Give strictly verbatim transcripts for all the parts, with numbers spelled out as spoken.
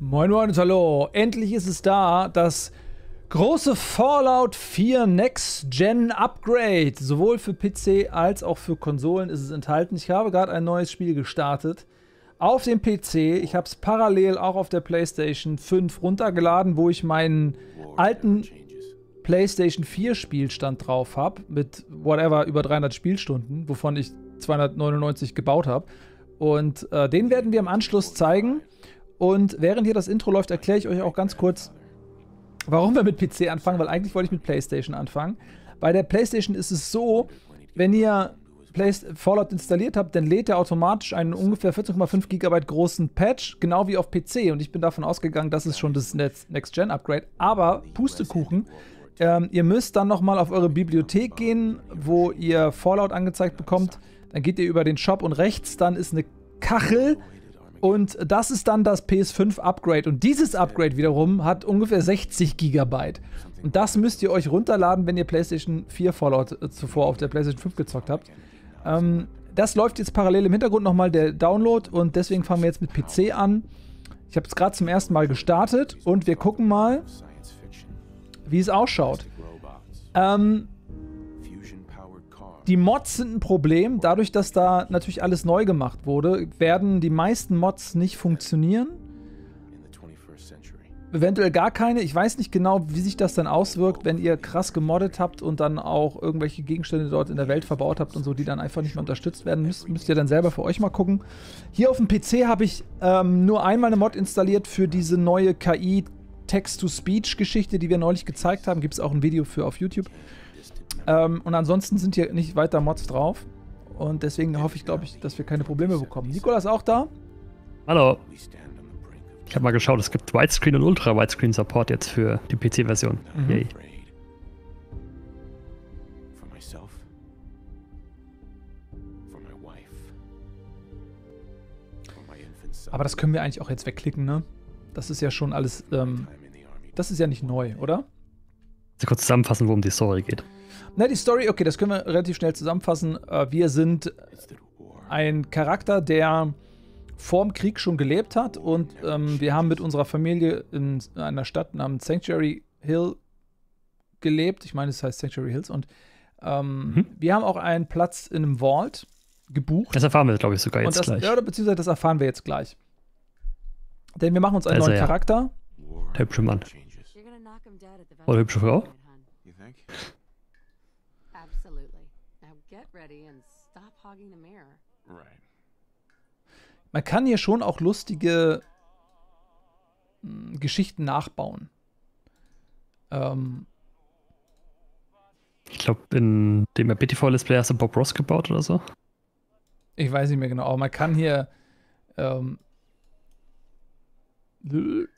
Moin moin und hallo, endlich ist es da, das große Fallout vier Next Gen Upgrade. Sowohl für P C als auch für Konsolen ist es enthalten. Ich habe gerade ein neues Spiel gestartet auf dem P C. Ich habe es parallel auch auf der PlayStation fünf runtergeladen, wo ich meinen alten PlayStation vier Spielstand drauf habe, mit whatever über dreihundert Spielstunden, wovon ich zweihundertneunundneunzig gebaut habe. Und äh, den werden wir im Anschluss zeigen. Und während hier das Intro läuft, erkläre ich euch auch ganz kurz, warum wir mit P C anfangen, weil eigentlich wollte ich mit PlayStation anfangen. Bei der PlayStation ist es so, wenn ihr Fallout installiert habt, dann lädt er automatisch einen ungefähr vierzehn Komma fünf Gigabyte großen Patch, genau wie auf P C. Und ich bin davon ausgegangen, das ist schon das Next-Gen-Upgrade. Aber, Pustekuchen, ähm, ihr müsst dann nochmal auf eure Bibliothek gehen, wo ihr Fallout angezeigt bekommt. Dann geht ihr über den Shop und rechts, dann ist eine Kachel. Und das ist dann das P S fünf Upgrade. Und dieses Upgrade wiederum hat ungefähr sechzig Gigabyte. Und das müsst ihr euch runterladen, wenn ihr PlayStation vier Fallout äh, zuvor auf der PlayStation fünf gezockt habt. Ähm, das läuft jetzt parallel im Hintergrund nochmal der Download. Und deswegen fangen wir jetzt mit P C an. Ich habe es gerade zum ersten Mal gestartet. Und wir gucken mal, wie es ausschaut. Ähm... Die Mods sind ein Problem. Dadurch, dass da natürlich alles neu gemacht wurde, werden die meisten Mods nicht funktionieren. Eventuell gar keine. Ich weiß nicht genau, wie sich das dann auswirkt, wenn ihr krass gemoddet habt und dann auch irgendwelche Gegenstände dort in der Welt verbaut habt und so, die dann einfach nicht mehr unterstützt werden. Müsst, müsst ihr dann selber für euch mal gucken. Hier auf dem P C habe ich ähm, nur einmal eine Mod installiert für diese neue K I Text-to-Speech-Geschichte, die wir neulich gezeigt haben. Gibt es auch ein Video für auf YouTube. Ähm, und ansonsten sind hier nicht weiter Mods drauf. Und deswegen hoffe ich, glaube ich, dass wir keine Probleme bekommen. Nikola ist auch da. Hallo. Ich habe mal geschaut, es gibt Widescreen und Ultra-Widescreen-Support jetzt für die P C-Version. Mhm. Yay. Aber das können wir eigentlich auch jetzt wegklicken, ne? Das ist ja schon alles, ähm, das ist ja nicht neu, oder? Kurz zusammenfassen, worum die Story geht. Na, die Story, okay, das können wir relativ schnell zusammenfassen. Wir sind ein Charakter, der vorm Krieg schon gelebt hat und ähm, wir haben mit unserer Familie in einer Stadt namens Sanctuary Hill gelebt. Ich meine, es heißt Sanctuary Hills und ähm, mhm. wir haben auch einen Platz in einem Vault gebucht. Das erfahren wir, glaube ich, sogar jetzt und das, gleich. Ja, oder beziehungsweise das erfahren wir jetzt gleich. Denn wir machen uns einen also, neuen ja. Charakter. Der hübsche Mann. Oder hübsche Frau. Man kann hier schon auch lustige mh, Geschichten nachbauen. Ähm, ich glaube, in dem R P T V-Let's Play hast du Bob Ross gebaut oder so. Ich weiß nicht mehr genau, aber man kann hier ähm, und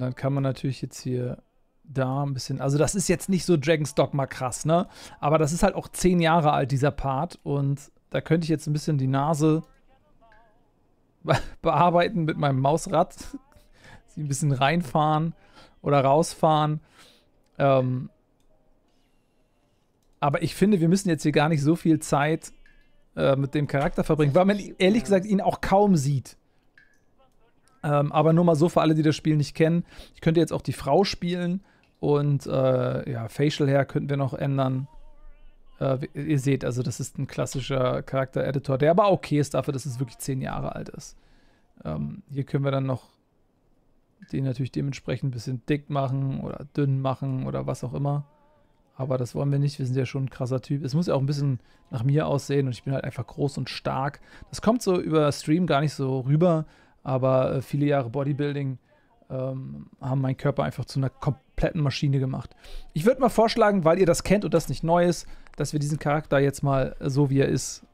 dann kann man natürlich jetzt hier da ein bisschen, also das ist jetzt nicht so Dragon's Dogma krass, ne? Aber das ist halt auch zehn Jahre alt, dieser Part. Und da könnte ich jetzt ein bisschen die Nase be bearbeiten mit meinem Mausrad. Sie ein bisschen reinfahren oder rausfahren. Ähm, aber ich finde, wir müssen jetzt hier gar nicht so viel Zeit äh, mit dem Charakter verbringen, weil man ehrlich gesagt ihn auch kaum sieht. Ähm, aber nur mal so für alle, die das Spiel nicht kennen. Ich könnte jetzt auch die Frau spielen und äh, ja, Facial Hair könnten wir noch ändern. Äh, ihr seht, also das ist ein klassischer Charakter-Editor, der aber okay ist dafür, dass es wirklich zehn Jahre alt ist. Ähm, hier können wir dann noch den natürlich dementsprechend ein bisschen dick machen oder dünn machen oder was auch immer. Aber das wollen wir nicht, wir sind ja schon ein krasser Typ. Es muss ja auch ein bisschen nach mir aussehen und ich bin halt einfach groß und stark. Das kommt so über Stream gar nicht so rüber. Aber viele Jahre Bodybuilding ähm, haben meinen Körper einfach zu einer kompletten Maschine gemacht. Ich würde mal vorschlagen, weil ihr das kennt und das nicht neu ist, dass wir diesen Charakter jetzt mal so, wie er ist,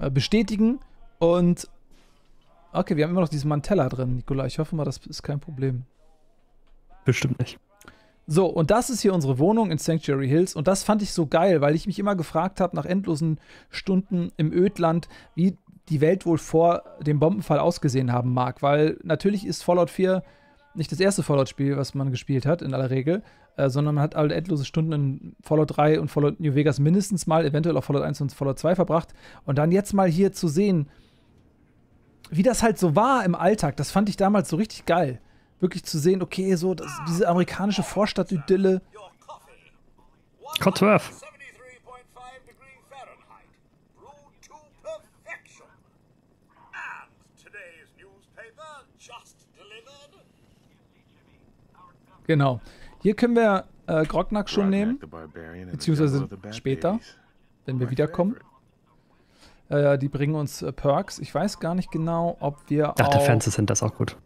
äh, bestätigen. Und okay, wir haben immer noch diesen Mantella drin, Nikola. Ich hoffe mal, das ist kein Problem. Bestimmt nicht. So, und das ist hier unsere Wohnung in Sanctuary Hills. Und das fand ich so geil, weil ich mich immer gefragt habe, nach endlosen Stunden im Ödland, wie die Welt wohl vor dem Bombenfall ausgesehen haben mag. Weil natürlich ist Fallout vier nicht das erste Fallout-Spiel, was man gespielt hat, in aller Regel, äh, sondern man hat halt endlose Stunden in Fallout drei und Fallout New Vegas mindestens mal, eventuell auch Fallout eins und Fallout zwei verbracht. Und dann jetzt mal hier zu sehen, wie das halt so war im Alltag, das fand ich damals so richtig geil. Wirklich zu sehen, okay, so das, diese amerikanische Vorstadt-Idylle. Codsworth. Genau. Hier können wir äh, Grognak schon nehmen, beziehungsweise später, wenn wir wiederkommen. Äh, die bringen uns äh, Perks. Ich weiß gar nicht genau, ob wir Ach, der Fenster sind das auch gut.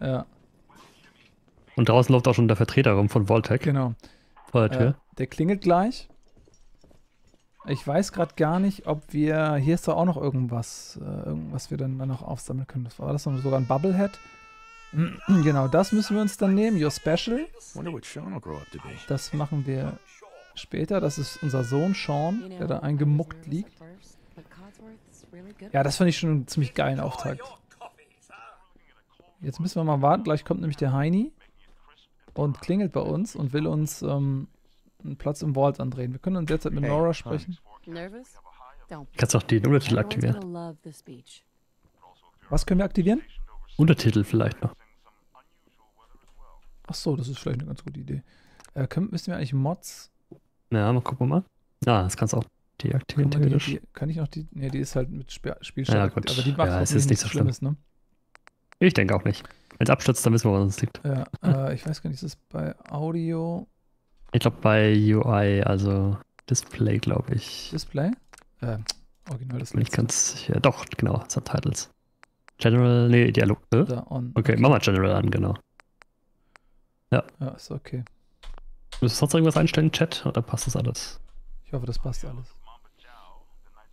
Ja. Und draußen läuft auch schon der Vertreter rum von Vault-Tec. Genau. Vor der Tür. Äh, der klingelt gleich. Ich weiß gerade gar nicht, ob wir... Hier ist da auch noch irgendwas, äh, irgendwas wir dann, dann noch aufsammeln können. Das war das noch sogar ein Bubblehead. Genau, das müssen wir uns dann nehmen. Your Special. Das machen wir später. Das ist unser Sohn Sean, der da eingemuckt liegt. Ja, das fand ich schon einen ziemlich geilen Auftakt. Jetzt müssen wir mal warten. Gleich kommt nämlich der Heini und klingelt bei uns und will uns ähm, einen Platz im Vault andrehen. Wir können uns derzeit mit Nora sprechen. Kannst auch die Untertitel aktivieren. Was können wir aktivieren? Untertitel vielleicht noch. Ach so, das ist vielleicht eine ganz gute Idee. Äh, können, müssen wir eigentlich Mods? Ja, mal gucken wir mal. Ah, das kannst du auch deaktivieren. Kann, die, die, kann ich noch die? Ne, die ist halt mit Sp Spielstark. Ja, gut. Aber die macht ja, es ist nicht so schlimm. Schlimmes, ne? Ich denke auch nicht. Wenn es abstürzt, dann wissen wir, was es liegt. Ja, äh, ich weiß gar nicht, ist das bei Audio? Ich glaube bei U I, also Display, glaube ich. Display? Äh, original Display. Ich kann es ja, doch, genau, Subtitles. General, nee, Dialog. Äh? Da on. Okay, mach mal General an, genau. Ja. Ja, ist okay. Müsstest du sonst irgendwas einstellen, Chat, oder passt das alles? Ich hoffe, das passt alles.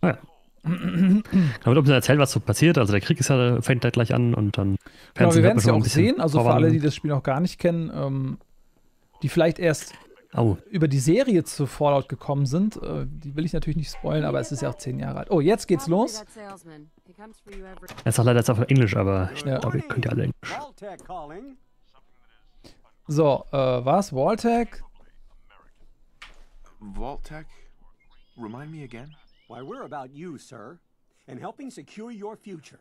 Ah, ja. Dann wird ein bisschen erzählt, was so passiert. Also der Krieg ist ja, fängt da gleich an und dann... Genau, wir werden es ja auch sehen. Also für alle, die das Spiel noch gar nicht kennen, ähm, die vielleicht erst oh. über die Serie zu Fallout gekommen sind, äh, die will ich natürlich nicht spoilen, aber es ist ja auch zehn Jahre alt. Oh, jetzt geht's los. Er ist auch leider jetzt auf Englisch, aber ich ja. glaube, ihr könnt ja alle Englisch. So, äh, was? Vault-Tec? Vault-Tec? Remind me again? Why, we're about you, sir, and helping secure your future.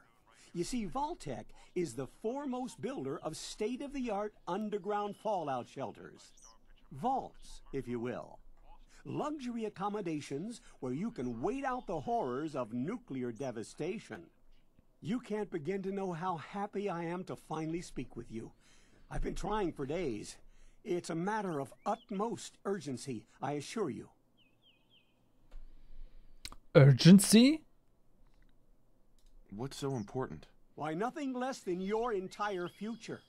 You see, Vault-Tec is the foremost builder of state-of-the-art underground fallout shelters. Vaults, if you will. Luxury accommodations where you can wait out the horrors of nuclear devastation. You can't begin to know how happy I am to finally speak with you. I've been trying for days. It's a matter of utmost urgency, I assure you. Urgency? What's so important? Why, nothing less than your entire future.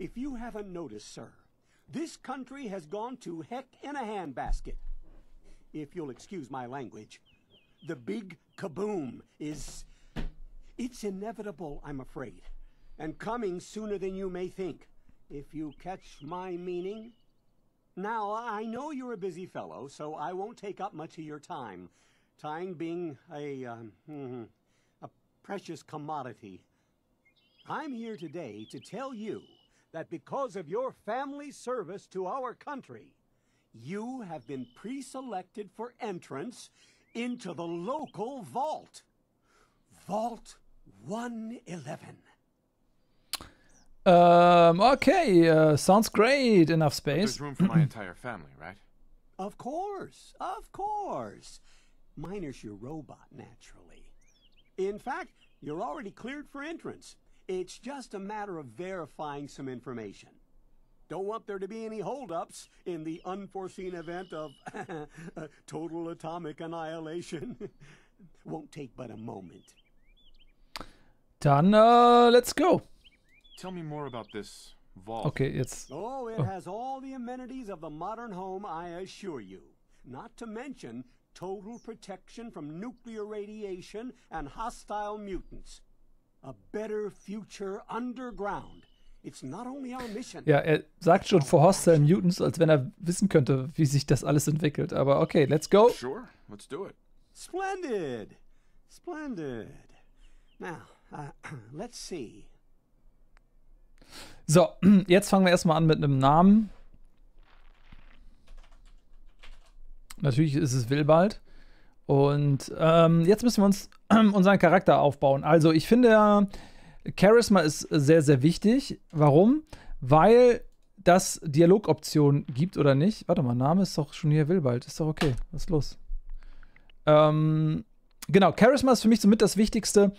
If you haven't noticed, sir, this country has gone to heck in a handbasket. If you'll excuse my language, the big kaboom is... It's inevitable, I'm afraid, and coming sooner than you may think, if you catch my meaning. Now, I know you're a busy fellow, so I won't take up much of your time. Time being a, um, a precious commodity. I'm here today to tell you that because of your family service to our country, you have been pre-selected for entrance into the local vault. Vault one eleven. Um, okay, uh, sounds great. Enough space. But there's room for my entire family, right? Of course, of course. Minus your robot, naturally. In fact, you're already cleared for entrance. It's just a matter of verifying some information. Don't want there to be any holdups in the unforeseen event of total atomic annihilation. Won't take but a moment. Dann, uh, let's go. Tell me more about this vault. Okay, it's... Oh, it oh. has all the amenities of the modern home, I assure you. Not to mention total protection from nuclear radiation and hostile mutants. A better future underground. It's not only our mission. Ja, er sagt schon vor hostile mutants, als wenn er wissen könnte, wie sich das alles entwickelt. Aber okay, let's go. Sure, let's do it. Splendid. Splendid. Now, uh, let's see. So, jetzt fangen wir erstmal an mit einem Namen. Natürlich ist es Wilbald. Und ähm, jetzt müssen wir uns unseren Charakter aufbauen. Also ich finde, Charisma ist sehr, sehr wichtig. Warum? Weil das Dialogoptionen gibt oder nicht. Warte mal, Name ist doch schon hier Wilbald. Ist doch okay. Was ist los? Ähm, genau, Charisma ist für mich somit das Wichtigste,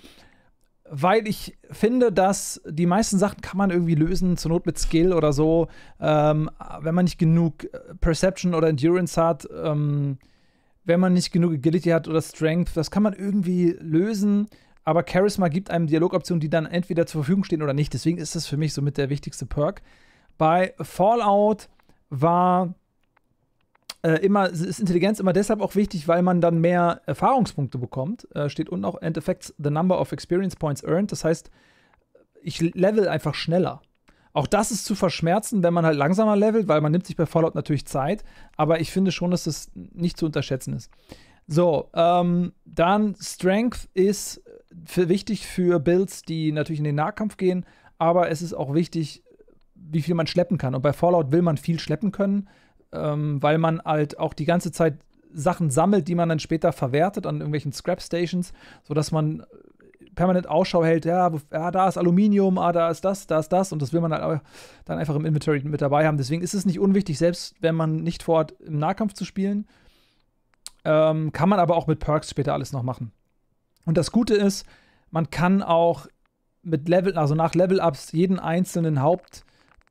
weil ich finde, dass die meisten Sachen kann man irgendwie lösen, zur Not mit Skill oder so. Ähm, wenn man nicht genug Perception oder Endurance hat, ähm, wenn man nicht genug Agility hat oder Strength, das kann man irgendwie lösen. Aber Charisma gibt einem Dialogoptionen, die dann entweder zur Verfügung stehen oder nicht. Deswegen ist das für mich somit der wichtigste Perk. Bei Fallout war äh, immer, ist Intelligenz immer deshalb auch wichtig, weil man dann mehr Erfahrungspunkte bekommt. Äh, steht unten auch End Effects, the number of experience points earned. Das heißt, ich level einfach schneller. Auch das ist zu verschmerzen, wenn man halt langsamer levelt, weil man nimmt sich bei Fallout natürlich Zeit. Aber ich finde schon, dass das nicht zu unterschätzen ist. So, ähm, dann Strength ist für wichtig für Builds, die natürlich in den Nahkampf gehen. Aber es ist auch wichtig, wie viel man schleppen kann. Und bei Fallout will man viel schleppen können, ähm, weil man halt auch die ganze Zeit Sachen sammelt, die man dann später verwertet an irgendwelchen Scrap-Stations, sodass man permanent Ausschau hält, ja, ja, da ist Aluminium, ah, da ist das, da ist das. Und das will man halt dann einfach im Inventory mit dabei haben. Deswegen ist es nicht unwichtig, selbst wenn man nicht vorhat, im Nahkampf zu spielen. Ähm, kann man aber auch mit Perks später alles noch machen. Und das Gute ist, man kann auch mit Level, also nach Level-Ups jeden einzelnen Haupt-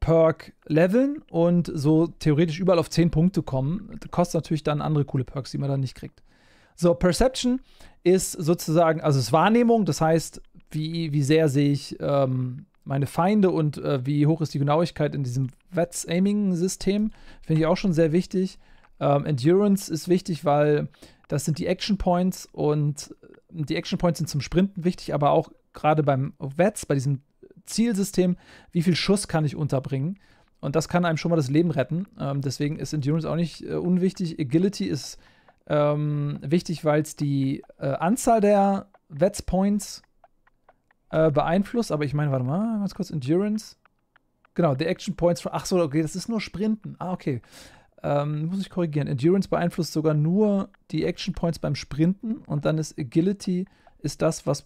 Perk leveln und so theoretisch überall auf zehn Punkte kommen. Das kostet natürlich dann andere coole Perks, die man dann nicht kriegt. So, Perception ist sozusagen, also ist Wahrnehmung, das heißt, wie, wie sehr sehe ich ähm, meine Feinde und äh, wie hoch ist die Genauigkeit in diesem V A T S-Aiming-System. Finde ich auch schon sehr wichtig. Ähm, Endurance ist wichtig, weil das sind die Action Points und die Action Points sind zum Sprinten wichtig, aber auch gerade beim V A T S, bei diesem Zielsystem, wie viel Schuss kann ich unterbringen? Und das kann einem schon mal das Leben retten. Ähm, deswegen ist Endurance auch nicht äh, unwichtig. Agility ist ähm, wichtig, weil es die äh, Anzahl der V A T S-Points äh, beeinflusst. Aber ich meine, warte mal, ganz kurz, Endurance. Genau, die Action Points. Ach so, okay, das ist nur Sprinten. Ah, okay. Ähm, muss ich korrigieren. Endurance beeinflusst sogar nur die Action Points beim Sprinten. Und dann ist Agility ist das, was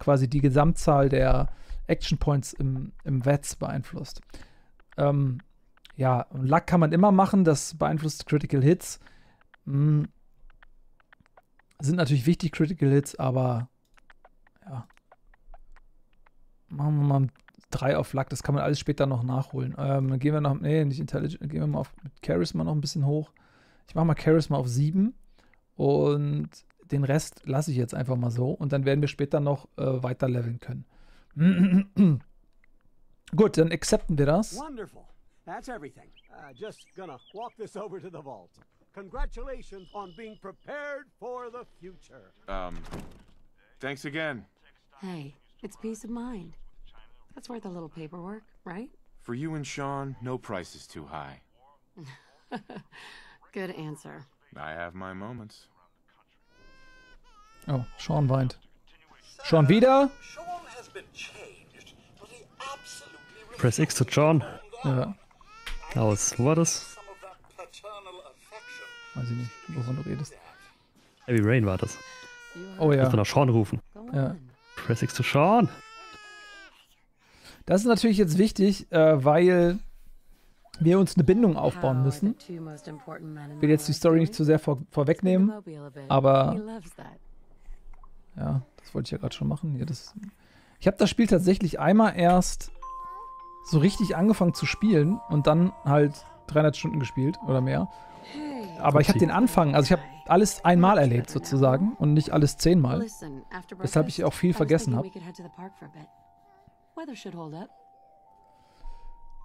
quasi die Gesamtzahl der Action Points im, im V A T S beeinflusst. Ähm, ja, Luck kann man immer machen, das beeinflusst Critical Hits. Hm. Sind natürlich wichtig, Critical Hits, aber ja. Machen wir mal drei auf Luck, das kann man alles später noch nachholen. Ähm, dann gehen wir noch, nee, nicht Intelligent, gehen wir mal auf, mit Charisma noch ein bisschen hoch. Ich mache mal Charisma auf sieben und den Rest lasse ich jetzt einfach mal so und dann werden wir später noch äh, weiter leveln können. Gut, dann akzeptieren wir das. Wonderful. That's everything. Uh, just gonna walk this over to the vault. Congratulations on being prepared for the future. Um, thanks again. Hey, it's peace of mind. That's worth a little paperwork, right? For you and Sean, no price is too high. Good answer. I have my moments. Oh, Sean weint. Schon wieder? Press X to John. Ja. Aus, wo war das? Weiß ich nicht, wovon du redest. Heavy Rain war das. Oh ja. Ich muss nach Sean rufen. Ja. Press X to Sean. Das ist natürlich jetzt wichtig, äh, weil wir uns eine Bindung aufbauen müssen. Ich will jetzt die Story nicht zu sehr vor vorwegnehmen, aber ja, das wollte ich ja gerade schon machen. Hier, das ich habe das Spiel tatsächlich einmal erst so richtig angefangen zu spielen und dann halt dreihundert Stunden gespielt oder mehr. Aber ich habe den Anfang, also ich habe alles einmal erlebt sozusagen und nicht alles zehnmal, weshalb ich auch viel vergessen habe.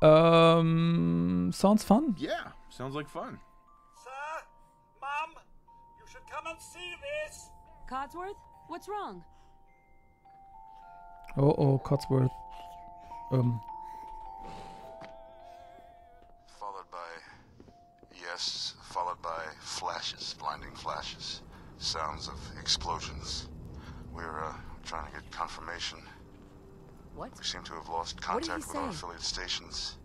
Ähm, sounds fun. Yeah, sounds like fun. Sir, Mom, you should come and see this. Codsworth? What's wrong? Oh oh, Codsworth. Um. Followed by yes, followed by flashes, blinding flashes, sounds of explosions. We're uh, trying to get confirmation. What? We seem to have lost contact with our affiliate stations.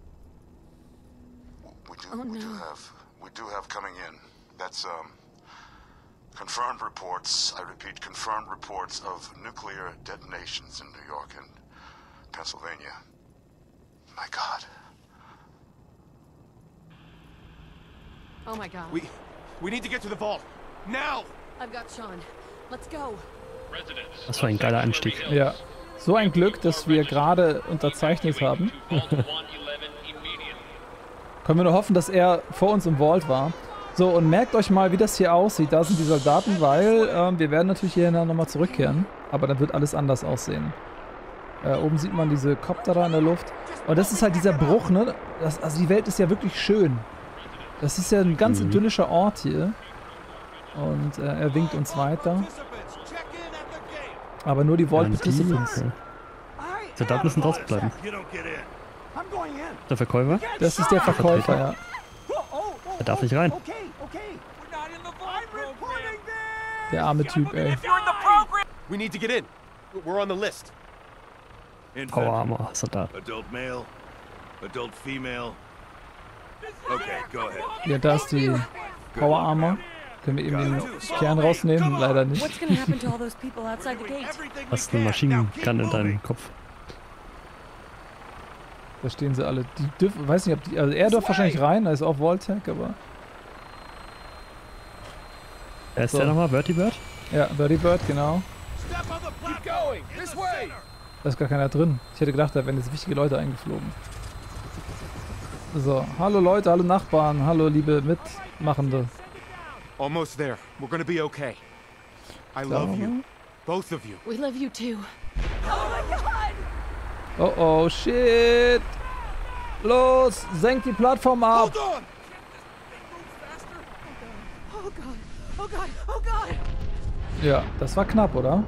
We do, oh, we no. do have, we do have coming in. That's um. Confirmed reports, I repeat, confirmed reports of nuclear detonations in New York and Pennsylvania. My God. Oh my God. We, we need to get to the vault. Now! I've got Sean. Let's go. Das war ein geiler Anstieg. Ja. So ein Glück, dass wir gerade unterzeichnet haben. Können wir nur hoffen, dass er vor uns im Vault war. So, und merkt euch mal, wie das hier aussieht. Da sind die Soldaten, weil ähm, wir werden natürlich hierher nochmal zurückkehren. Aber dann wird alles anders aussehen. Äh, oben sieht man diese Kopter da in der Luft. Und das ist halt dieser Bruch, ne? Das, also die Welt ist ja wirklich schön. Das ist ja ein ganz mhm. idyllischer Ort hier. Und äh, er winkt uns weiter. Aber nur die Vault Participants. Soldaten müssen draußen bleiben. Der Verkäufer? Das ist der Verkäufer, der ja. Er darf nicht rein. Der arme Typ, ey. Power Armor, Soldat. Ja, da ist die Power Armor. Können wir eben den Kern rausnehmen? Leider nicht. Hast du eine Maschinenkanne in deinem Kopf? Da stehen sie alle. Die dürfen, weiß nicht, ob die, also er darf wahrscheinlich rein, da ist auch Vault-Tec, aber... Wer ist so. Der nochmal? Vertibird? Ja, Vertibird, genau. Da ist gar keiner drin. Ich hätte gedacht, da wären jetzt wichtige Leute eingeflogen. So, hallo Leute, hallo Nachbarn, hallo liebe Mitmachende. Almost there. We're gonna be okay. I love you. Both of you. We love you too. Oh my God! Oh oh, shit! Los, senkt die Plattform ab! Hold on! Oh God, oh God, oh God! Ja, das war knapp, oder?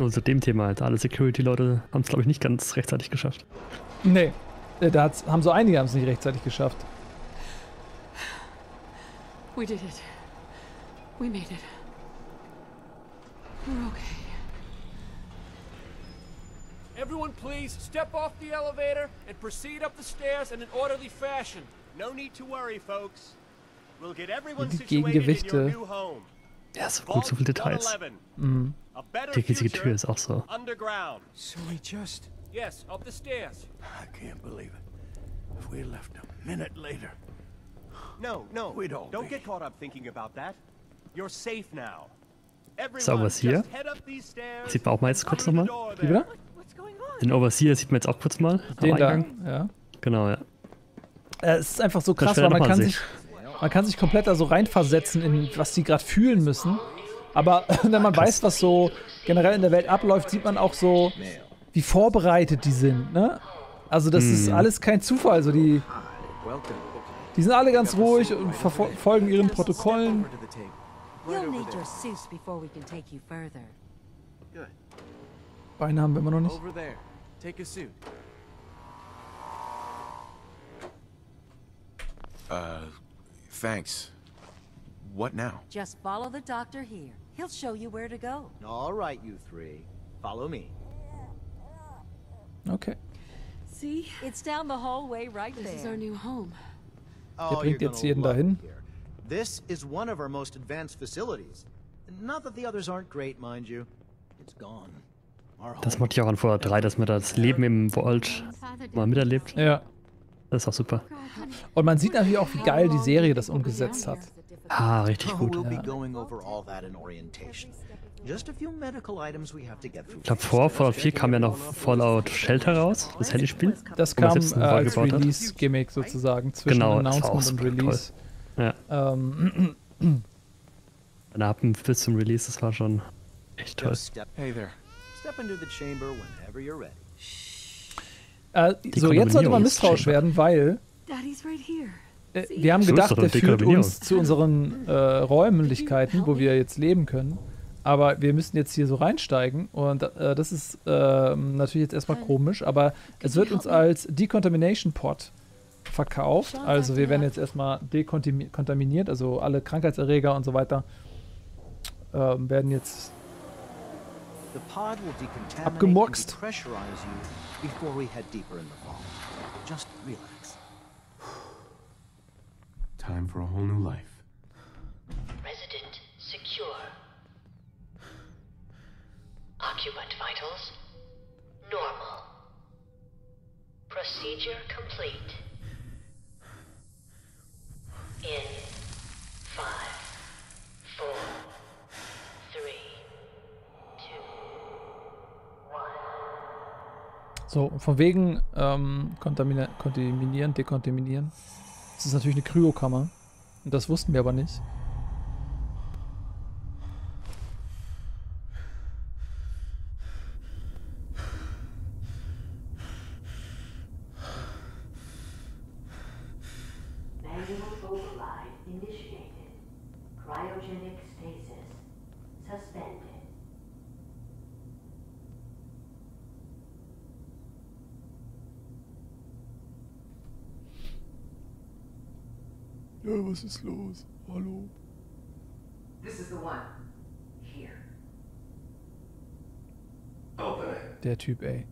Und zu dem Thema halt, alle Security-Leute haben es, glaube ich, nicht ganz rechtzeitig geschafft. Nee, da hat's, haben so einige haben es nicht rechtzeitig geschafft. We did it. We made it. We're okay. Everyone please step off the elevator and proceed up the stairs in an orderly fashion. No need to worry, folks. We'll get everyone situated in your new home. Ja, so gut, so viele Details. Mhm. Die riesige Tür ist auch so. So we just... Yes, up the stairs. I can't believe it. If we left a minute later... No, no, we'd all don't get caught up thinking about that. You're safe now. Everyone just head up these stairs. Sieht man auch mal jetzt kurz nochmal. Wie wieder? Den Overseer sieht man jetzt auch kurz mal. Den da, ja. Genau, ja. Äh, es ist einfach so krass, weil man kann sich... Man kann sich komplett da so reinversetzen, in was die gerade fühlen müssen. Aber wenn man weiß, was so generell in der Welt abläuft, sieht man auch so, wie vorbereitet die sind, ne? Also das mm. ist alles kein Zufall. Also die, die sind alle ganz ruhig und verfolgen ihren Protokollen. Beine haben wir immer noch nicht. Äh... Uh. Thanks. What now? Just follow the doctor here. He'll show you where to go. All right, you three. Follow me. Okay. See? It's down the hallway right there. This is our new home. Der bringt jetzt jeden dahin. This is one of our most advanced facilities. Not that the others aren't great, mind you. It's gone. Das mochte ich auch an Fallout drei, dass man das Leben im Vault mal miterlebt. Ja. Das ist auch super. Und man sieht natürlich auch, wie geil die Serie das umgesetzt hat. Ah, richtig gut. Ja. Ich glaube, vor Fallout vier kam ja noch Fallout Shelter raus, das Handyspiel. Das kam äh, als Release-Gimmick sozusagen, zwischen genau, Announcement und Release. Ja. Ähm, Dann ab bis zum Release, das war schon echt toll. Äh, so, jetzt sollte man misstrauisch werden, weil äh, wir haben gedacht, der führt uns zu unseren äh, Räumlichkeiten, wo wir jetzt leben können. Aber wir müssen jetzt hier so reinsteigen und äh, das ist äh, natürlich jetzt erstmal komisch, aber es wird uns als Decontamination Pod verkauft. Also wir werden jetzt erstmal dekontaminiert, also alle Krankheitserreger und so weiter äh, werden jetzt abgemurkst. Before we head deeper in the vault. Just relax. Time for a whole new life. Resident secure. Occupant vitals normal. Procedure complete. In five, four, three, two, one. So, von wegen ähm, kontaminieren, kontaminieren, dekontaminieren. Das ist natürlich eine Kryokammer. Und das wussten wir aber nicht. Was ist los? Hallo? This is the one. Here. Open it. Der Typ, ey.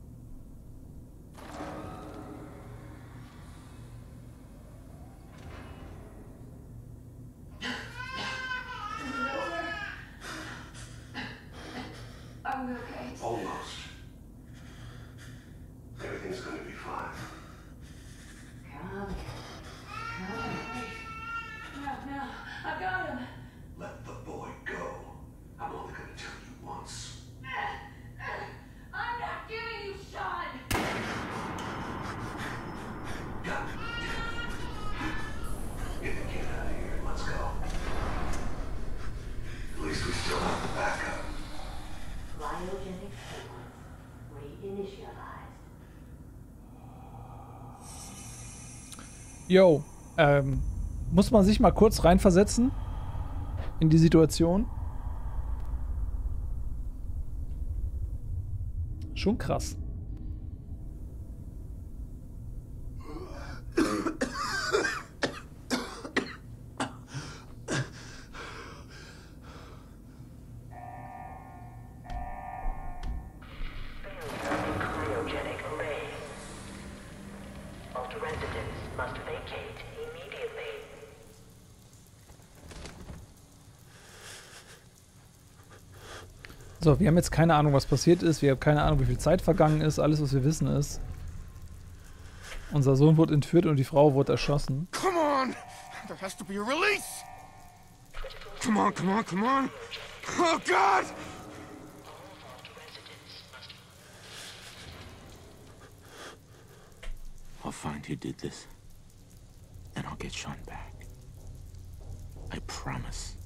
Yo, ähm, muss man sich mal kurz reinversetzen in die Situation? Schon krass. So, wir haben jetzt keine Ahnung, was passiert ist. Wir haben keine Ahnung, wie viel Zeit vergangen ist. Alles, was wir wissen, ist, unser Sohn wurde entführt und die Frau wurde erschossen. Come on! There has to be a release! Come on, come on, come on! Oh God! I'll find who did this, and I'll get Sean back. I promise.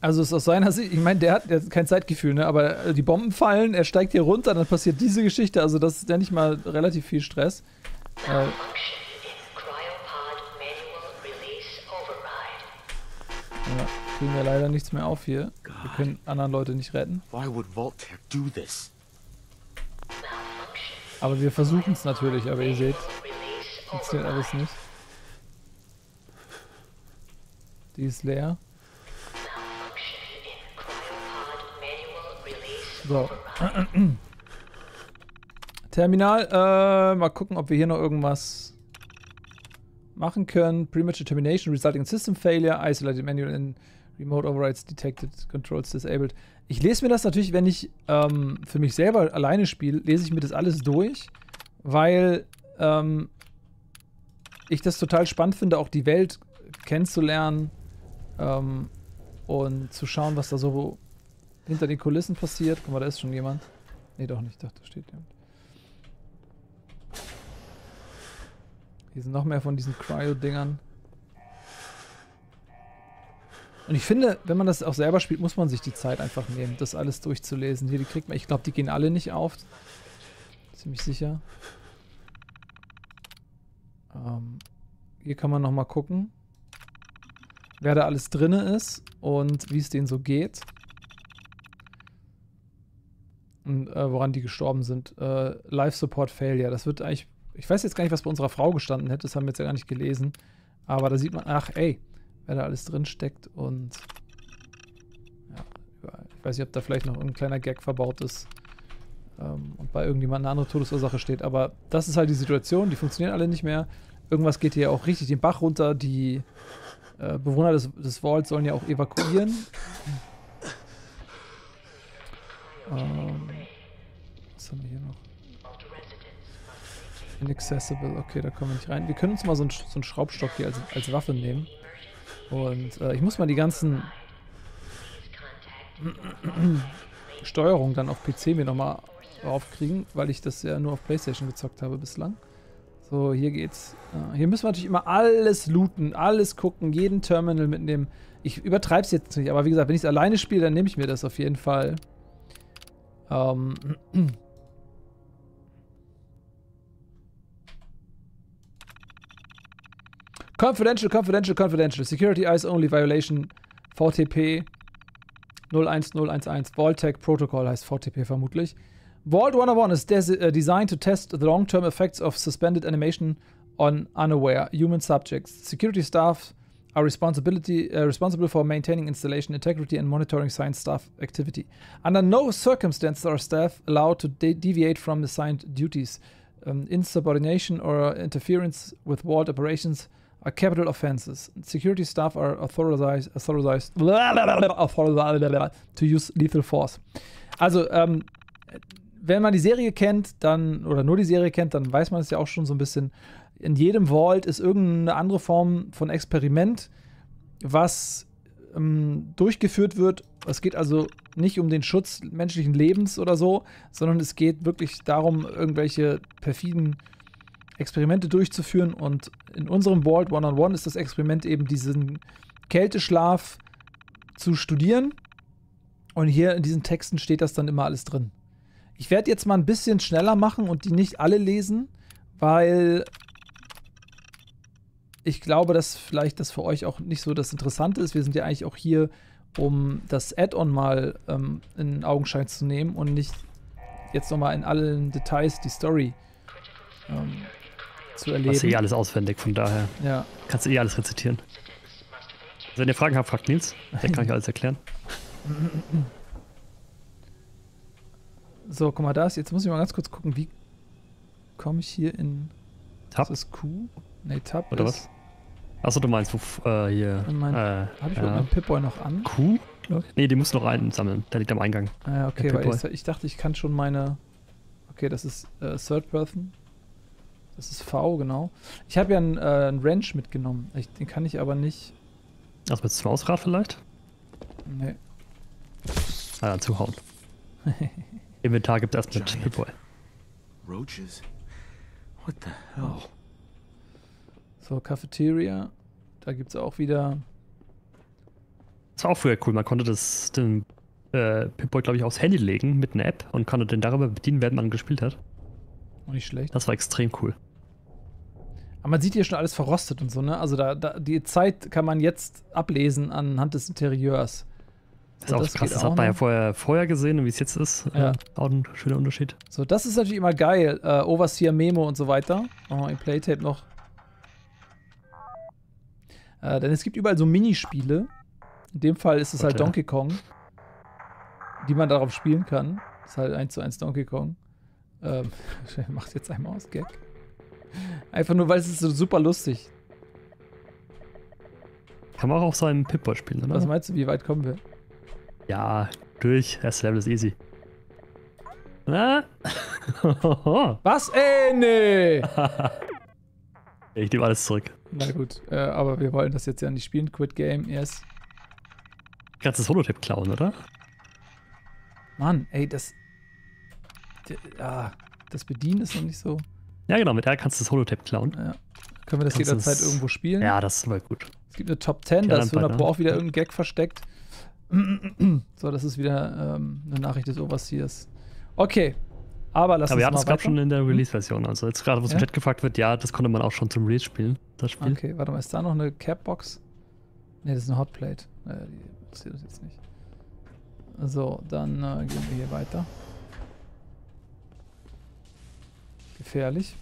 Also ist aus seiner Sicht, ich meine, der hat, der hat kein Zeitgefühl, ne? Aber die Bomben fallen, er steigt hier runter, dann passiert diese Geschichte. Also das ist ja nicht mal relativ viel Stress. Äh, ja, kriegen wir leider nichts mehr auf hier. Wir können anderen Leute nicht retten. Aber wir versuchen es natürlich, aber ihr seht, funktioniert alles nicht. Die ist leer. So. Terminal, äh, mal gucken, ob wir hier noch irgendwas machen können. Premature Termination, Resulting System Failure, Isolated Manual in Remote Overrides Detected, Controls Disabled. Ich lese mir das natürlich, wenn ich ähm, für mich selber alleine spiele, lese ich mir das alles durch, weil ähm, ich das total spannend finde, auch die Welt kennenzulernen ähm, und zu schauen, was da so hinter den Kulissen passiert. Guck mal, da ist schon jemand. Nee, doch nicht. Doch, da steht jemand. Hier sind noch mehr von diesen Cryo-Dingern. Und ich finde, wenn man das auch selber spielt, muss man sich die Zeit einfach nehmen, das alles durchzulesen. Hier, die kriegt man. Ich glaube, die gehen alle nicht auf. Ziemlich sicher. Ähm, hier kann man nochmal gucken, wer da alles drin ist und wie es denen so geht. Und, äh, woran die gestorben sind. Äh, Life Support Failure. Das wird eigentlich. Ich weiß jetzt gar nicht, was bei unserer Frau gestanden hätte. Das haben wir jetzt ja gar nicht gelesen. Aber da sieht man, ach ey, wer da alles drin steckt und. Ja, ich weiß nicht, ob da vielleicht noch ein kleiner Gag verbaut ist. ähm, und bei irgendjemand eine andere Todesursache steht. Aber das ist halt die Situation, die funktionieren alle nicht mehr. Irgendwas geht hier auch richtig den Bach runter. Die äh, Bewohner des, des Vaults sollen ja auch evakuieren. Ähm, was haben wir hier noch? Inaccessible, okay, da kommen wir nicht rein. Wir können uns mal so einen, so einen Schraubstock hier als, als Waffe nehmen. Und äh, ich muss mal die ganzen Steuerungen dann auf P C mir nochmal aufkriegen, weil ich das ja nur auf PlayStation gezockt habe bislang. So, hier geht's. Äh, hier müssen wir natürlich immer alles looten, alles gucken, jeden Terminal mitnehmen. Ich übertreibe es jetzt nicht, aber wie gesagt, wenn ich es alleine spiele, dann nehme ich mir das auf jeden Fall. Ähm... Confidential, confidential, confidential. Security eyes only, violation V T P null eins null eins eins. Vault-Tec Protocol heißt V T P vermutlich. Vault one oh one is des uh, designed to test the long-term effects of suspended animation on unaware human subjects. Security staff are responsibility, uh, responsible for maintaining installation integrity and monitoring signed staff activity. Under no circumstances are staff allowed to de deviate from assigned duties. Um, insubordination or interference with Vault operations are capital offenses. Security staff are authorized, authorized, authorized to use lethal force. Also, ähm, wenn man die Serie kennt, dann, oder nur die Serie kennt, dann weiß man es ja auch schon so ein bisschen. In jedem Vault ist irgendeine andere Form von Experiment, was ähm, durchgeführt wird. Es geht also nicht um den Schutz menschlichen Lebens oder so, sondern es geht wirklich darum, irgendwelche perfiden Experimente durchzuführen, und in unserem Vault one on one ist das Experiment eben, diesen Kälteschlaf zu studieren, und hier in diesen Texten steht das dann immer alles drin. Ich werde jetzt mal ein bisschen schneller machen und die nicht alle lesen, weil ich glaube, dass vielleicht das für euch auch nicht so das Interessante ist. Wir sind ja eigentlich auch hier, um das Add-on mal ähm, in Augenschein zu nehmen und nicht jetzt nochmal in allen Details die Story ähm, zu erleben. Das ist eh alles auswendig, von daher ja. Kannst du eh alles rezitieren. Also wenn ihr Fragen habt, fragt Nils. Der kann euch alles erklären. So, guck mal, das. Jetzt muss ich mal ganz kurz gucken, wie komme ich hier in... Tab? Ist das Q? Nee, Tab oder was? Achso, du meinst, wo, äh, hier... Mein, äh, hab ich äh, meinen Pip-Boy noch an? Q? Nee, die musst du noch einsammeln. Der liegt am Eingang. Ah ja, okay, weil ich, ich dachte, ich kann schon meine... Okay, das ist äh, Third Person. Das ist V, genau. Ich habe ja einen, äh, einen Wrench mitgenommen. Ich, den kann ich aber nicht. Also mit Straußrad vielleicht? Nee. Ah, ja, zuhauen. Inventar gibt es erst mit Pip-Boy. Roaches? What the hell? Oh. So, Cafeteria. Da gibt es auch wieder. Das war auch früher cool. Man konnte das den äh, Pip-Boy, glaube ich, aufs Handy legen mit einer App und konnte den darüber bedienen, während man gespielt hat. Nicht schlecht. Das war extrem cool. Aber man sieht hier schon alles verrostet und so, ne? Also da, da die Zeit kann man jetzt ablesen anhand des Interieurs. Das ist auch das krass, das hat man ja vorher, vorher gesehen, und wie es jetzt ist. Ja. Äh, auch ein schöner Unterschied. So, das ist natürlich immer geil. Äh, Overseer Memo und so weiter. Oh, im Playtape noch. Äh, denn es gibt überall so Minispiele. In dem Fall ist es halt ja. Donkey Kong, die man darauf spielen kann. Das ist halt eins zu eins Donkey Kong. Ähm, macht jetzt einmal aus, Gag. Einfach nur, weil es ist so super lustig. Kann man auch auf seinem Pip-Boy spielen, oder? Was meinst du, wie weit kommen wir? Ja, durch. Erst Level ist easy. Na? Was? Ey, nee! Ich nehme alles zurück. Na gut, äh, aber wir wollen das jetzt ja nicht spielen. Quit Game, yes. Kannst du das Holotape klauen, oder? Mann, ey, das... Ah, das Bedienen ist noch nicht so. Ja, genau, mit R kannst du das Holotape klauen. Ja. Können wir das kannst jederzeit das irgendwo spielen? Ja, das ist mal gut. Es gibt eine Top zehn, da ist hundert Pro auch wieder irgendein Gag versteckt. So, das ist wieder ähm, eine Nachricht des Overseers. Okay, aber lass aber uns ja, mal. Aber ja, das gab schon in der Release-Version. Also, jetzt gerade, was ja? im Chat gefragt wird, ja, das konnte man auch schon zum Release spielen. Das Spiel. Okay, warte mal, ist da noch eine Capbox? Ne, das ist eine Hotplate. Äh, die interessiert uns jetzt nicht. So, dann äh, gehen wir hier weiter. Gefährlich.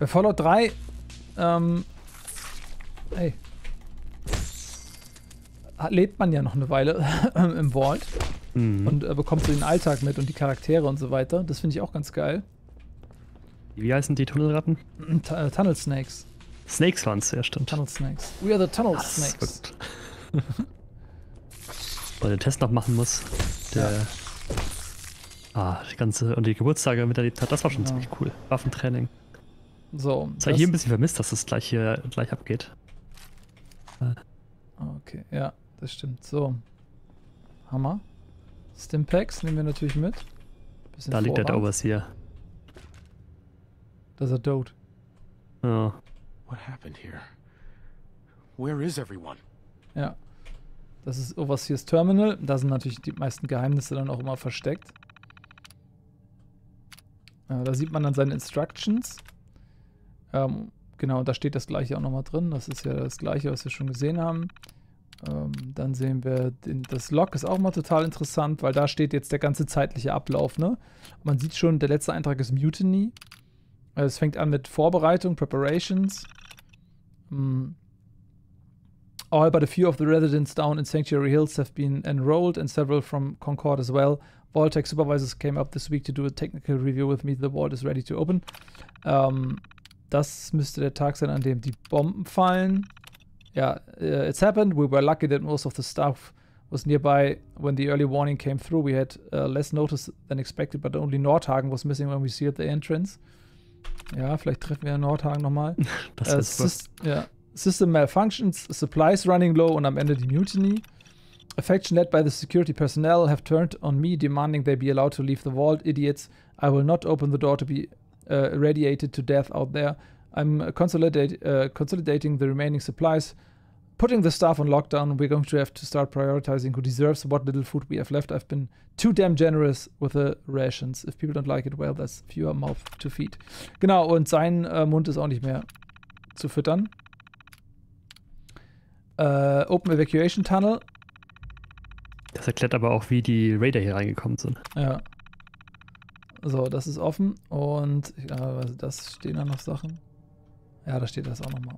Bei Fallout drei, ähm, ey, lebt man ja noch eine Weile im Vault. mhm. und äh, bekommt so den Alltag mit und die Charaktere und so weiter. Das finde ich auch ganz geil. Wie heißen die Tunnelratten? T äh, Tunnel Snakes. Snakes waren's, ja stimmt. Tunnel Snakes. We are the Tunnel das Snakes. Weil den Test noch machen muss. Der ja. Ah, die ganze und die Geburtstage miterlebt hat, das war schon ja. ziemlich cool. Waffentraining. So. Das habe ich hier ein bisschen vermisst, dass das gleich hier gleich abgeht. Okay, ja, das stimmt. So. Hammer. Stimpacks nehmen wir natürlich mit. Bisschen da Vorrat. Liegt der Overseer. Das ist tot. Ja. What happened here? Where is everyone? Ja. Das ist Overseers Terminal. Da sind natürlich die meisten Geheimnisse dann auch immer versteckt. Ja, da sieht man dann seine Instructions. Ähm, genau, da steht das gleiche auch nochmal drin. Das ist ja das gleiche, was wir schon gesehen haben. Ähm, dann sehen wir, den, das Log ist auch mal total interessant, weil da steht jetzt der ganze zeitliche Ablauf. Ne? Man sieht schon, der letzte Eintrag ist Mutiny. Also es fängt an mit Vorbereitung, Preparations. Mm. All but a few of the residents down in Sanctuary Hills have been enrolled and several from Concord as well. Vault-Tec supervisors came up this week to do a technical review with me. The vault is ready to open. Ähm, das müsste der Tag sein, an dem die Bomben fallen. Ja, yeah, uh, it's happened. We were lucky that most of the staff was nearby when the early warning came through. We had uh, less notice than expected, but only Nordhagen was missing when we sealed the entrance. Ja, vielleicht treffen wir in Nordhagen nochmal. Das äh, ist was. Ja. System malfunctions, supplies running low und am Ende die Mutiny. A faction led by the security personnel have turned on me, demanding they be allowed to leave the vault. Idiots, I will not open the door to be uh, irradiated to death out there. I'm consolidate, uh, consolidating the remaining supplies, putting the staff on lockdown. We're going to have to start prioritizing who deserves what little food we have left. I've been too damn generous with the rations. If people don't like it, well, that's fewer mouth to feed. Genau, und sein äh, Mund ist auch nicht mehr zu füttern. Uh, Open Evacuation Tunnel. Das erklärt aber auch, wie die Raider hier reingekommen sind. Ja. So, das ist offen. Und ja, das stehen da noch Sachen. Ja, da steht das auch nochmal.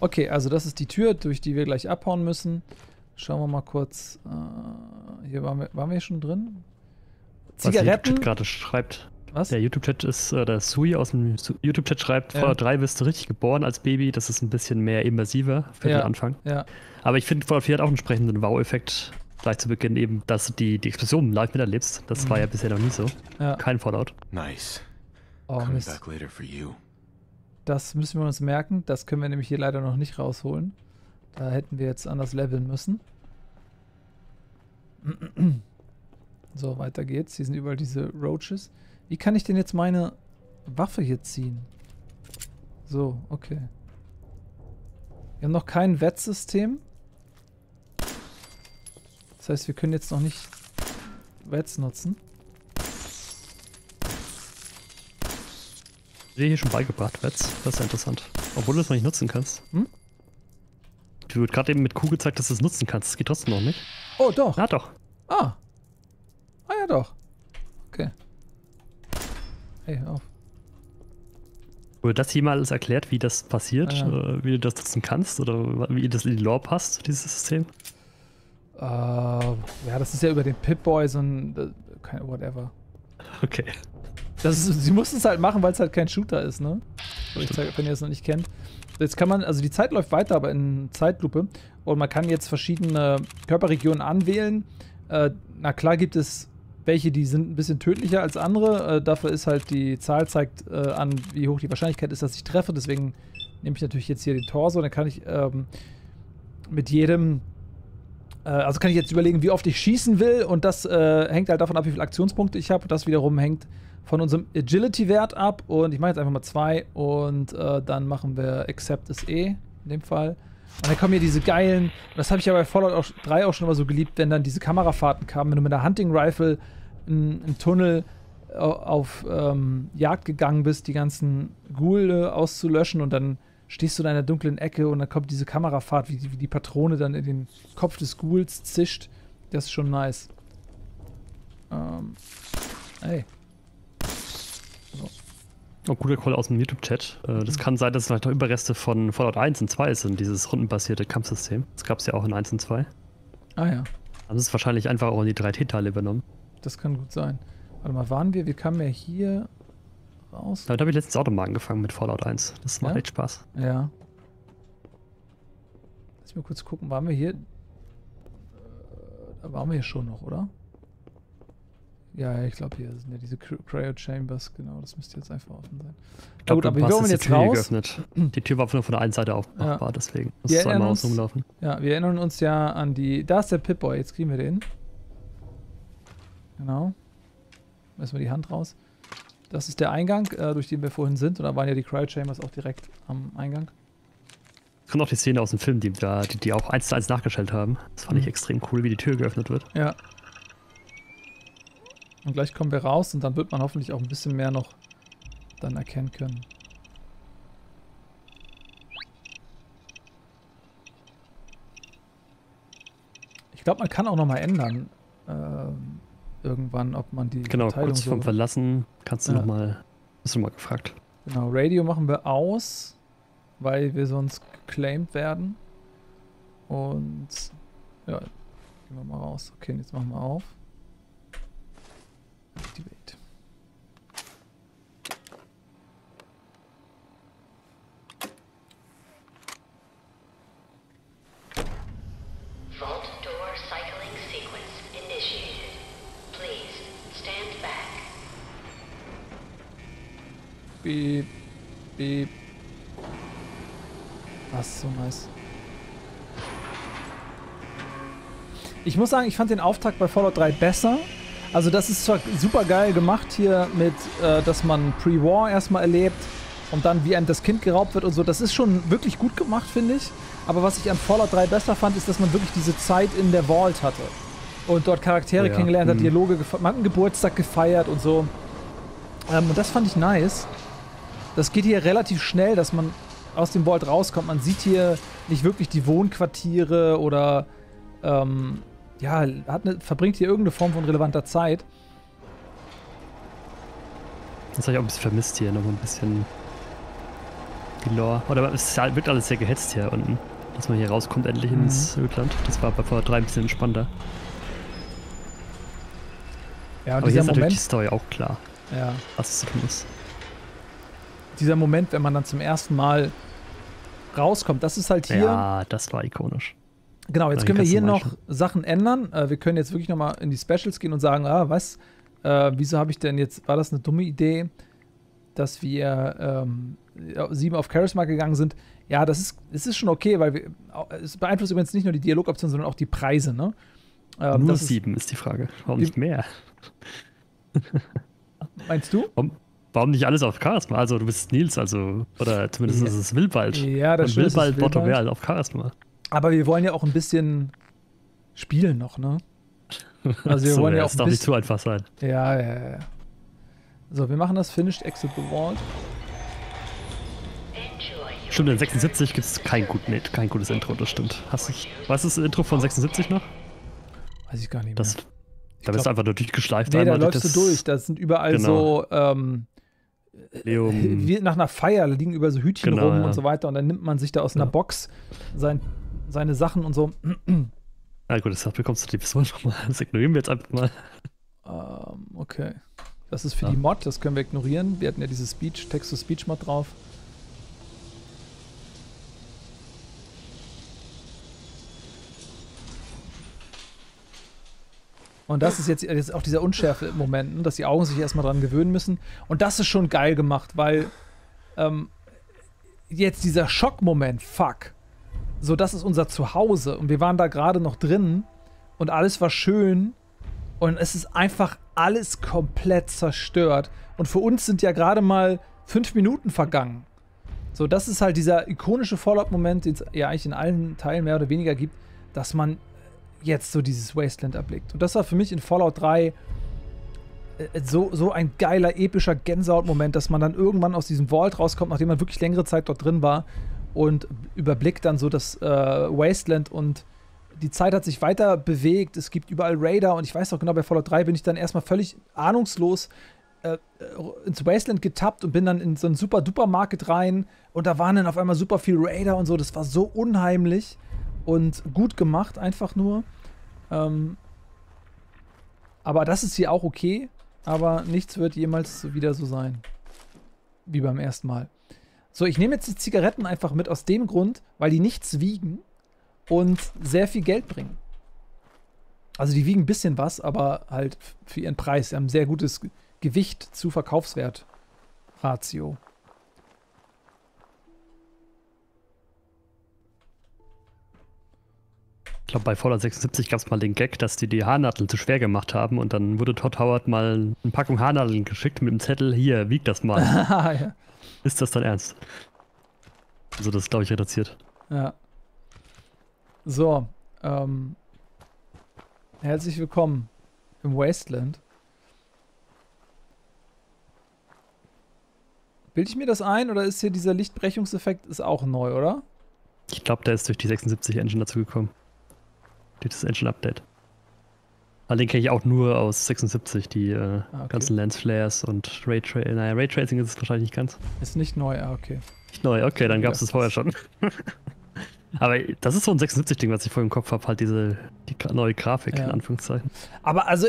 Okay, also das ist die Tür, durch die wir gleich abhauen müssen. Schauen wir mal kurz. Uh, hier waren wir, waren wir schon drin. Zigaretten. Was der YouTube-Chat gerade schreibt. Was? Der YouTube-Chat ist, äh, der Sui aus dem YouTube-Chat schreibt, Fallout ja. drei wirst du richtig geboren als Baby, das ist ein bisschen mehr immersiver für ja. den Anfang. Ja. Aber ich finde, Fallout vier hat auch einen entsprechenden Wow-Effekt gleich zu Beginn eben, dass du die, die Explosion live miterlebst. Das mhm. war ja bisher noch nie so. Ja. Kein Fallout. Nice. Oh, Mist. Das müssen wir uns merken, das können wir nämlich hier leider noch nicht rausholen. Da hätten wir jetzt anders leveln müssen. So, weiter geht's. Hier sind überall diese Roaches. Wie kann ich denn jetzt meine Waffe hier ziehen? So, okay. Wir haben noch kein V A T S-System. Das heißt, wir können jetzt noch nicht V A T S nutzen. Ich sehe hier schon beigebracht, V A T S. Das ist interessant. Obwohl du es noch nicht nutzen kannst. Hm? Du wird gerade eben mit Q gezeigt, dass du es nutzen kannst. Das geht trotzdem noch nicht. Oh, doch. Ah, doch. Ah. Ah, ja, doch. Okay. Hey, hör auf. Wurde das hier mal alles erklärt, wie das passiert? Ja. Wie du das nutzen kannst? Oder wie das in die Lore passt, dieses System? Uh, ja, das ist ja über den Pip-Boy so ein... Kein, whatever. Okay. Das ist, sie mussten es halt machen, weil es halt kein Shooter ist, ne? Ich zeig, wenn ihr es noch nicht kennt. Jetzt kann man... Also die Zeit läuft weiter, aber in Zeitlupe. Und man kann jetzt verschiedene Körperregionen anwählen. Äh, na klar gibt es... Welche, die sind ein bisschen tödlicher als andere. Äh, dafür ist halt die Zahl zeigt äh, an, wie hoch die Wahrscheinlichkeit ist, dass ich treffe. Deswegen nehme ich natürlich jetzt hier den Torso. Dann kann ich ähm, mit jedem... Äh, also kann ich jetzt überlegen, wie oft ich schießen will. Und das äh, hängt halt davon ab, wie viele Aktionspunkte ich habe. Das wiederum hängt von unserem Agility-Wert ab. Und ich mache jetzt einfach mal zwei. Und äh, dann machen wir Accept is E in dem Fall. Und dann kommen hier diese geilen, und das habe ich ja bei Fallout drei auch schon immer so geliebt, wenn dann diese Kamerafahrten kamen, wenn du mit einer Hunting Rifle im Tunnel auf ähm, Jagd gegangen bist, die ganzen Ghouls auszulöschen und dann stehst du in einer dunklen Ecke und dann kommt diese Kamerafahrt, wie die, wie die Patrone dann in den Kopf des Ghouls zischt. Das ist schon nice. Ähm, ey. So. Oh, guter Call aus dem YouTube-Chat. Äh, das mhm. kann sein, dass es vielleicht noch Überreste von Fallout eins und zwei sind, dieses rundenbasierte Kampfsystem. Das gab es ja auch in eins und zwei. Ah ja. Haben sie es wahrscheinlich einfach auch in die drei T-Teile übernommen. Das kann gut sein. Warte mal, waren wir? Wir kamen ja hier raus. Damit habe ich letztens auch nochmal angefangen mit Fallout eins. Das macht ja echt Spaß. Ja. Lass mich mal kurz gucken. Waren wir hier? Da waren wir hier schon noch, oder? Ja, ich glaube, hier sind ja diese Cryo Chambers, genau, das müsste jetzt einfach offen sein. Ich glaube, aber wir haben jetzt die Tür raus geöffnet. Die Tür war nur von der einen Seite aufmachbar, ja, deswegen muss es einmal außen rumlaufen. Ja, wir erinnern uns ja an die. Da ist der Pip-Boy, jetzt kriegen wir den. Genau. Lassen wir die Hand raus. Das ist der Eingang, äh, durch den wir vorhin sind, und da waren ja die Cryo Chambers auch direkt am Eingang. Ich kann auch die Szene aus dem Film, die, die, die auch eins zu eins nachgestellt haben. Das fand mhm. ich extrem cool, wie die Tür geöffnet wird. Ja. Und gleich kommen wir raus und dann wird man hoffentlich auch ein bisschen mehr noch dann erkennen können. Ich glaube, man kann auch nochmal ändern, ähm, irgendwann, ob man die Genau, Verteilung kurz so vom Verlassen kannst du ja. nochmal, bist du mal gefragt. Genau, Radio machen wir aus, weil wir sonst geclaimed werden. Und ja, gehen wir mal raus. Okay, jetzt machen wir auf. Activate. Vault door cycling sequence initiated. Please stand back. Beep. Beep. Was so nice. Ich muss sagen, ich fand den Auftakt bei Fallout drei besser. Also das ist zwar super geil gemacht hier mit, äh, dass man Pre-War erstmal erlebt und dann wie einem das Kind geraubt wird und so. Das ist schon wirklich gut gemacht, finde ich. Aber was ich an Fallout drei besser fand, ist, dass man wirklich diese Zeit in der Vault hatte. Und dort Charaktere oh ja. kennengelernt hat, mhm. Dialoge gefeiert, man hat einen Geburtstag gefeiert und so. Ähm, und das fand ich nice. Das geht hier relativ schnell, dass man aus dem Vault rauskommt. Man sieht hier nicht wirklich die Wohnquartiere oder... Ähm, ja, hat eine, verbringt hier irgendeine Form von relevanter Zeit. Das habe ich auch ein bisschen vermisst hier, noch ein bisschen die Lore. Oder es wird alles sehr gehetzt hier unten, dass man hier rauskommt endlich mhm. ins Ödland. Das war bei Fallout drei ein bisschen entspannter. Ja, und aber dieser hier ist Moment, natürlich die Story auch klar, ja. was es zu tun ist. Dieser Moment, wenn man dann zum ersten Mal rauskommt, das ist halt hier... Ja, das war ikonisch. Genau, jetzt können wir hier noch Sachen ändern. Äh, wir können jetzt wirklich nochmal in die Specials gehen und sagen, ah, was, äh, wieso habe ich denn jetzt, war das eine dumme Idee, dass wir ähm, sieben auf Charisma gegangen sind? Ja, das ist, das ist schon okay, weil wir, es beeinflusst übrigens nicht nur die Dialogoptionen, sondern auch die Preise, ne? Ähm, nur sieben ist, ist die Frage, warum die, nicht mehr? Meinst du? Warum, warum nicht alles auf Charisma? Also du bist Nils, also, oder zumindest ja. ist es Wilbald. Ja, das stimmt. Wilbald, Bottom Real auf Charisma. Aber wir wollen ja auch ein bisschen spielen noch, ne? Also wir so, wollen ja, ja auch ein darf bisschen... nicht zu einfach sein. Ja, ja, ja. So, wir machen das. Finished Exit the Vault. Stimmt, in sechsundsiebzig gibt es kein, gut, nee, kein gutes Intro, das stimmt. Hast du, was ist das Intro von sechsundsiebzig noch? Weiß ich gar nicht mehr. Das, da glaub, bist du einfach nur durchgeschleift. Nee, da läufst das, du durch. Da sind überall genau. so... Ähm, Leum. Wie nach einer Feier liegen über so Hütchen genau, rum ja. und so weiter. Und dann nimmt man sich da aus ja. einer Box sein... seine Sachen und so. Na gut, das bekommst du die Person nochmal. Das ignorieren wir jetzt einfach mal. Ähm, um, okay. Das ist für ja. die Mod, das können wir ignorieren. Wir hatten ja diese Speech, Text-to-Speech-Mod drauf. Und das ist jetzt, jetzt auch dieser Unschärfe-Moment, dass die Augen sich erstmal dran gewöhnen müssen. Und das ist schon geil gemacht, weil ähm, jetzt dieser Schockmoment, fuck. So, das ist unser Zuhause und wir waren da gerade noch drin und alles war schön und es ist einfach alles komplett zerstört und für uns sind ja gerade mal fünf Minuten vergangen. So, das ist halt dieser ikonische Fallout-Moment, den es ja eigentlich in allen Teilen mehr oder weniger gibt, dass man jetzt so dieses Wasteland erblickt. Und das war für mich in Fallout drei äh, so, so ein geiler, epischer Gänsehaut-Moment, dass man dann irgendwann aus diesem Vault rauskommt, nachdem man wirklich längere Zeit dort drin war. Und überblickt dann so das äh, Wasteland und die Zeit hat sich weiter bewegt. Es gibt überall Raider und ich weiß auch genau, bei Fallout drei bin ich dann erstmal völlig ahnungslos äh, ins Wasteland getappt und bin dann in so einen Super-Duper-Market rein und da waren dann auf einmal super viel Raider und so. Das war so unheimlich und gut gemacht einfach nur. Ähm, aber das ist hier auch okay. Aber nichts wird jemals wieder so sein. Wie beim ersten Mal. So, ich nehme jetzt die Zigaretten einfach mit aus dem Grund, weil die nichts wiegen und sehr viel Geld bringen. Also die wiegen ein bisschen was, aber halt für ihren Preis. Sie haben ein sehr gutes Gewicht zu Verkaufswert-Ratio. Ich glaube, bei Fallout sechsundsiebzig gab es mal den Gag, dass die die Haarnadeln zu schwer gemacht haben und dann wurde Todd Howard mal eine Packung Haarnadeln geschickt mit dem Zettel, hier, wiegt das mal. Ja. Ist das dann ernst? Also das ist, glaube ich, reduziert. Ja. So, ähm, herzlich willkommen im Wasteland. Bilde ich mir das ein oder ist hier dieser Lichtbrechungseffekt ist auch neu, oder? Ich glaube, der ist durch die sechsundsiebzig Engine dazugekommen. Das Engine-Update. Aber den kenne ich auch nur aus sechsundsiebzig, die äh, ah, okay. ganzen Lensflares und Raytracing. Naja, Raytracing ist es wahrscheinlich nicht ganz. Ist nicht neu, ah, okay. Nicht neu, okay, dann gab es das vorher schon. Aber das ist so ein sechsundsiebzig-Ding, was ich vor dem Kopf habe, halt diese die neue Grafik, ja. in Anführungszeichen. Aber also,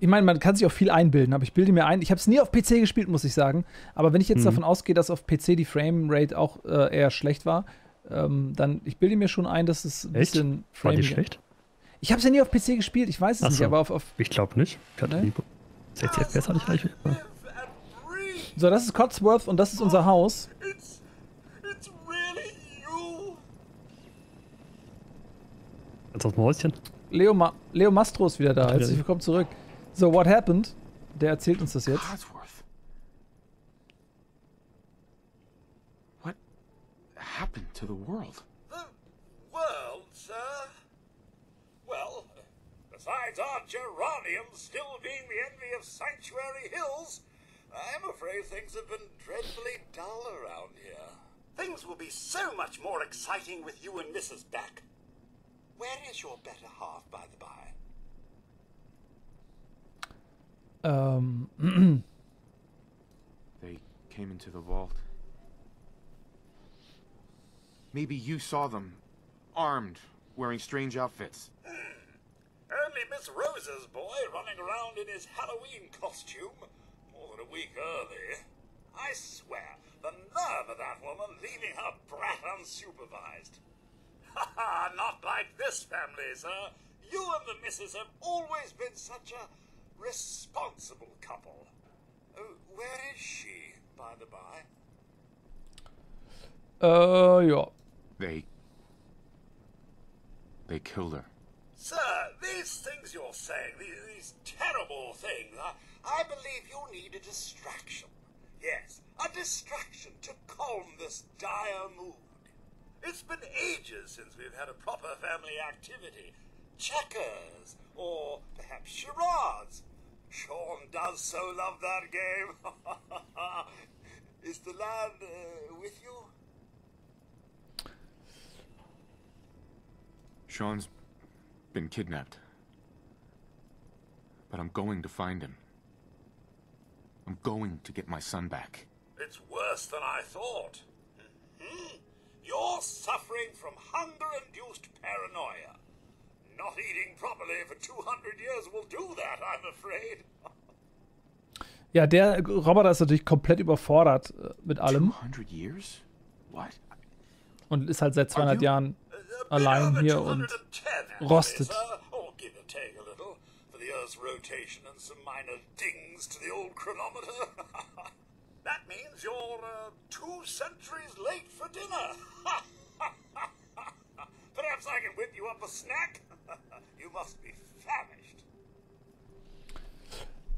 ich meine, man kann sich auch viel einbilden, aber ich bilde mir ein, ich habe es nie auf P C gespielt, muss ich sagen. Aber wenn ich jetzt mhm. davon ausgehe, dass auf P C die Framerate auch äh, eher schlecht war, ähm, dann, ich bilde mir schon ein, dass es ein Echt? bisschen Frame war die schlecht? Ich habe es ja nie auf P C gespielt, ich weiß es Ach nicht, so. aber auf, auf... Ich glaube nicht. Ich hatte nee? sechzig F P S hatte ich eigentlich. So, das ist Codsworth und das ist unser Haus. It's, it's really you. Jetzt aus dem Häuschen. Leo, Ma Leo Mastro ist wieder da, herzlich willkommen zurück. So, what happened? Der erzählt uns das jetzt. Codsworth. What happened to the world? The world, sir? Well, besides our geranium still being the envy of Sanctuary Hills, I'm afraid things have been dreadfully dull around here. Things will be so much more exciting with you and Missus back. Where is your better half, by the by? Um. They came into the vault. Maybe you saw them, armed. Wearing strange outfits. Mm. Only Miss Rose's boy running around in his Halloween costume. More than a week early. I swear, the nerve of that woman leaving her brat unsupervised. Ha ha, not like this family, sir. You and the missus have always been such a responsible couple. Oh, where is she, by the by? Uh, yeah. They... They killed her. Sir, these things you're saying, these, these terrible things, I, I believe you need a distraction. Yes, a distraction to calm this dire mood. It's been ages since we've had a proper family activity. Checkers, or perhaps charades. Sean does so love that game. Is the lad uh, with you? Sean's been kidnapped, but I'm going to find him. I'm going to get my son back. It's worse than I thought. Mm-hmm. You're suffering from hunger-induced paranoia. Not eating properly for two hundred years will do that, I'm afraid. Ja, der Roboter ist natürlich komplett überfordert mit allem. two hundred years? What? Und ist halt seit zweihundert Jahren allein hier und rostet.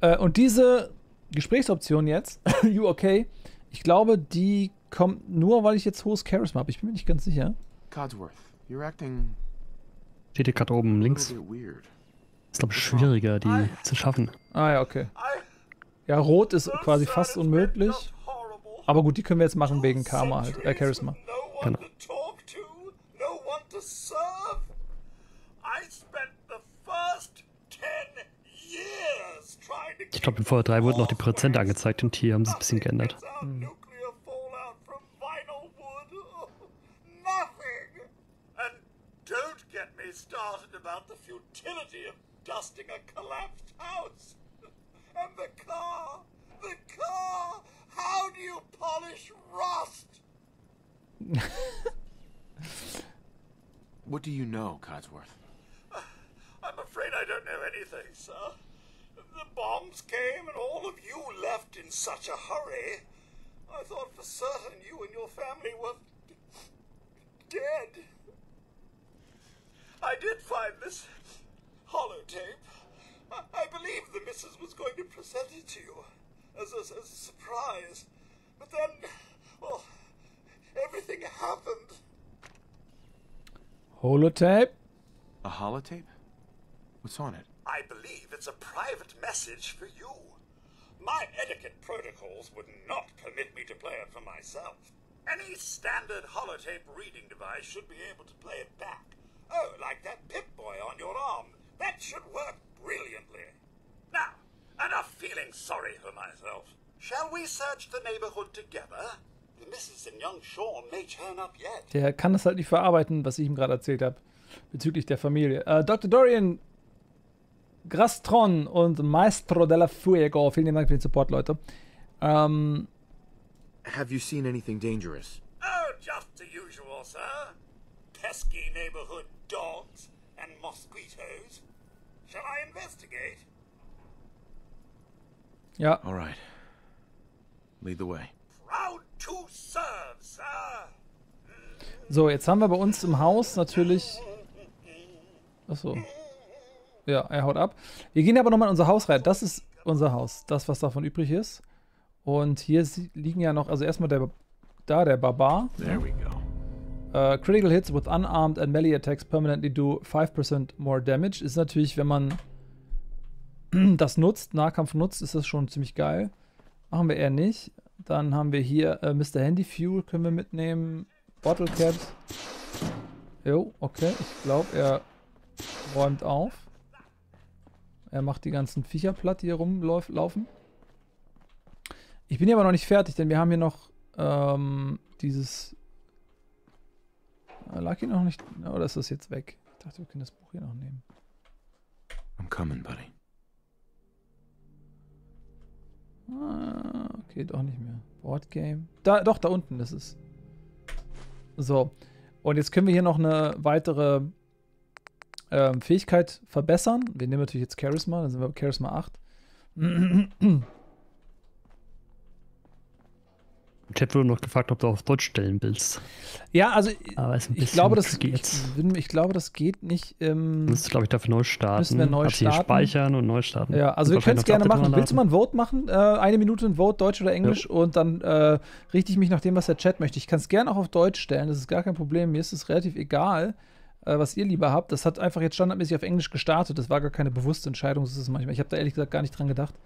Äh, und diese Gesprächsoption jetzt, you okay, ich glaube, die kommt nur, weil ich jetzt hohes Charisma habe. Ich bin mir nicht ganz sicher. Codsworth. You're acting. Steht hier gerade oben links. Ist, glaube ich, schwieriger, die zu schaffen. Ah ja, okay. Ja, rot ist quasi fast unmöglich. Aber gut, die können wir jetzt machen wegen Karma halt. Äh, Charisma. Genau. Ich glaube, in Fallout drei wurden noch die Prozente angezeigt und hier haben sie es ein bisschen geändert. Hm. started about the futility of dusting a collapsed house. And the car, the car, how do you polish rust? What do you know, Codsworth? Uh, I'm afraid I don't know anything, sir. The bombs came and all of you left in such a hurry. I thought for certain you and your family were dead. I did find this holotape. I, I believe the missus was going to present it to you as a, as a surprise. But then, well, everything happened. Holotape? A holotape? What's on it? I believe it's a private message for you. My etiquette protocols would not permit me to play it for myself. Any standard holotape reading device should be able to play it back. Oh, like that Pip-Boy on your arm. That should work brilliantly. Now, enough feeling sorry for myself. Shall we search the neighborhood together? The missus and young Sean may turn up yet. Der kann das halt nicht verarbeiten, was ich ihm gerade erzählt habe. Bezüglich der Familie. Äh, Doktor Dorian, Grastron und Maestro della Fuego. Vielen Dank für den Support, Leute. Ähm... Have you seen anything dangerous? Oh, just the usual, sir. Pesky neighborhood dogs and mosquitoes. Shall I investigate? Ja. All right. Lead the way. Proud to serve, sir. So, jetzt haben wir bei uns im Haus natürlich... Achso. Ja, er haut ab. Wir gehen aber nochmal in unser Haus rein. Das ist unser Haus. Das, was davon übrig ist. Und hier liegen ja noch, also erstmal der, da der Barbar. There we go. Uh, critical hits with unarmed and melee attacks permanently do five percent more damage. Ist natürlich, wenn man das nutzt, Nahkampf nutzt, ist das schon ziemlich geil. Machen wir eher nicht. Dann haben wir hier uh, Mister Handy Fuel, können wir mitnehmen. Bottle Caps. Jo, okay. Ich glaube, er räumt auf. Er macht die ganzen Viecher platt, die hier rumlaufen. Ich bin hier aber noch nicht fertig, denn wir haben hier noch ähm, dieses... Lag hier noch nicht... Oder ist das jetzt weg? Ich dachte, wir können das Buch hier noch nehmen. I'm coming, buddy. Ah, okay, doch nicht mehr. Boardgame. Da, doch, da unten ist es. So. Und jetzt können wir hier noch eine weitere ähm, Fähigkeit verbessern. Wir nehmen natürlich jetzt Charisma, dann sind wir bei Charisma acht. Im Chat wurde noch gefragt, ob du auf Deutsch stellen willst. Ja, also ich glaube, das, ich, ich glaube, das geht nicht. Ähm, das ist, glaube ich, dafür neu starten. Müssen wir neu also starten. Speichern und neu starten. Ja, also wir können es gerne machen. Willst du mal ein Vote machen? Äh, eine Minute ein Vote, Deutsch oder Englisch. Ja. Und dann äh, richte ich mich nach dem, was der Chat möchte. Ich kann es gerne auch auf Deutsch stellen. Das ist gar kein Problem. Mir ist es relativ egal, äh, was ihr lieber habt. Das hat einfach jetzt standardmäßig auf Englisch gestartet. Das war gar keine bewusste Entscheidung. Das ist es manchmal. Ich habe da ehrlich gesagt gar nicht dran gedacht,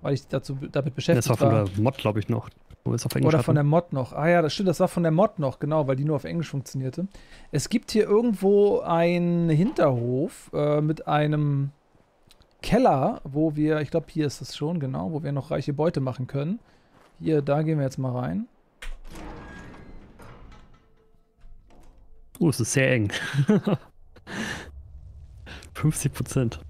weil ich dazu, damit beschäftigt war. Das war von war. der Mod, glaube ich, noch. Wo auf Englisch Oder von hatten. der Mod noch. Ah ja, das stimmt, das war von der Mod noch, genau, weil die nur auf Englisch funktionierte. Es gibt hier irgendwo einen Hinterhof äh, mit einem Keller, wo wir, ich glaube, hier ist es schon, genau, wo wir noch reiche Beute machen können. Hier, da gehen wir jetzt mal rein. Oh, es ist sehr eng. fünfzig Prozent.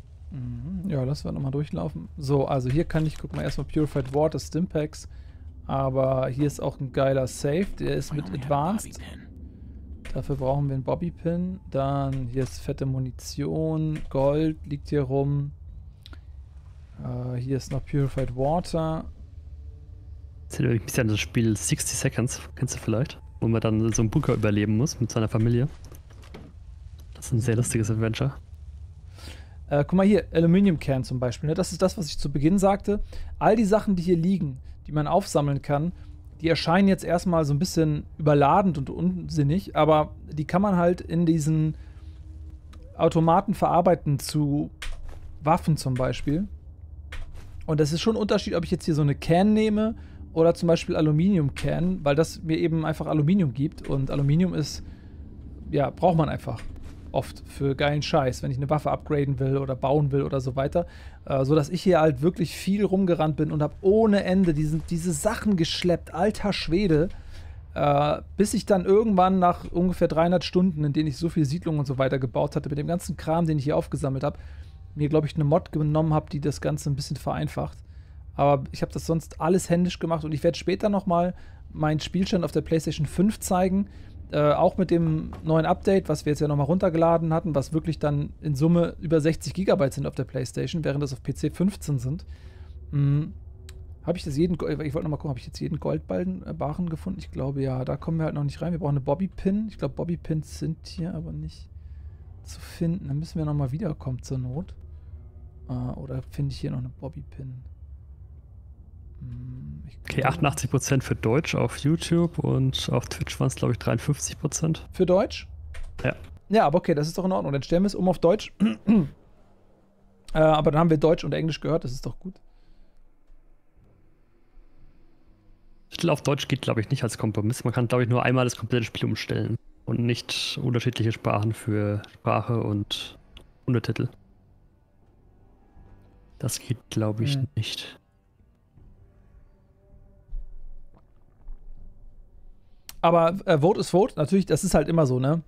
Ja, lass wir nochmal durchlaufen. So, also hier kann ich, guck mal, erstmal Purified Water, Stimpacks. Aber hier ist auch ein geiler Safe, der ist mit Advanced. Dafür brauchen wir einen Bobbypin. Dann hier ist fette Munition, Gold liegt hier rum. Uh, hier ist noch Purified Water. Das erinnert mich ein bisschen an das Spiel sixty Seconds, kennst du vielleicht? Wo man dann so einen Bunker überleben muss mit seiner Familie. Das ist ein sehr lustiges Adventure. Uh, guck mal hier, Aluminium Can zum Beispiel. Das ist das, was ich zu Beginn sagte. All die Sachen, die hier liegen, die man aufsammeln kann, die erscheinen jetzt erstmal so ein bisschen überladend und unsinnig, aber die kann man halt in diesen Automaten verarbeiten zu Waffen zum Beispiel. Und das ist schon ein Unterschied, ob ich jetzt hier so eine Can nehme oder zum Beispiel Aluminium-Can, weil das mir eben einfach Aluminium gibt und Aluminium ist, ja, braucht man einfach oft für geilen Scheiß, wenn ich eine Waffe upgraden will oder bauen will oder so weiter. Äh, so dass ich hier halt wirklich viel rumgerannt bin und habe ohne Ende diesen, diese Sachen geschleppt. Alter Schwede. Äh, bis ich dann irgendwann nach ungefähr dreihundert Stunden, in denen ich so viele Siedlungen und so weiter gebaut hatte, mit dem ganzen Kram, den ich hier aufgesammelt habe, mir, glaube ich, eine Mod genommen habe, die das Ganze ein bisschen vereinfacht. Aber ich habe das sonst alles händisch gemacht und ich werde später nochmal meinen Spielstand auf der PlayStation fünf zeigen. Äh, auch mit dem neuen Update, was wir jetzt ja nochmal runtergeladen hatten, was wirklich dann in Summe über sechzig Gigabyte sind auf der PlayStation, während das auf P C fünfzehn sind. Hm. Habe ich das jeden, ich wollte nochmal gucken, habe ich jetzt jeden Goldballen äh, Barren gefunden? Ich glaube ja, da kommen wir halt noch nicht rein. Wir brauchen eine Bobby-Pin. Ich glaube, Bobby-Pins sind hier aber nicht zu finden. Dann müssen wir nochmal wiederkommen zur Not. Äh, oder finde ich hier noch eine Bobby-Pin? Hm, okay, achtundachtzig Prozent für Deutsch auf YouTube und auf Twitch waren es, glaube ich, dreiundfünfzig Prozent. Für Deutsch? Ja. Ja, aber okay, das ist doch in Ordnung. Dann stellen wir es um auf Deutsch. äh, aber dann haben wir Deutsch und Englisch gehört, das ist doch gut. Titel auf Deutsch geht, glaube ich, nicht als Kompromiss. Man kann, glaube ich, nur einmal das komplette Spiel umstellen und nicht unterschiedliche Sprachen für Sprache und Untertitel. Das geht, glaube ich, hm. nicht. Aber äh, Vote ist Vote. Natürlich, das ist halt immer so, ne?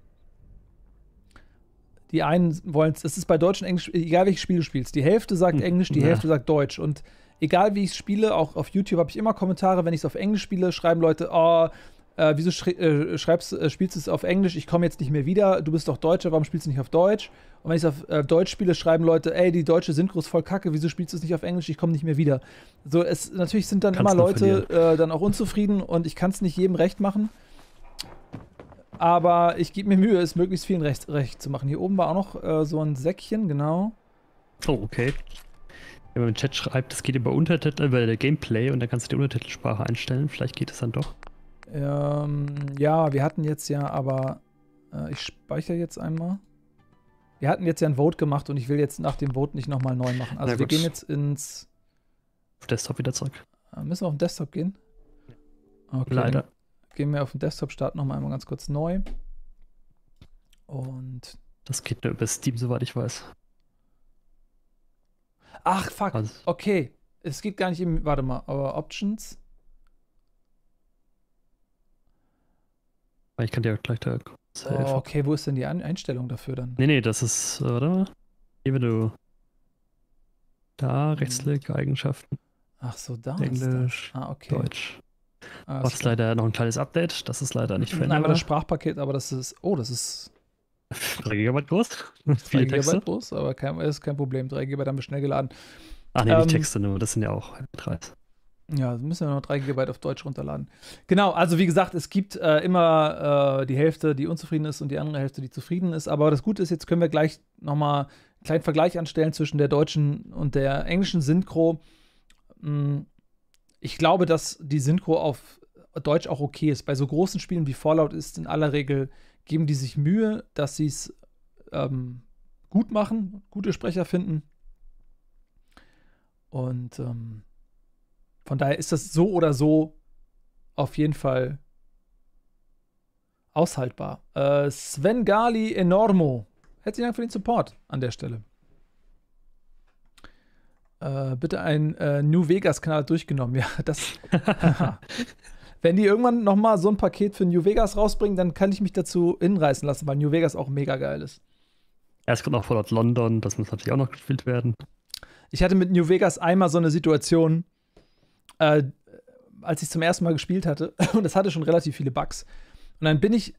Die einen wollen es, es ist bei Deutsch und Englisch, egal welches Spiel du spielst, die Hälfte sagt hm. Englisch, die ja. Hälfte sagt Deutsch und egal wie ich spiele, auch auf YouTube habe ich immer Kommentare, wenn ich es auf Englisch spiele, schreiben Leute, oh, äh, wieso schri äh, schreibst, äh, spielst du es auf Englisch, ich komme jetzt nicht mehr wieder, du bist doch Deutscher, warum spielst du nicht auf Deutsch? Und wenn ich es auf äh, Deutsch spiele, schreiben Leute, ey, die deutsche Synchro ist voll kacke, wieso spielst du es nicht auf Englisch, ich komme nicht mehr wieder. So, es, natürlich sind dann kannst immer Leute äh, dann auch unzufrieden und ich kann es nicht jedem recht machen, aber ich gebe mir Mühe, es möglichst vielen recht, recht zu machen. Hier oben war auch noch äh, so ein Säckchen, genau. Oh, okay. Wenn man im Chat schreibt, das geht über Untertitel, über der Gameplay und dann kannst du die Untertitelsprache einstellen. Vielleicht geht es dann doch. Ähm, ja, wir hatten jetzt ja aber. Äh, ich speichere jetzt einmal. Wir hatten jetzt ja ein Vote gemacht und ich will jetzt nach dem Vote nicht nochmal neu machen. Also wir gehen jetzt ins. Auf Desktop wieder zurück. Müssen wir auf den Desktop gehen? Okay. Leider. Gehen wir auf den Desktop, starten nochmal einmal ganz kurz neu. Und. Das geht nur über Steam, soweit ich weiß. Ach, fuck. Was? Okay. Es geht gar nicht im. Warte mal. Aber Options. Ich kann dir gleich da helfen. Oh, okay, wo ist denn die Einstellung dafür dann? Nee, nee, das ist. Warte mal. Hier, wenn du. Da, Rechtsklick, Eigenschaften. Ach so, da. Englisch. Ah, okay. Deutsch. Ah, das ist leider noch ein kleines Update. Das ist leider nicht veränderbar. Nein, das Sprachpaket, aber das ist. Oh, das ist. drei Gigabyte groß? drei Gigabyte groß, aber kein, ist kein Problem. drei Gigabyte haben wir schnell geladen. Ach nee, ähm, die Texte nur, das sind ja auch M P drei. Ja, müssen wir noch drei Gigabyte auf Deutsch runterladen. Genau, also wie gesagt, es gibt äh, immer äh, die Hälfte, die unzufrieden ist und die andere Hälfte, die zufrieden ist. Aber das Gute ist, jetzt können wir gleich nochmal einen kleinen Vergleich anstellen zwischen der deutschen und der englischen Synchro. Ich glaube, dass die Synchro auf Deutsch auch okay ist. Bei so großen Spielen wie Fallout ist in aller Regel geben die sich Mühe, dass sie es ähm, gut machen, gute Sprecher finden. Und ähm, von daher ist das so oder so auf jeden Fall aushaltbar. Äh, Svengali Enormo. Herzlichen Dank für den Support an der Stelle. Äh, bitte ein äh, New Vegas-Kanal durchgenommen. Ja, das... Wenn die irgendwann nochmal so ein Paket für New Vegas rausbringen, dann kann ich mich dazu hinreißen lassen, weil New Vegas auch mega geil ist. Ja, es kommt auch Fallout London, das muss natürlich auch noch gespielt werden. Ich hatte mit New Vegas einmal so eine Situation, äh, als ich es zum ersten Mal gespielt hatte, und das hatte schon relativ viele Bugs. Und dann bin ich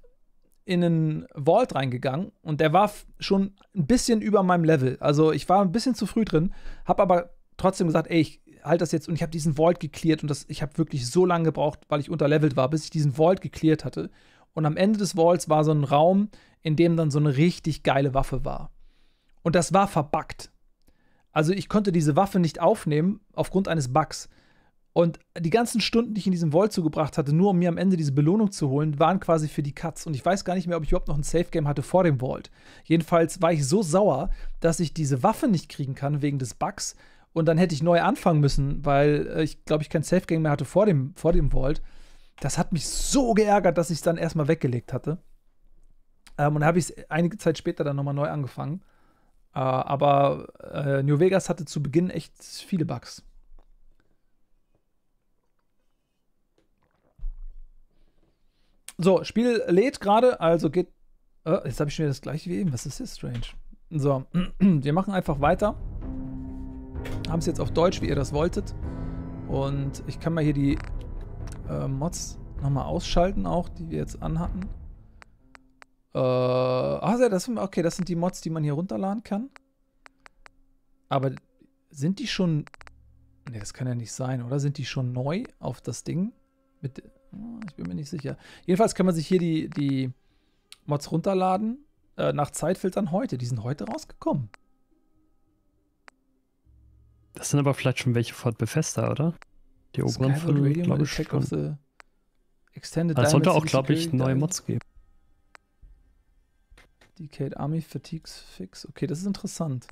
in einen Vault reingegangen und der war schon ein bisschen über meinem Level. Also ich war ein bisschen zu früh drin, hab aber trotzdem gesagt, ey, ich halt das jetzt, und ich habe diesen Vault gecleart und das, ich habe wirklich so lange gebraucht, weil ich unterlevelt war, bis ich diesen Vault gecleart hatte. Und am Ende des Vaults war so ein Raum, in dem dann so eine richtig geile Waffe war. Und das war verbuggt. Also ich konnte diese Waffe nicht aufnehmen aufgrund eines Bugs. Und die ganzen Stunden, die ich in diesem Vault zugebracht hatte, nur um mir am Ende diese Belohnung zu holen, waren quasi für die Katz. Und ich weiß gar nicht mehr, ob ich überhaupt noch ein Safe-Game hatte vor dem Vault. Jedenfalls war ich so sauer, dass ich diese Waffe nicht kriegen kann wegen des Bugs. Und dann hätte ich neu anfangen müssen, weil ich, glaube ich, kein Safe-Game mehr hatte vor dem, vor dem Vault. Das hat mich so geärgert, dass ich es dann erstmal weggelegt hatte. Ähm, und dann habe ich es einige Zeit später dann nochmal neu angefangen. Äh, aber äh, New Vegas hatte zu Beginn echt viele Bugs. So, Spiel lädt gerade, also geht... Oh, jetzt habe ich schon wieder das gleiche wie eben. Was ist das? Strange. So, wir machen einfach weiter. Haben es jetzt auf Deutsch, wie ihr das wolltet. Und ich kann mal hier die äh, Mods nochmal ausschalten auch, die wir jetzt anhatten. Äh, ach, das, okay, das sind die Mods, die man hier runterladen kann. Aber sind die schon... Ne, das kann ja nicht sein, oder? Sind die schon neu auf das Ding? Mit... Ich bin mir nicht sicher. Jedenfalls kann man sich hier die, die Mods runterladen. Äh, nach Zeitfiltern heute. Die sind heute rausgekommen. Das sind aber vielleicht schon welche von Bethesda, oder? Die oberen von, glaube ich, schon. Extended also sollte auch, glaube ich, neue Mods geben. Decade Army, Fatigues Fix. Okay, das ist interessant.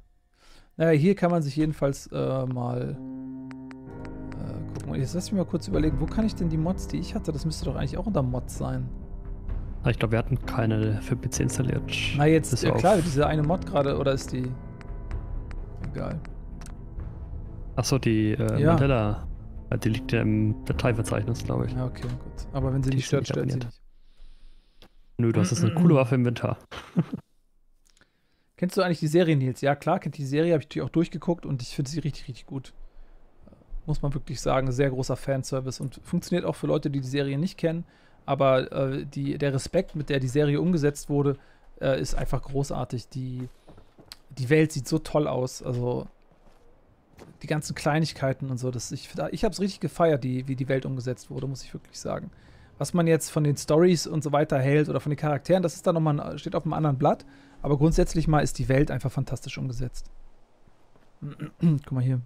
Naja, hier kann man sich jedenfalls äh, mal... Jetzt lass mich mal kurz überlegen, wo kann ich denn die Mods, die ich hatte, das müsste doch eigentlich auch unter Mods sein. Ich glaube, wir hatten keine für P C installiert. Na jetzt, ist ja klar, diese eine Mod gerade, oder ist die... Egal. Achso, die äh, ja. Mandela, die liegt ja im Dateiverzeichnis, glaube ich. Ja, okay, gut. Aber wenn sie die nicht stört, stört sie nicht. Nö, du hast jetzt eine coole Waffe im Winter. Kennst du eigentlich die Serie, Nils? Ja, klar, kennt die Serie, habe ich natürlich auch durchgeguckt und ich finde sie richtig, richtig gut. Muss man wirklich sagen, sehr großer Fanservice und funktioniert auch für Leute, die die Serie nicht kennen, aber äh, die, der Respekt, mit der die Serie umgesetzt wurde, äh, ist einfach großartig. Die, die Welt sieht so toll aus, also die ganzen Kleinigkeiten und so, das, ich, ich habe es richtig gefeiert, die, wie die Welt umgesetzt wurde, muss ich wirklich sagen. Was man jetzt von den Storys und so weiter hält oder von den Charakteren, das ist dann nochmal, steht auf einem anderen Blatt, aber grundsätzlich mal ist die Welt einfach fantastisch umgesetzt. Guck mal hier.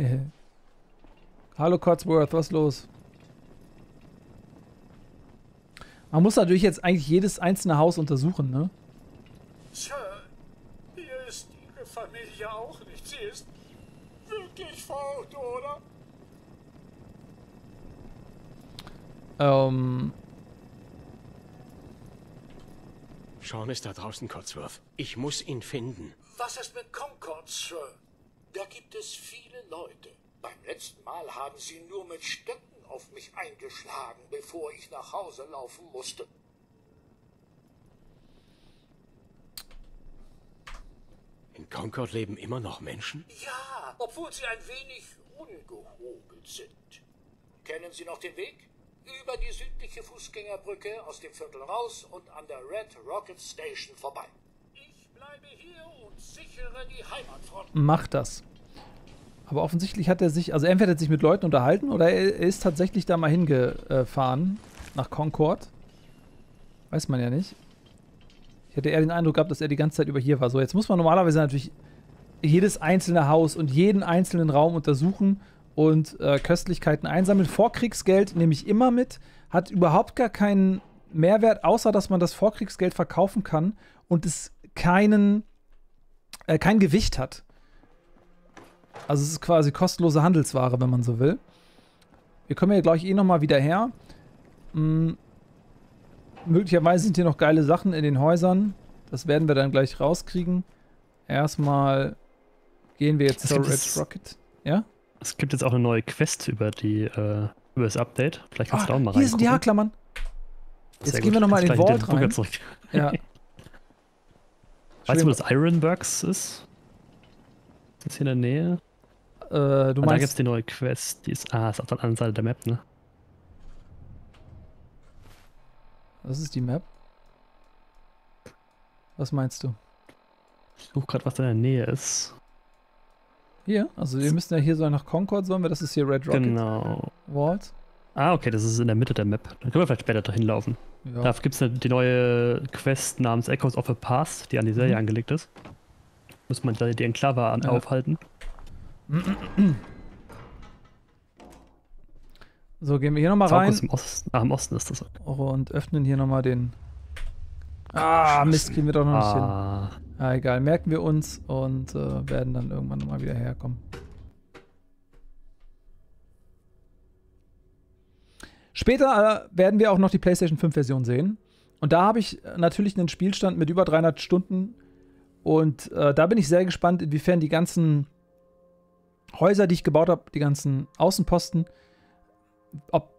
Yeah. Hallo Codsworth, was ist los? Man muss natürlich jetzt eigentlich jedes einzelne Haus untersuchen, ne? Sir, hier ist Ihre Familie auch nicht. Sie ist wirklich fort, oder? Ähm... Sean ist da draußen, Codsworth. Ich muss ihn finden. Was ist mit Concord, Sir? Da gibt es viele Leute. Beim letzten Mal haben sie nur mit Stöcken auf mich eingeschlagen, bevor ich nach Hause laufen musste. In Concord leben immer noch Menschen? Ja, obwohl sie ein wenig ungehobelt sind. Kennen Sie noch den Weg? Über die südliche Fußgängerbrücke, aus dem Viertel raus und an der Red Rocket Station vorbei. Mach das. Aber offensichtlich hat er sich, also entweder hat er sich mit Leuten unterhalten oder er ist tatsächlich da mal hingefahren nach Concord. Weiß man ja nicht. Ich hätte eher den Eindruck gehabt, dass er die ganze Zeit über hier war. So, jetzt muss man normalerweise natürlich jedes einzelne Haus und jeden einzelnen Raum untersuchen und äh, Köstlichkeiten einsammeln. Vorkriegsgeld nehme ich immer mit, hat überhaupt gar keinen Mehrwert, außer dass man das Vorkriegsgeld verkaufen kann und es keinen, äh, kein Gewicht hat. Also es ist quasi kostenlose Handelsware, wenn man so will. Wir kommen hier, glaube ich, eh nochmal wieder her. Hm. Möglicherweise sind hier noch geile Sachen in den Häusern. Das werden wir dann gleich rauskriegen. Erstmal gehen wir jetzt es zur Red es, Rocket. Ja? Es gibt jetzt auch eine neue Quest über, die, äh, über das Update. Vielleicht kannst ah, du da auch mal rein. Hier sind die Haarklammern. Jetzt Sehr gehen gut. wir nochmal in den Vault rein. Ja. Weißt du, wo das Ironworks ist? Ist hier in der Nähe? Äh, du ah, meinst... Da gibt's die neue Quest. Die ist, ah, ist auf der anderen Seite der Map, ne? Was ist die Map? Was meinst du? Ich suche gerade, was da in der Nähe ist. Hier? Also wir müssen ja hier so nach Concord, sollen wir? Das ist hier Red Rocket. Genau. Vault. Ah, okay, das ist in der Mitte der Map. Dann können wir vielleicht später dahin laufen. Ja. Da gibt es die neue Quest namens Echoes of the Past, die an die Serie mhm. angelegt ist. Muss man die Enklave an ja. aufhalten. So, gehen wir hier nochmal rein. Im Osten. Ach, im Osten ist das. Und öffnen hier nochmal den... Ah, Mist, gehen wir doch noch nicht ah. hin. Ah, egal, merken wir uns und äh, werden dann irgendwann nochmal wieder herkommen. Später äh, werden wir auch noch die PlayStation fünf Version sehen. Und da habe ich natürlich einen Spielstand mit über dreihundert Stunden. Und äh, da bin ich sehr gespannt, inwiefern die ganzen Häuser, die ich gebaut habe, die ganzen Außenposten, ob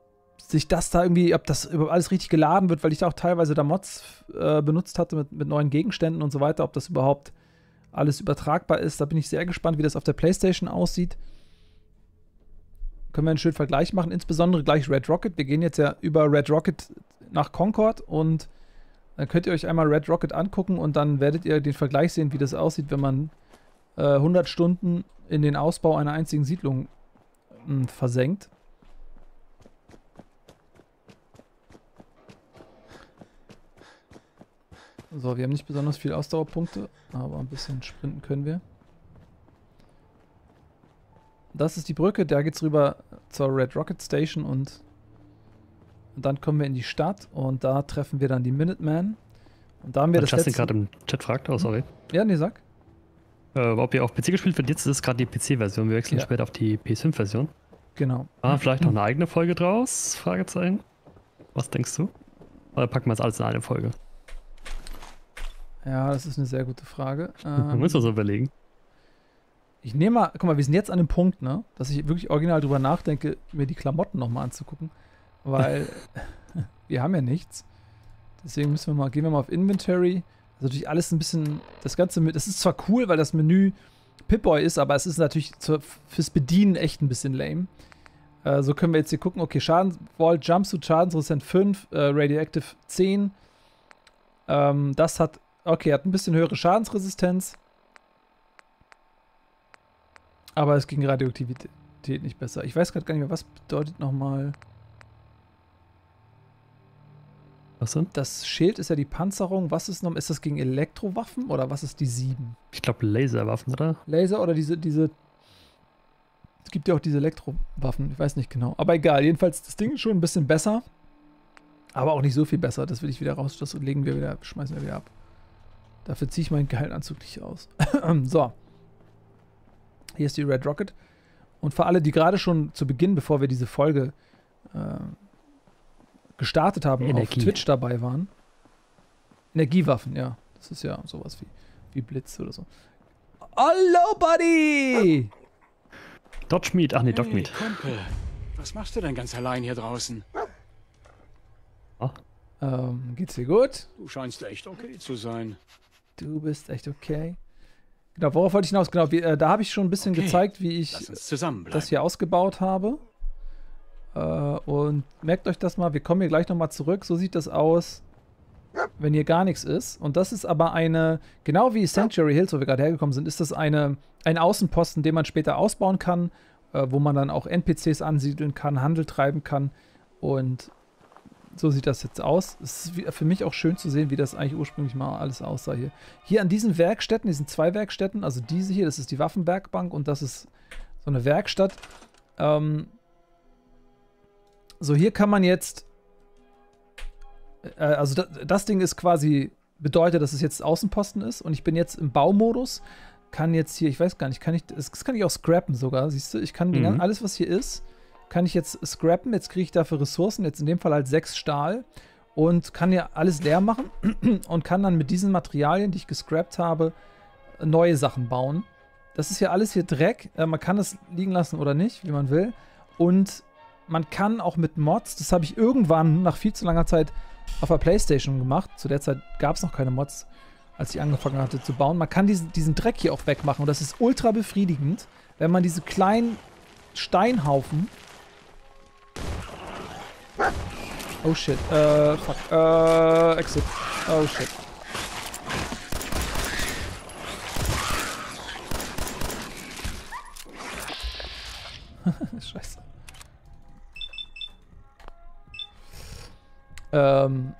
sich das da irgendwie, ob das alles richtig geladen wird, weil ich da auch teilweise da Mods äh, benutzt hatte mit, mit neuen Gegenständen und so weiter, ob das überhaupt alles übertragbar ist. Da bin ich sehr gespannt, wie das auf der PlayStation aussieht. Können wir einen schönen Vergleich machen, insbesondere gleich Red Rocket. Wir gehen jetzt ja über Red Rocket nach Concord und dann könnt ihr euch einmal Red Rocket angucken und dann werdet ihr den Vergleich sehen, wie das aussieht, wenn man äh, hundert Stunden in den Ausbau einer einzigen Siedlung mh, versenkt. So, wir haben nicht besonders viele Ausdauerpunkte, aber ein bisschen sprinten können wir. Das ist die Brücke, da geht's rüber zur Red Rocket Station und dann kommen wir in die Stadt und da treffen wir dann die Minutemen. Und da haben wir das letzte... gerade im Chat fragt, oh sorry. Ja, nee, sag. Äh, ob ihr auf P C gespielt wird, jetzt ist es gerade die P C-Version, wir wechseln ja später auf die P S fünf-Version. Genau. Ah, vielleicht noch eine eigene Folge draus? Fragezeichen. Was denkst du? Oder packen wir es alles in eine Folge? Ja, das ist eine sehr gute Frage. Ähm, müssen wir uns überlegen. Ich nehme mal, guck mal, wir sind jetzt an dem Punkt, ne, dass ich wirklich original drüber nachdenke, mir die Klamotten nochmal anzugucken, weil wir haben ja nichts. Deswegen müssen wir mal, gehen wir mal auf Inventory. Das ist natürlich alles ein bisschen, das Ganze mit, es ist zwar cool, weil das Menü Pip-Boy ist, aber es ist natürlich zu, fürs Bedienen echt ein bisschen lame. Äh, so können wir jetzt hier gucken, okay, Schaden, Vault, Jumpsuit, Schadensprozent fünf, äh, Radioactive zehn. Ähm, das hat, okay, hat ein bisschen höhere Schadensresistenz. Aber es ging Radioaktivität nicht besser. Ich weiß gerade gar nicht mehr, was bedeutet nochmal. Was denn? Das Schild ist ja die Panzerung. Was ist noch? Ist das gegen Elektrowaffen oder was ist die sieben? Ich glaube Laserwaffen, oder? Laser oder diese, diese. Es gibt ja auch diese Elektrowaffen. Ich weiß nicht genau. Aber egal. Jedenfalls, das Ding ist schon ein bisschen besser. Aber auch nicht so viel besser. Das will ich wieder raus. Das legen wir wieder, schmeißen wir wieder ab. Dafür ziehe ich meinen geheilen Anzug nicht aus. So. Hier ist die Red Rocket. Und für alle, die gerade schon zu Beginn, bevor wir diese Folge äh, gestartet haben, Energie. Auf Twitch dabei waren. Energiewaffen, ja. Das ist ja sowas wie, wie Blitz oder so. Hallo, Buddy! Dodge Meat. Ach nee, Dog Meat. Hey, Kumpel, was machst du denn ganz allein hier draußen? Oh. Ähm, geht's dir gut? Du scheinst echt okay zu sein. Du bist echt okay. Genau, worauf wollte ich hinaus? Genau, wie, äh, da habe ich schon ein bisschen okay. gezeigt, wie ich das hier ausgebaut habe. Äh, und merkt euch das mal, wir kommen hier gleich nochmal zurück. So sieht das aus, wenn hier gar nichts ist. Und das ist aber eine, genau wie Sanctuary Hills, wo wir gerade hergekommen sind, ist das eine, ein Außenposten, den man später ausbauen kann, äh, wo man dann auch N P Cs ansiedeln kann, Handel treiben kann. Und so sieht das jetzt aus. Es ist für mich auch schön zu sehen, wie das eigentlich ursprünglich mal alles aussah hier. Hier an diesen Werkstätten, diesen zwei Werkstätten, also diese hier, das ist die Waffenwerkbank und das ist so eine Werkstatt. Ähm so, hier kann man jetzt, äh, also das, das Ding ist quasi, bedeutet, dass es jetzt Außenposten ist und ich bin jetzt im Baumodus, kann jetzt hier, ich weiß gar nicht, kann ich, das kann ich auch scrappen sogar, siehst du, ich kann mhm. den, alles, was hier ist, kann ich jetzt scrappen, jetzt kriege ich dafür Ressourcen, jetzt in dem Fall halt sechs Stahl und kann ja alles leer machen und kann dann mit diesen Materialien, die ich gescrappt habe, neue Sachen bauen. Das ist ja alles hier Dreck, äh, man kann das liegen lassen oder nicht, wie man will. Und man kann auch mit Mods, das habe ich irgendwann nach viel zu langer Zeit auf der PlayStation gemacht, zu der Zeit gab es noch keine Mods, als ich angefangen hatte zu bauen, man kann diesen, diesen Dreck hier auch wegmachen und das ist ultra befriedigend, wenn man diese kleinen Steinhaufen. Oh shit, äh, fuck, äh, exit, oh shit. Scheiße. Ähm.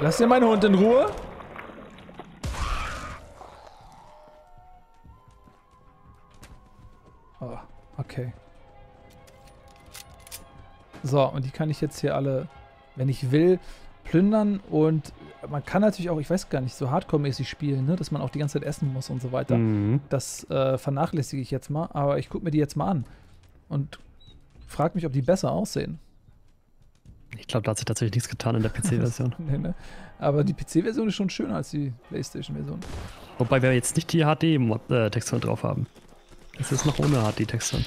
Lass dir meinen Hund in Ruhe. Oh, okay. So, und die kann ich jetzt hier alle, wenn ich will, plündern und man kann natürlich auch, ich weiß gar nicht, so hardcore-mäßig spielen, ne? Dass man auch die ganze Zeit essen muss und so weiter. Mhm. Das äh, vernachlässige ich jetzt mal, aber ich gucke mir die jetzt mal an und frage mich, ob die besser aussehen. Ich glaube, da hat sich tatsächlich nichts getan in der P C-Version. Nee, ne? Aber die P C-Version ist schon schöner als die PlayStation-Version. Wobei wir jetzt nicht die H D-Texturen drauf haben. Das ist noch ohne H D-Texturen.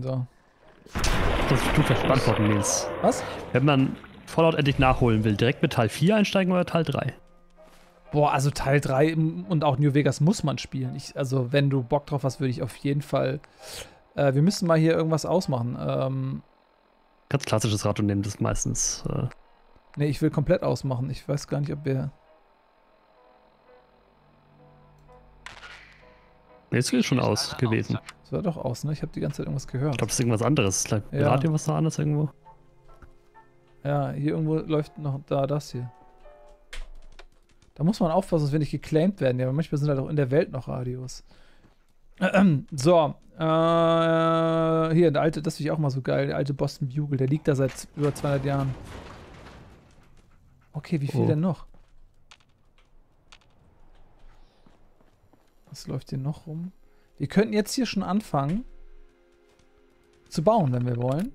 So. Das tut ja spannend worden, Nils. Was? Wenn man Fallout endlich nachholen will, direkt mit Teil vier einsteigen oder Teil drei? Boah, also Teil drei und auch New Vegas muss man spielen. Ich, also wenn du Bock drauf hast, würde ich auf jeden Fall... Äh, wir müssen mal hier irgendwas ausmachen. Ähm, Ganz klassisches Rad und nehmen das meistens. Äh. Nee, ich will komplett ausmachen. Ich weiß gar nicht, ob wir... Nee, es geht schon aus gewesen. Es war doch aus, ne? Ich habe die ganze Zeit irgendwas gehört. Ich glaube, das ist irgendwas anderes. Vielleicht ja. Radio was da anderes irgendwo. Ja, hier irgendwo läuft noch da das hier. Da muss man aufpassen, dass wir nicht geclaimt werden. Ja, aber manchmal sind halt auch in der Welt noch Radios. So. Äh, hier, der alte, das finde ich auch mal so geil. Der alte Boston Bugle, der liegt da seit über zweihundert Jahren. Okay, wie viel oh. denn noch? Was läuft hier noch rum? Wir könnten jetzt hier schon anfangen zu bauen, wenn wir wollen.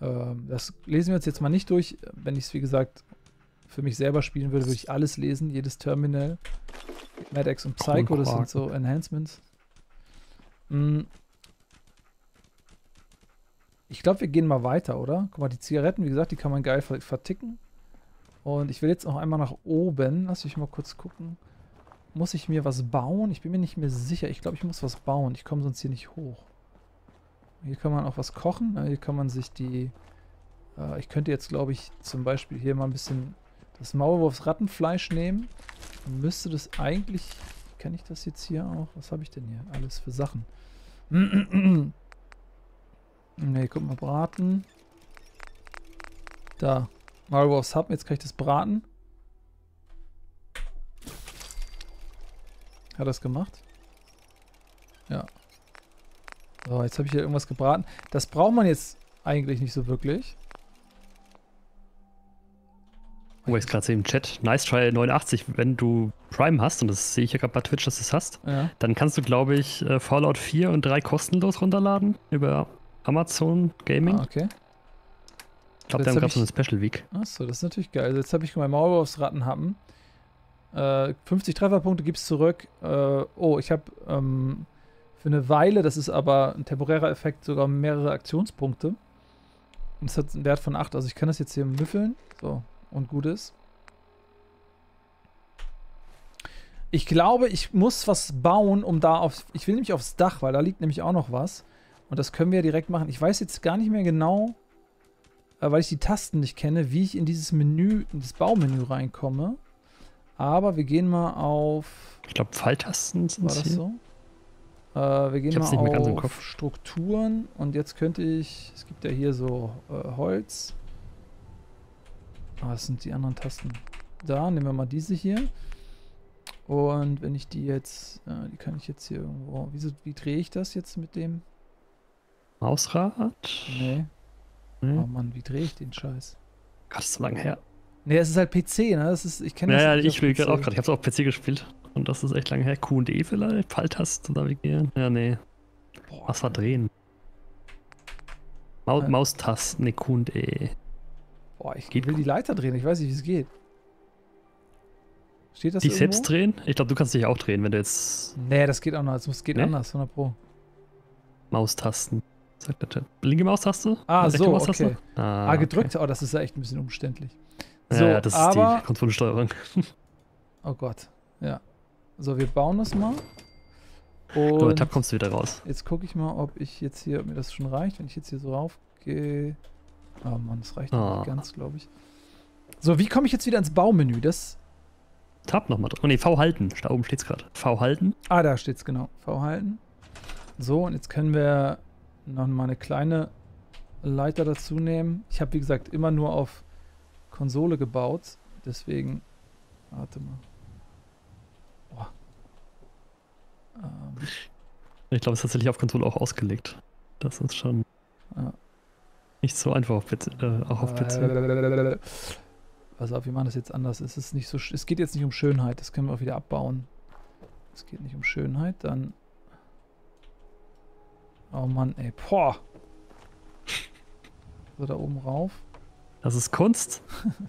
Ähm, das lesen wir uns jetzt mal nicht durch. Wenn ich es, wie gesagt, für mich selber spielen würde, würde ich alles lesen. Jedes Terminal. Madex und Psycho, das sind so Enhancements. Hm. Ich glaube, wir gehen mal weiter, oder? Guck mal, die Zigaretten, wie gesagt, die kann man geil verticken. Und ich will jetzt noch einmal nach oben. Lass mich mal kurz gucken. Muss ich mir was bauen? Ich bin mir nicht mehr sicher. Ich glaube, ich muss was bauen. Ich komme sonst hier nicht hoch. Hier kann man auch was kochen. Hier kann man sich die... Äh, ich könnte jetzt, glaube ich, zum Beispiel hier mal ein bisschen das Maulwurfs-Rattenfleisch nehmen. Dann müsste das eigentlich... Kann ich das jetzt hier auch? Was habe ich denn hier? Alles für Sachen. Ne, guck mal, braten. Da. Maulwurfs Happen. Jetzt kann ich das braten. Hat das gemacht? Ja. So, jetzt habe ich hier irgendwas gebraten. Das braucht man jetzt eigentlich nicht so wirklich. Oh, ich gerade im Chat. Nice Try neunundachtzig. Wenn du Prime hast, und das sehe ich ja gerade bei Twitch, dass du es hast, ja. Dann kannst du, glaube ich, Fallout vier und drei kostenlos runterladen über Amazon Gaming. Ah, okay. Ich glaube, da haben gerade so eine Special Week. Achso, das ist natürlich geil. Also jetzt habe ich mein Maulwurfsrattenhappen. fünfzig Trefferpunkte gibt es zurück. Äh, oh, ich habe ähm, für eine Weile, das ist aber ein temporärer Effekt, sogar mehrere Aktionspunkte. Und es hat einen Wert von acht. Also ich kann das jetzt hier müffeln. So, und gut ist. Ich glaube, ich muss was bauen, um da auf... Ich will nämlich aufs Dach, weil da liegt nämlich auch noch was. Und das können wir direkt machen. Ich weiß jetzt gar nicht mehr genau, äh, weil ich die Tasten nicht kenne, wie ich in dieses Menü, in das Baumenü reinkomme. Aber wir gehen mal auf... Ich glaube, Pfeiltasten sind es hier. War das so? Äh, wir gehen mal auf ganz im Kopf. Strukturen. Und jetzt könnte ich... Es gibt ja hier so äh, Holz. Ah, das sind die anderen Tasten. Da, nehmen wir mal diese hier. Und wenn ich die jetzt... Äh, die kann ich jetzt hier irgendwo... Wieso, wie drehe ich das jetzt mit dem... Mausrad? Nee. Hm. Oh Mann, wie drehe ich den Scheiß? Gott, ist so lange her. Ne, es ist halt P C, ne? Das ist, ich kenne das ja, ja, ich will gerade auch gerade. Ich habe es auch P C gespielt. Und das ist echt lange her. Q und E vielleicht? Pfeiltaste oder wie? Ja, nee. Boah, was war drehen? Maut, Maustasten, ne, Q und E. Boah, ich geht will gut. Die Leiter drehen. Ich weiß nicht, wie es geht. Steht das dich selbst drehen? Ich glaube, du kannst dich auch drehen, wenn du jetzt... Ne, das geht auch noch. Das geht nee? anders, hundert Pro. Maustasten. Sagt der Chat. Linke Maustaste? Ah, so, Maustaste? Okay. Ah, ah, gedrückt? Okay. Oh, das ist ja echt ein bisschen umständlich. So, ja, das aber, ist die Konsolensteuerung. Oh Gott, ja. So, wir bauen das mal. Und so, Tab kommst du wieder raus. Jetzt gucke ich mal, ob ich jetzt hier, ob mir das schon reicht, wenn ich jetzt hier so raufgehe. Oh Mann, das reicht oh. nicht ganz, glaube ich. So, wie komme ich jetzt wieder ins Baumenü? Das Tab nochmal drin. Oh ne, V halten. Da oben steht's gerade. V halten. Ah, da steht's, genau. V halten. So, und jetzt können wir nochmal eine kleine Leiter dazu nehmen. Ich habe, wie gesagt, immer nur auf Konsole gebaut, deswegen warte mal. Boah. Ähm. Ich glaube, es ist tatsächlich auf Konsole auch ausgelegt. Das ist schon ja. nicht so einfach auf P C, äh, auch auf P C. Pass auf, wir machen das jetzt anders. Es ist nicht so, es geht jetzt nicht um Schönheit, das können wir auch wieder abbauen. Es geht nicht um Schönheit, dann oh Mann, ey, boah. So, da oben rauf. Das ist Kunst.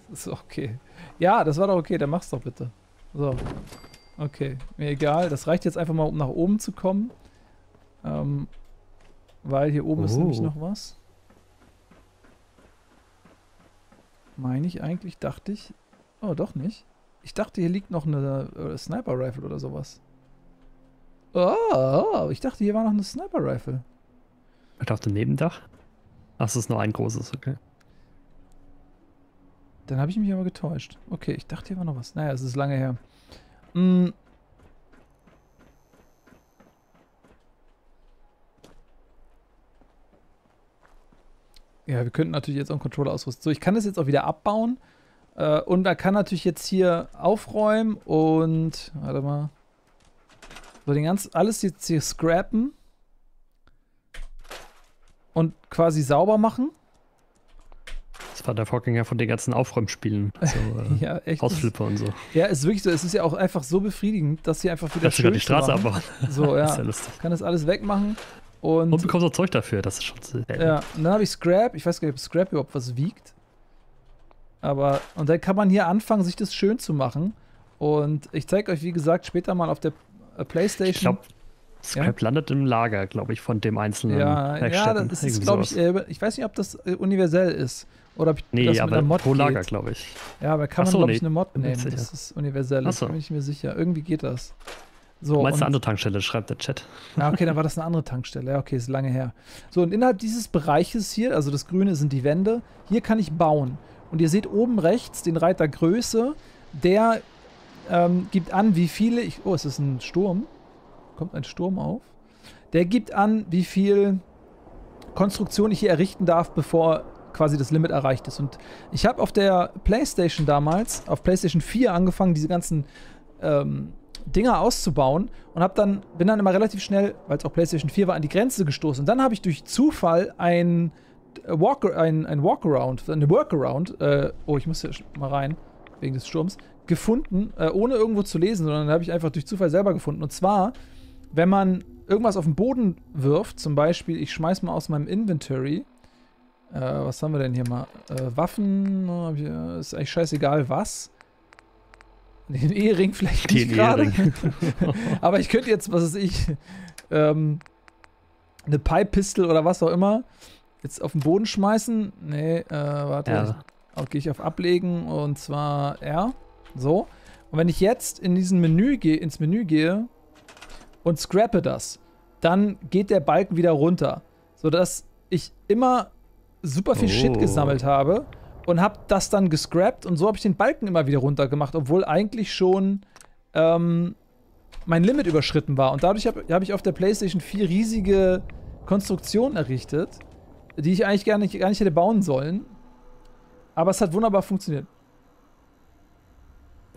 Das ist okay. Ja, das war doch okay. Dann mach's doch bitte. So. Okay. Mir egal. Das reicht jetzt einfach mal, um nach oben zu kommen. Ähm, Weil hier oben oh. ist nämlich noch was. Meine ich eigentlich, dachte ich. Oh, doch nicht. Ich dachte, hier liegt noch eine äh, Sniper Rifle oder sowas. Oh, oh, ich dachte, hier war noch eine Sniper Rifle. Und auf dem Nebendach? Ach, es ist nur ein großes, okay. Dann habe ich mich aber getäuscht. Okay, ich dachte, hier war noch was. Naja, es ist lange her. Mm. Ja, wir könnten natürlich jetzt auch einen Controller ausrüsten. So, ich kann das jetzt auch wieder abbauen. Äh, und da kann natürlich jetzt hier aufräumen und. Warte mal. So, den ganzen. Alles jetzt hier scrappen. Und quasi sauber machen. Das war der Vorgänger von den ganzen Aufräumspielen. So, äh, ja, echt. Hausflipper und so. Ja, ist wirklich so. Es ist ja auch einfach so befriedigend, dass hier einfach wieder. Dass schön die Straße machen. Abbauen. So, ja. Ist ja lustig. Kann das alles wegmachen. Und, und bekommst auch Zeug dafür, das ist schon selten. Ja, und dann habe ich Scrap, ich weiß gar nicht, ob Scrap überhaupt was wiegt. Aber, und dann kann man hier anfangen, sich das schön zu machen. Und ich zeige euch, wie gesagt, später mal auf der PlayStation. Ich glaube, Scrap ja? landet im Lager, glaube ich, von dem einzelnen ja, ja, das ist, glaube ich, äh, ich weiß nicht, ob das äh, universell ist. Oder ob ich nee, das aber mit einer Mod pro Lager, glaube ich. Ja, aber kann Ach man, so, glaube ich, nee. eine Mod nehmen, das sicher. ist universell, das so. bin ich mir sicher. Irgendwie geht das. So, du meinst eine andere Tankstelle, schreibt der Chat. Ja, okay, dann war das eine andere Tankstelle. Ja, okay, ist lange her. So, und innerhalb dieses Bereiches hier, also das Grüne sind die Wände, hier kann ich bauen. Und ihr seht oben rechts den Reiter Größe, der ähm, gibt an, wie viele... Ich, oh, es ist ein Sturm. Kommt ein Sturm auf. Der gibt an, wie viel Konstruktion ich hier errichten darf, bevor quasi das Limit erreicht ist. Und ich habe auf der PlayStation damals, auf PlayStation vier angefangen, diese ganzen... Ähm, Dinger auszubauen und hab dann, bin dann immer relativ schnell, weil es auch PlayStation vier war, an die Grenze gestoßen. Und dann habe ich durch Zufall ein, Walk, ein, ein Walkaround, eine Workaround, äh, oh, ich muss hier mal rein, wegen des Sturms, gefunden, äh, ohne irgendwo zu lesen, sondern habe ich einfach durch Zufall selber gefunden. Und zwar, wenn man irgendwas auf den Boden wirft, zum Beispiel, ich schmeiß mal aus meinem Inventory, äh, was haben wir denn hier mal? Äh, Waffen, äh, ist eigentlich scheißegal was. Den E-Ring vielleicht nicht gerade. Aber ich könnte jetzt, was weiß ich, ähm, eine Pipe-Pistol oder was auch immer jetzt auf den Boden schmeißen. Nee, äh, warte. Ja. Auch gehe ich auf Ablegen und zwar R. So. Und wenn ich jetzt in diesen Menü gehe, ins Menü gehe und scrappe das, dann geht der Balken wieder runter. Sodass ich immer super viel oh. Shit gesammelt habe. Und habe das dann gescrapped und so habe ich den Balken immer wieder runter gemacht, obwohl eigentlich schon ähm, mein Limit überschritten war. Und dadurch habe hab ich auf der PlayStation vier riesige Konstruktionen errichtet, die ich eigentlich gar nicht, gar nicht hätte bauen sollen. Aber es hat wunderbar funktioniert.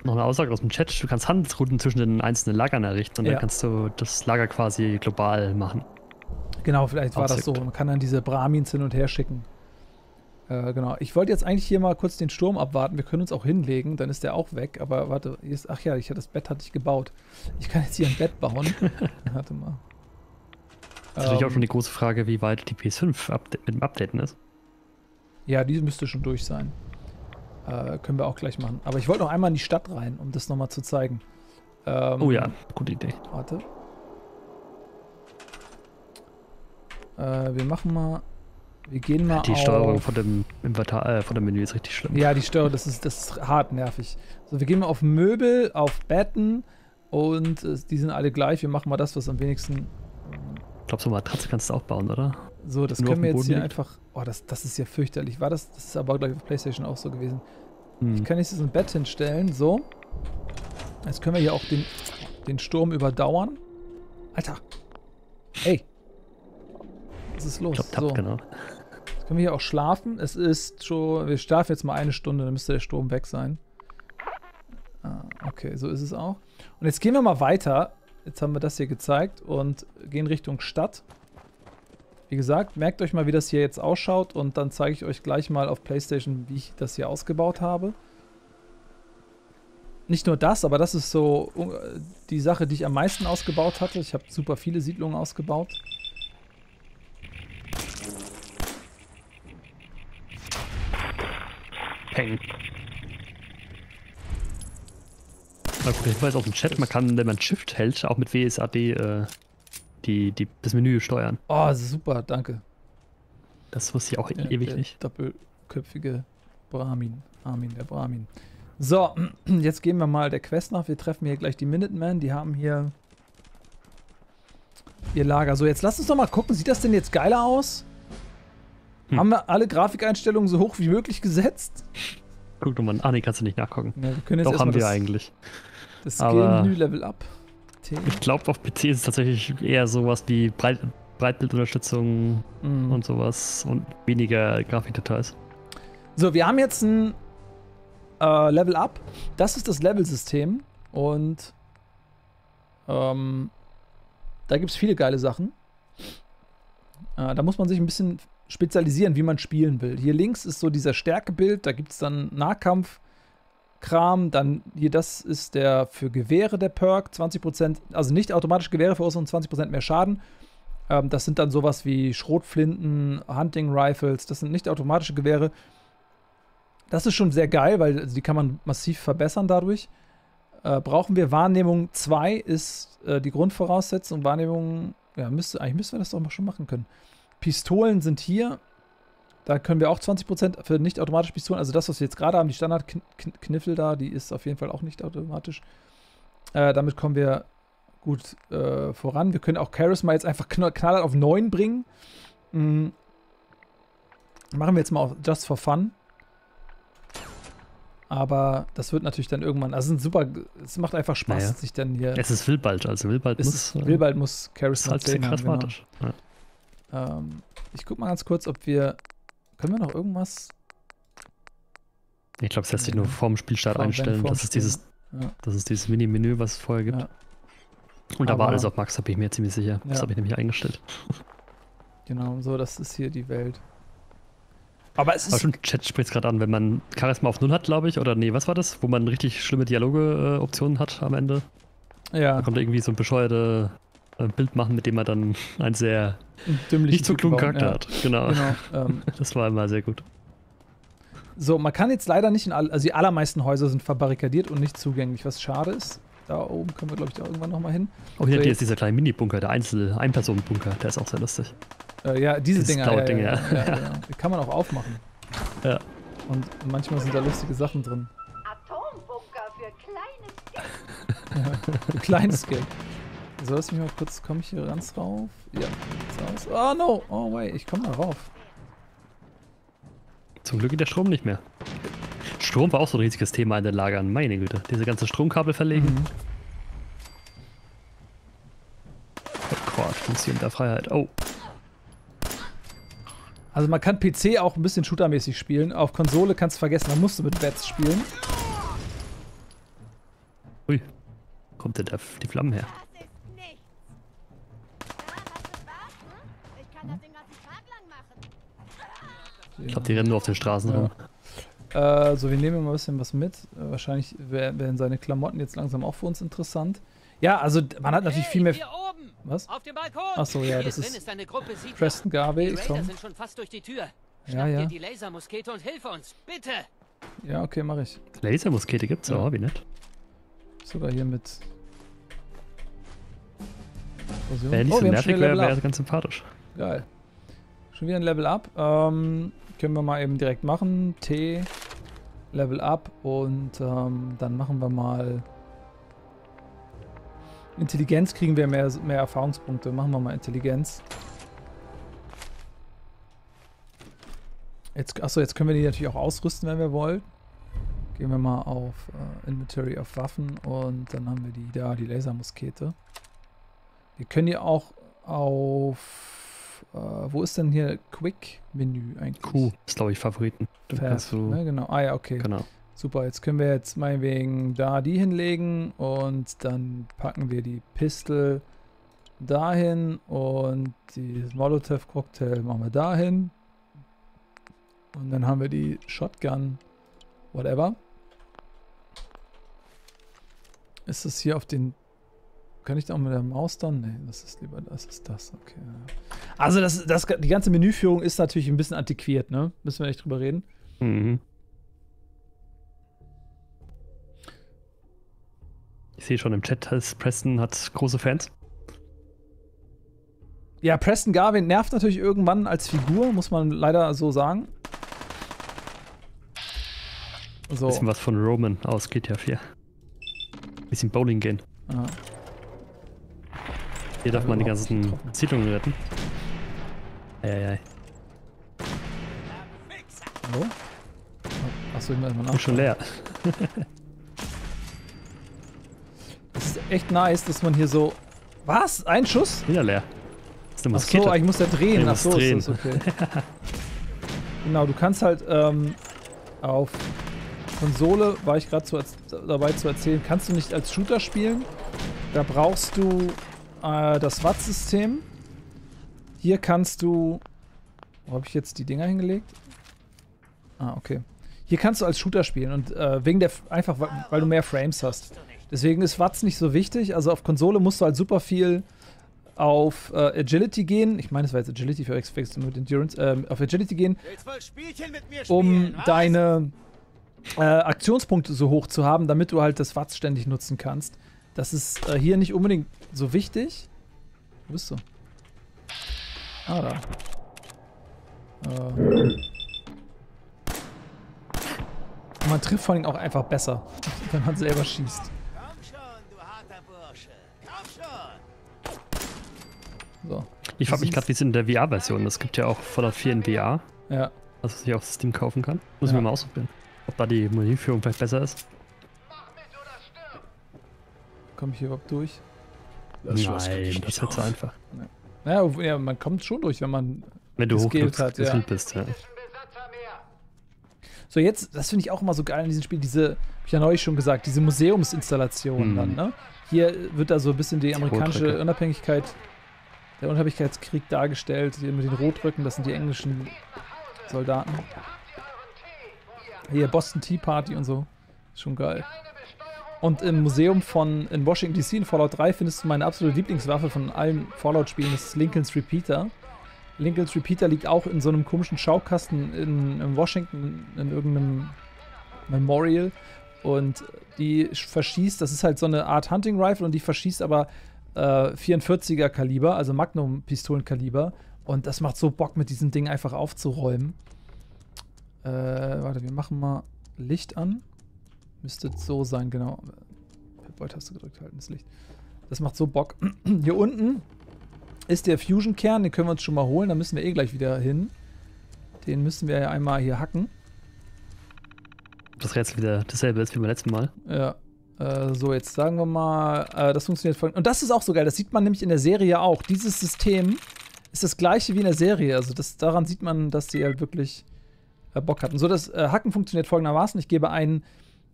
Noch eine Aussage aus dem Chat, du kannst Handelsrouten zwischen den einzelnen Lagern errichten und ja. dann kannst du das Lager quasi global machen. Genau, vielleicht war Aussicht. das so. Man kann dann diese Brahmins hin und her schicken. Genau, ich wollte jetzt eigentlich hier mal kurz den Sturm abwarten. Wir können uns auch hinlegen, dann ist der auch weg. Aber warte, hier ist, ach ja, ich, das Bett hatte ich gebaut. Ich kann jetzt hier ein Bett bauen. Warte mal. Das ist natürlich ähm, auch schon die große Frage, wie weit die P S fünf mit dem Updaten ist. Ja, die müsste schon durch sein. Äh, können wir auch gleich machen. Aber ich wollte noch einmal in die Stadt rein, um das nochmal zu zeigen. Ähm, oh ja, gute Idee. Warte. Äh, wir machen mal... Wir gehen mal Die auf. Steuerung von dem Inventar, äh, von dem Menü ist richtig schlimm. Ja, die Steuerung, das ist, das ist hart nervig. So, wir gehen mal auf Möbel, auf Betten und äh, die sind alle gleich. Wir machen mal das, was am wenigsten... Ich glaube, so eine Matratze kannst du auch bauen, oder? So, das Nur können wir jetzt Boden hier liegt. einfach... Oh, das, das ist ja fürchterlich. War das? Das ist aber, glaube ich, auf PlayStation auch so gewesen. Hm. Ich kann jetzt so ein Bett hinstellen, so. Jetzt können wir hier auch den, den Sturm überdauern. Alter! Ey! Was ist los? Ich glaub, so. genau. Jetzt können wir hier auch schlafen. Es ist schon. Wir schlafen jetzt mal eine Stunde, dann müsste der Sturm weg sein. Ah, okay, so ist es auch. Und jetzt gehen wir mal weiter. Jetzt haben wir das hier gezeigt und gehen Richtung Stadt. Wie gesagt, merkt euch mal, wie das hier jetzt ausschaut und dann zeige ich euch gleich mal auf PlayStation, wie ich das hier ausgebaut habe. Nicht nur das, aber das ist so die Sache, die ich am meisten ausgebaut hatte. Ich habe super viele Siedlungen ausgebaut. Peng. Mal guter Hinweis auf den Chat, man kann, wenn man Shift hält, auch mit W S A D äh, die, die, das Menü steuern. Oh, super, danke. Das wusste ich auch ja, ewig nicht. Doppelköpfige Brahmin. Armin, der Brahmin. So, jetzt gehen wir mal der Quest nach. Wir treffen hier gleich die Minutemen. Die haben hier ihr Lager. So, jetzt lasst uns doch mal gucken. Sieht das denn jetzt geiler aus? Hm. Haben wir alle Grafikeinstellungen so hoch wie möglich gesetzt? Guck doch mal. Ah, nee, kannst du nicht nachgucken. Ja, wir können jetzt doch, haben wir das, eigentlich. Das Skill-Menü-Level up. Ich glaube, auf P C ist es tatsächlich eher sowas wie Breit Breitbildunterstützung mm. und sowas und weniger Grafikdetails. So, wir haben jetzt ein äh, Level Up. Das ist das Level-System und ähm, da gibt es viele geile Sachen. Äh, da muss man sich ein bisschen spezialisieren, wie man spielen will. Hier links ist so dieser Stärkebild, da gibt es dann Nahkampf. Kram, dann hier, das ist der für Gewehre der Perk, zwanzig Prozent, also nicht automatisch Gewehre verursachen, zwanzig Prozent mehr Schaden. Ähm, das sind dann sowas wie Schrotflinten, Hunting Rifles, das sind nicht automatische Gewehre. Das ist schon sehr geil, weil also, die kann man massiv verbessern dadurch. Äh, brauchen wir Wahrnehmung zwei, ist äh, die Grundvoraussetzung. Wahrnehmung, ja, müsste, eigentlich müssen wir das doch mal schon machen können. Pistolen sind hier. Da können wir auch zwanzig Prozent für nicht automatische Pistolen, also das, was wir jetzt gerade haben, die Standard-Kniffel da, die ist auf jeden Fall auch nicht automatisch. Äh, damit kommen wir gut äh, voran. Wir können auch Charisma jetzt einfach knall knallhart auf neun bringen. Mhm. Machen wir jetzt mal auf Just for Fun. Aber das wird natürlich dann irgendwann, also sind super, es macht einfach Spaß, naja. sich dann hier... Es ist Wilbald, also Wilbald muss... Ist, Wilbald muss Charisma ist halt charismatisch. Genau. Ja. Ähm, ich guck mal ganz kurz, ob wir... Können wir noch irgendwas? Ich glaube, es lässt sich nur vorm Spielstart vorm einstellen. Vorm das, ist dieses, ja. das ist dieses Mini-Menü, was es vorher gibt. Ja. Und da war alles auf Max, da bin ich mir ziemlich sicher. Ja. Das habe ich nämlich eingestellt. Genau, so, das ist hier die Welt. Aber es ist. Aber schon, Chat spricht es gerade an, wenn man Charisma auf null hat, glaube ich, oder nee, was war das? Wo man richtig schlimme Dialoge-Optionen äh, hat am Ende. Ja. Da kommt irgendwie so ein bescheuerte äh, Bild machen, mit dem man dann ein sehr. Nicht so klugen Charakter ja. hat. Genau. genau ähm. Das war immer sehr gut. So, man kann jetzt leider nicht in all, also die allermeisten Häuser sind verbarrikadiert und nicht zugänglich, was schade ist. Da oben können wir, glaube ich, da irgendwann nochmal hin. Oh, hier, hier ist dieser kleine Mini-Bunker, der Einzel-, Ein-Personen-Bunker, der ist auch sehr lustig. Äh, ja, diese Dinger. Ja, ja, ja. Ja, ja. Die kann man auch aufmachen. Ja. Und manchmal sind da lustige Sachen drin. Atombunker für kleines Geld. Ja, für kleines Geld. So, lass mich mal kurz, komme ich hier ganz rauf? Ja, sieht's aus. Oh no! Oh wait, ich komme da rauf. Zum Glück geht der Strom nicht mehr. Strom war auch so ein riesiges Thema in den Lagern, meine Güte. Diese ganzen Stromkabel verlegen. Mhm. Oh Gott, funktioniert in der Freiheit. Oh. Also man kann P C auch ein bisschen shootermäßig spielen. Auf Konsole kannst du vergessen, da musst du mit Vats spielen. Ui. Kommt denn da die Flammen her? Ich glaube, die rennen nur auf den Straßen ja. rum. Äh, so, wir nehmen mal ein bisschen was mit. Wahrscheinlich werden seine Klamotten jetzt langsam auch für uns interessant. Ja, also man hat natürlich hey, viel mehr... Hier oben, was? Auf dem Balkon. Achso, ja, das ist... Preston Garvey, komm. Sind schon fast durch die Tür. Ja, ja. Die Lasermuskete und hilf uns, bitte. Ja, okay, mach ich. Lasermuskete gibt's ja, aber wie nett. Sogar hier mit... Version. Wenn nicht oh, so nervig wäre, wäre das ganz sympathisch. Geil. Schon wieder ein Level Up. Ähm... Können wir mal eben direkt machen. T, Level Up und ähm, dann machen wir mal Intelligenz, kriegen wir mehr, mehr Erfahrungspunkte. Machen wir mal Intelligenz. Jetzt, achso, jetzt können wir die natürlich auch ausrüsten, wenn wir wollen. Gehen wir mal auf äh, Inventory auf Waffen und dann haben wir die da, die Lasermuskete. Wir können hier auch auf... Uh, wo ist denn hier Quick-Menü eigentlich? Q ist, glaube ich, Favoriten. Kannst du ja, genau. Ah ja, okay. Genau. Super, jetzt können wir jetzt meinetwegen da die hinlegen und dann packen wir die Pistole dahin und das Molotov-Cocktail machen wir dahin. Und dann haben wir die Shotgun, whatever. Ist das hier auf den... Kann ich da auch mit der Maus dann? Ne, das ist lieber, das ist das. Okay. Also das, das, die ganze Menüführung ist natürlich ein bisschen antiquiert, ne? Müssen wir nicht drüber reden. Mhm. Ich sehe schon im Chat, Preston hat große Fans. Ja, Preston Garvey nervt natürlich irgendwann als Figur, muss man leider so sagen. So. Bisschen was von Roman aus G T A vier. Bisschen Bowling gehen. Aha. Hier darf man die ganzen Siedlungen retten. Eieiei. Hallo? Achso, ich muss erstmal nach. Ist schon leer. Das ist echt nice, dass man hier so. Was? Ein Schuss? Wieder leer. Das ist eine Muskete. Achso, ich muss ja drehen. Achso, drehen. Ist das okay. Genau, du kannst halt ähm, auf Konsole, war ich gerade dabei zu erzählen, kannst du nicht als Shooter spielen. Da brauchst du äh, das V A T S-System. Hier kannst du. Wo habe ich jetzt die Dinger hingelegt? Ah, okay. Hier kannst du als Shooter spielen und äh, wegen der. F einfach weil, weil du mehr Frames hast. Deswegen ist V A T S nicht so wichtig. Also auf Konsole musst du halt super viel auf äh, Agility gehen. Ich meine, das war jetzt Agility für X-Fix mit Endurance. Ähm, auf Agility gehen, um deine äh, Aktionspunkte so hoch zu haben, damit du halt das V A T S ständig nutzen kannst. Das ist äh, hier nicht unbedingt so wichtig. Wo bist du? Ah, da. Äh. Und man trifft vor allem auch einfach besser, wenn man selber schießt. Komm schon, du harter Bursche. Komm schon. So. Ich frage mich gerade, wie es in der V R-Version ist. Es gibt ja auch Fallout vier in V R. Ja. Was man sich auf Steam kaufen kann. Müssen ja. wir mal ausprobieren. Ob da die Menüführung vielleicht besser ist. Komme ich hier überhaupt durch? Das Nein, das ist halt so einfach. Naja, ja, man kommt schon durch, wenn man. Wenn du hochgehst, ja. bist, ja. So, jetzt, das finde ich auch immer so geil in diesem Spiel, diese, habe ich ja neulich schon gesagt, diese Museumsinstallation mm. dann, ne? Hier wird da so ein bisschen die amerikanische Unabhängigkeit, der Unabhängigkeitskrieg dargestellt, hier mit den Rotröcken, das sind die englischen Soldaten. Hier Boston Tea Party und so, schon geil. Und im Museum von, in Washington D C in Fallout drei findest du meine absolute Lieblingswaffe von allen Fallout-Spielen, das ist Lincolns Repeater. Lincolns Repeater liegt auch in so einem komischen Schaukasten in, in Washington, in irgendeinem Memorial. Und die verschießt, das ist halt so eine Art Hunting Rifle und die verschießt aber äh, vierundvierziger Kaliber, also Magnum-Pistolenkaliber. Und das macht so Bock, mit diesem Ding einfach aufzuräumen. Äh, warte, wir machen mal Licht an. Müsste so sein, genau. Pip-Boy-Taste gedrückt halten, das Licht. Das macht so Bock. Hier unten ist der Fusion-Kern, den können wir uns schon mal holen, da müssen wir eh gleich wieder hin. Den müssen wir ja einmal hier hacken. Das Rätsel wieder dasselbe ist wie beim letzten Mal. Ja, äh, so jetzt sagen wir mal, äh, das funktioniert folgendes. Und das ist auch so geil, das sieht man nämlich in der Serie auch. Dieses System ist das gleiche wie in der Serie, also das, daran sieht man, dass die halt wirklich äh, Bock hatten. So, das äh, Hacken funktioniert folgendermaßen, ich gebe ein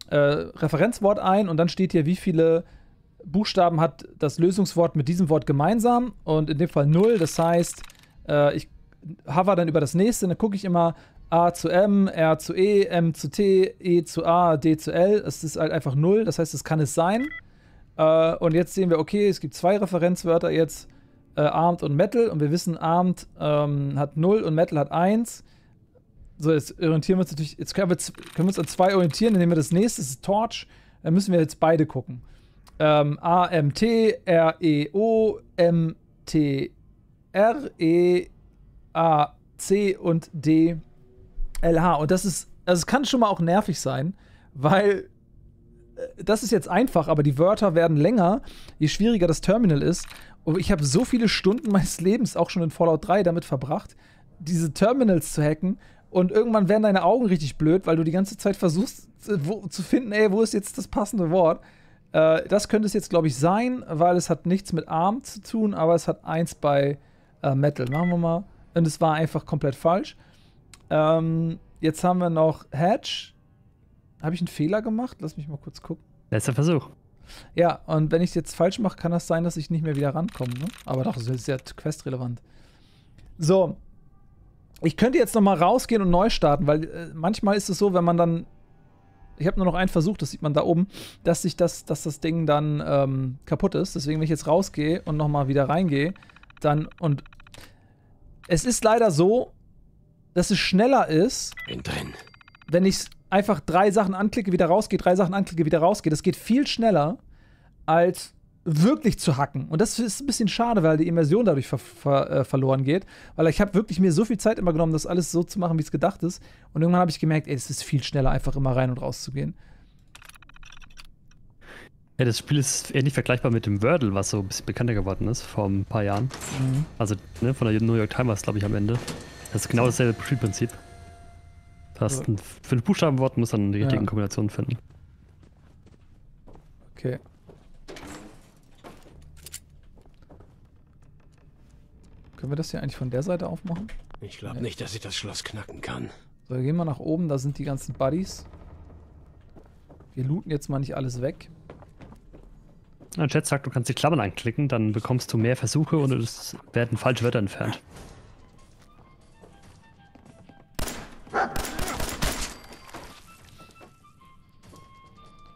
äh, Referenzwort ein und dann steht hier, wie viele Buchstaben hat das Lösungswort mit diesem Wort gemeinsam und in dem Fall null, das heißt, äh, ich hover dann über das nächste, dann gucke ich immer A zu M, R zu E, M zu T, E zu A, D zu L, es ist halt einfach null, das heißt, das kann es sein. Äh, und jetzt sehen wir, okay, es gibt zwei Referenzwörter jetzt, äh, Armed und Metal und wir wissen, Armed ähm, hat null und Metal hat eins. So, jetzt orientieren wir uns natürlich, jetzt können wir, können wir uns an zwei orientieren, indem wir das nächste, das ist Torch, dann müssen wir jetzt beide gucken. Ähm, A, M, T, R, E, O, M, T, R, E, A, C und D, L, H. Und das ist, also es kann schon mal auch nervig sein, weil das ist jetzt einfach, aber die Wörter werden länger, je schwieriger das Terminal ist. Und ich habe so viele Stunden meines Lebens auch schon in Fallout drei damit verbracht, diese Terminals zu hacken. Und irgendwann werden deine Augen richtig blöd, weil du die ganze Zeit versuchst wo, zu finden, ey, wo ist jetzt das passende Wort? Das könnte es jetzt, glaube ich, sein, weil es hat nichts mit Arm zu tun, aber es hat eins bei äh, Metal. Machen wir mal. Und es war einfach komplett falsch. Ähm, jetzt haben wir noch Hatch. Habe ich einen Fehler gemacht? Lass mich mal kurz gucken. Letzter Versuch. Ja, und wenn ich es jetzt falsch mache, kann das sein, dass ich nicht mehr wieder rankomme. Ne? Aber doch, das ist ja questrelevant. So. Ich könnte jetzt noch mal rausgehen und neu starten, weil äh, manchmal ist es so, wenn man dann ich habe nur noch einen Versuch, das sieht man da oben, dass sich das, dass das Ding dann ähm, kaputt ist. Deswegen, wenn ich jetzt rausgehe und nochmal wieder reingehe, dann und es ist leider so, dass es schneller ist, bin drin. Wenn ich einfach drei Sachen anklicke, wieder rausgehe, drei Sachen anklicke, wieder rausgehe. Das geht viel schneller, als wirklich zu hacken. Und das ist ein bisschen schade, weil die Immersion dadurch ver ver äh, verloren geht. Weil ich habe wirklich mir so viel Zeit immer genommen, das alles so zu machen, wie es gedacht ist. Und irgendwann habe ich gemerkt, ey, es ist viel schneller, einfach immer rein und raus zu gehen. Ja, das Spiel ist ähnlich vergleichbar mit dem Wordle, was so ein bisschen bekannter geworden ist vor ein paar Jahren. Mhm. Also ne, von der New York Times, glaube ich, am Ende. Das ist genau dasselbe Prinzip. Du hast ein fünf Buchstabenwort, musst dann die richtigen ja. Kombinationen finden. Okay. Können wir das hier eigentlich von der Seite aufmachen? Ich glaube ja. nicht, dass ich das Schloss knacken kann. So, gehen wir nach oben, da sind die ganzen Buddies. Wir looten jetzt mal nicht alles weg. Der Chat sagt, du kannst die Klammern anklicken, dann bekommst du mehr Versuche und es werden falsche Wörter entfernt.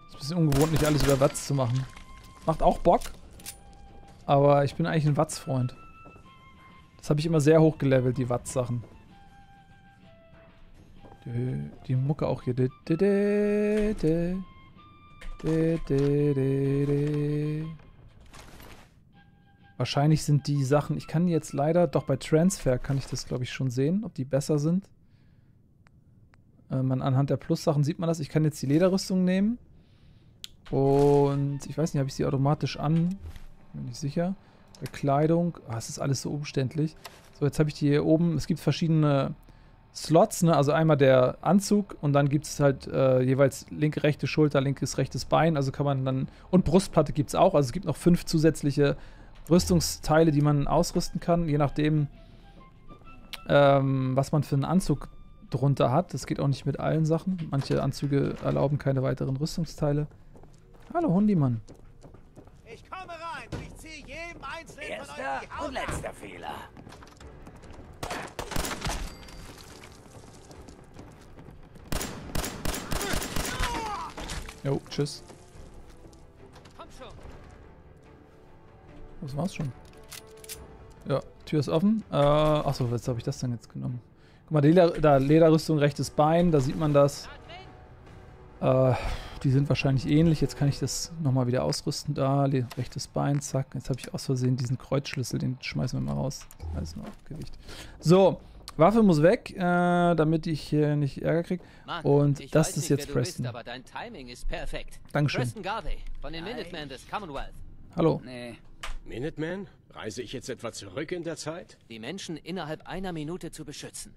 Ist ein bisschen ungewohnt, nicht alles über Vats zu machen. Macht auch Bock, aber ich bin eigentlich ein Vats-Freund. Das habe ich immer sehr hoch gelevelt, die Vats-Sachen. Die, die Mucke auch hier. De, de, de, de. Wahrscheinlich sind die Sachen, ich kann jetzt leider, doch bei Transfer kann ich das glaube ich schon sehen, ob die besser sind. Ähm, anhand der Plus-Sachen sieht man das. Ich kann jetzt die Lederrüstung nehmen und ich weiß nicht, habe ich sie automatisch an? Bin nicht sicher. Bekleidung, ah, es ist alles so umständlich. So, jetzt habe ich die hier oben, es gibt verschiedene Slots, ne? Also einmal der Anzug und dann gibt es halt äh, jeweils linke, rechte Schulter, linkes, rechtes Bein, also kann man dann, und Brustplatte gibt es auch, also es gibt noch fünf zusätzliche Rüstungsteile, die man ausrüsten kann, je nachdem, ähm, was man für einen Anzug drunter hat. Das geht auch nicht mit allen Sachen, manche Anzüge erlauben keine weiteren Rüstungsteile. Hallo Hundimann. Ich komme rein und ich ziehe jedem einzelnen Erster von euch die Augen. Und letzter Fehler. Jo, tschüss. Komm schon. Das war's schon. Ja, Tür ist offen. Äh, achso, jetzt habe ich das dann jetzt genommen. Guck mal, Leder, da Lederrüstung, rechtes Bein, da sieht man das. Äh, die sind wahrscheinlich ähnlich. Jetzt kann ich das nochmal wieder ausrüsten. Da, rechtes Bein, zack. Jetzt habe ich aus Versehen diesen Kreuzschlüssel, den schmeißen wir mal raus. Alles noch Gewicht. So. Waffe muss weg, äh, damit ich hier nicht Ärger kriege. Und das ist jetzt Preston. Bist, aber dein Timing ist perfekt. Dankeschön. Preston Garvey von den Minutemen des Commonwealth. Hallo. Nee. Minutemen? Reise ich jetzt etwa zurück in der Zeit? Die Menschen innerhalb einer Minute zu beschützen.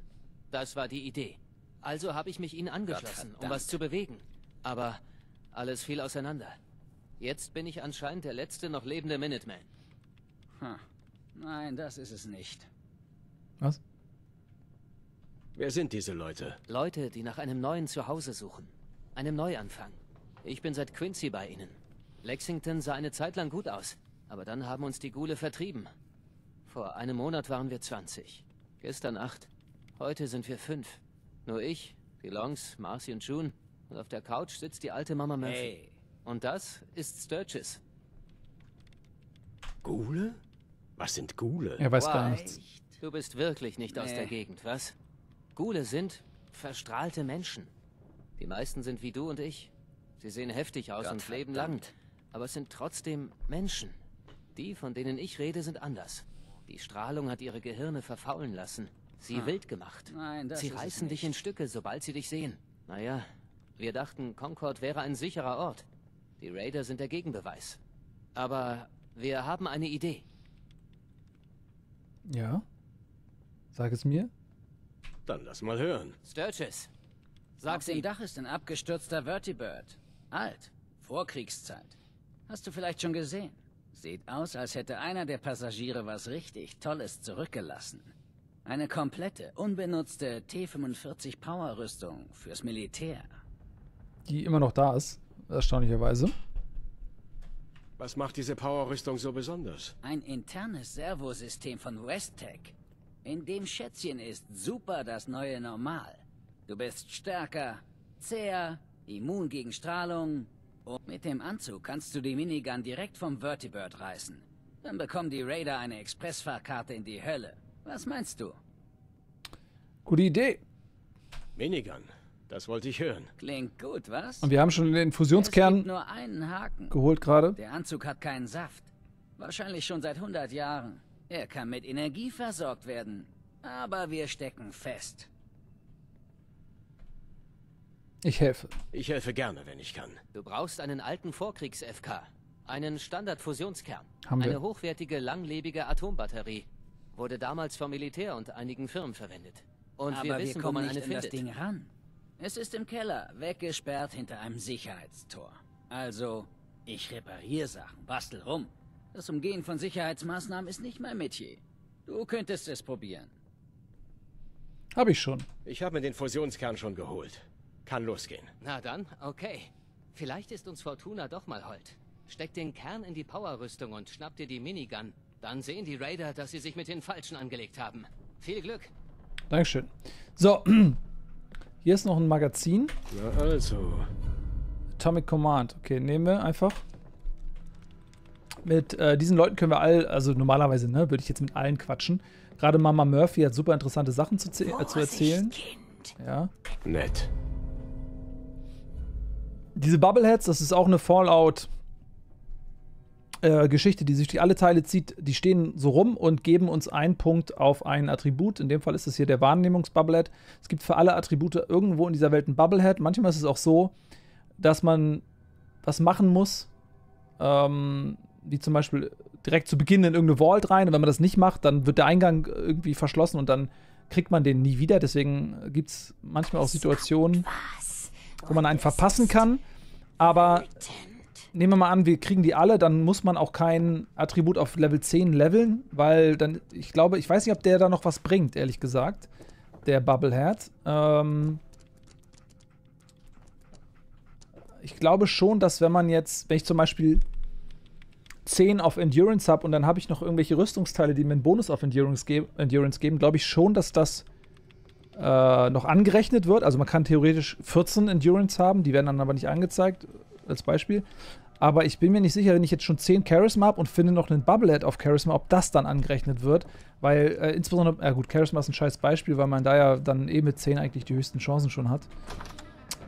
Das war die Idee. Also habe ich mich ihnen angeschlossen, um was zu bewegen. Aber alles fiel auseinander. Jetzt bin ich anscheinend der letzte noch lebende Minuteman. Hm. Nein, das ist es nicht. Was? Wer sind diese Leute? Leute, die nach einem neuen Zuhause suchen. Einem Neuanfang. Ich bin seit Quincy bei ihnen. Lexington sah eine Zeit lang gut aus, aber dann haben uns die Ghule vertrieben. Vor einem Monat waren wir zwanzig. Gestern acht. Heute sind wir fünf. Nur ich, die Longs, Marcy und June. Und auf der Couch sitzt die alte Mama Murphy. Hey. Und das ist Sturgis. Ghule? Was sind Ghule? Er weiß Why? Gar nichts. Du bist wirklich nicht nee. Aus der Gegend, was? Ghule sind verstrahlte Menschen. Die meisten sind wie du und ich. Sie sehen heftig aus Gott und leben lang. Aber es sind trotzdem Menschen. Die, von denen ich rede, sind anders. Die Strahlung hat ihre Gehirne verfaulen lassen. Sie ah. wild gemacht. Nein, das sie ist reißen dich in Stücke, sobald sie dich sehen. Naja, wir dachten, Concord wäre ein sicherer Ort. Die Raider sind der Gegenbeweis. Aber wir haben eine Idee. Ja? Sag es mir. Dann lass mal hören. Sturgis, sag's ihm. Auf dem Dach ist ein abgestürzter Vertibird. Alt. Vorkriegszeit. Hast du vielleicht schon gesehen? Sieht aus, als hätte einer der Passagiere was richtig Tolles zurückgelassen. Eine komplette, unbenutzte T fünfundvierzig Power Rüstung fürs Militär. Die immer noch da ist, erstaunlicherweise. Was macht diese Power Rüstung so besonders? Ein internes Servosystem von West-Tec. In dem Schätzchen ist super das neue Normal. Du bist stärker, zäher, immun gegen Strahlung. Und mit dem Anzug kannst du die Minigun direkt vom Vertibird reißen. Dann bekommen die Raider eine Expressfahrkarte in die Hölle. Was meinst du? Gute Idee. Minigun. Das wollte ich hören. Klingt gut, was? Und wir haben schon den Fusionskern nur einen Haken geholt gerade. Der Anzug hat keinen Saft. Wahrscheinlich schon seit hundert Jahren. Er kann mit Energie versorgt werden. Aber wir stecken fest. Ich helfe. Ich helfe gerne, wenn ich kann. Du brauchst einen alten Vorkriegs-F K. Einen Standard-Fusionskern. Haben wir. Eine hochwertige, langlebige Atombatterie. Wurde damals vom Militär und einigen Firmen verwendet. Und aber wir wissen, wir kommen wo man nicht eine an das Ding ran. Es ist im Keller, weggesperrt hinter einem Sicherheitstor. Also, ich repariere Sachen, bastel rum. Das Umgehen von Sicherheitsmaßnahmen ist nicht mein Metier. Du könntest es probieren. Hab ich schon. Ich habe mir den Fusionskern schon geholt. Kann losgehen. Na dann, okay. Vielleicht ist uns Fortuna doch mal hold. Steck den Kern in die Powerrüstung und schnapp dir die Minigun. Dann sehen die Raider, dass sie sich mit den Falschen angelegt haben. Viel Glück. Dankeschön. So, hier ist noch ein Magazin. Na also. Atomic Command. Okay, nehmen wir einfach. Mit äh, diesen Leuten können wir all, also normalerweise, ne, würde ich jetzt mit allen quatschen. Gerade Mama Murphy hat super interessante Sachen zu, äh, zu erzählen. Ja. Nett. Diese Bubbleheads, das ist auch eine Fallout äh, Geschichte, die sich durch alle Teile zieht. Die stehen so rum und geben uns einen Punkt auf ein Attribut. In dem Fall ist es hier der Wahrnehmungs-Bubblehead. Es gibt für alle Attribute irgendwo in dieser Welt ein Bubblehead. Manchmal ist es auch so, dass man was machen muss, ähm, wie zum Beispiel direkt zu Beginn in irgendeine Vault rein. Und wenn man das nicht macht, dann wird der Eingang irgendwie verschlossen und dann kriegt man den nie wieder. Deswegen gibt es manchmal auch Situationen, wo man einen verpassen kann, aber nehmen wir mal an, wir kriegen die alle, dann muss man auch kein Attribut auf Level zehn leveln, weil dann, ich glaube, ich weiß nicht, ob der da noch was bringt, ehrlich gesagt, der Bubblehead. Ähm ich glaube schon, dass wenn man jetzt, wenn ich zum Beispiel zehn auf Endurance habe und dann habe ich noch irgendwelche Rüstungsteile, die mir einen Bonus auf Endurance, ge Endurance geben, glaube ich schon, dass das Äh, noch angerechnet wird. Also man kann theoretisch vierzehn Endurance haben, die werden dann aber nicht angezeigt, als Beispiel. Aber ich bin mir nicht sicher, wenn ich jetzt schon zehn Charisma habe und finde noch einen Bubblehead auf Charisma, ob das dann angerechnet wird. Weil äh, insbesondere, ja äh, gut, Charisma ist ein scheiß Beispiel, weil man da ja dann eh mit zehn eigentlich die höchsten Chancen schon hat.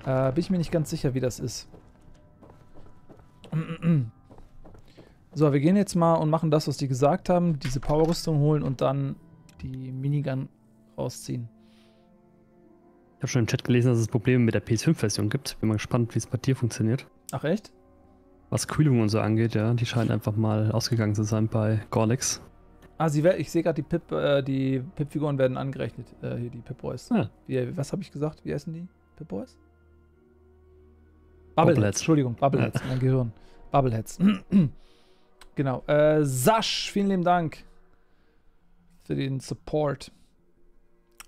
Äh, bin ich mir nicht ganz sicher, wie das ist. So, wir gehen jetzt mal und machen das, was die gesagt haben. Diese Powerrüstung holen und dann die Minigun rausziehen. Ich habe schon im Chat gelesen, dass es Probleme mit der P S fünf Version gibt. Bin mal gespannt, wie es bei dir funktioniert. Ach echt? Was Kühlung und so angeht, ja. Die scheinen einfach mal ausgegangen zu sein bei Gorlex. Ah, sie ich sehe gerade, die Pip, äh, die Pip-Figuren werden angerechnet. Äh, hier, die Pip-Boys. Ah. Wie, was habe ich gesagt? Wie heißen die? Pip-Boys? Bubbleheads. Entschuldigung, Bubbleheads. Mein Gehirn. Bubbleheads. Genau. Äh, Sasch, vielen lieben Dank für den Support.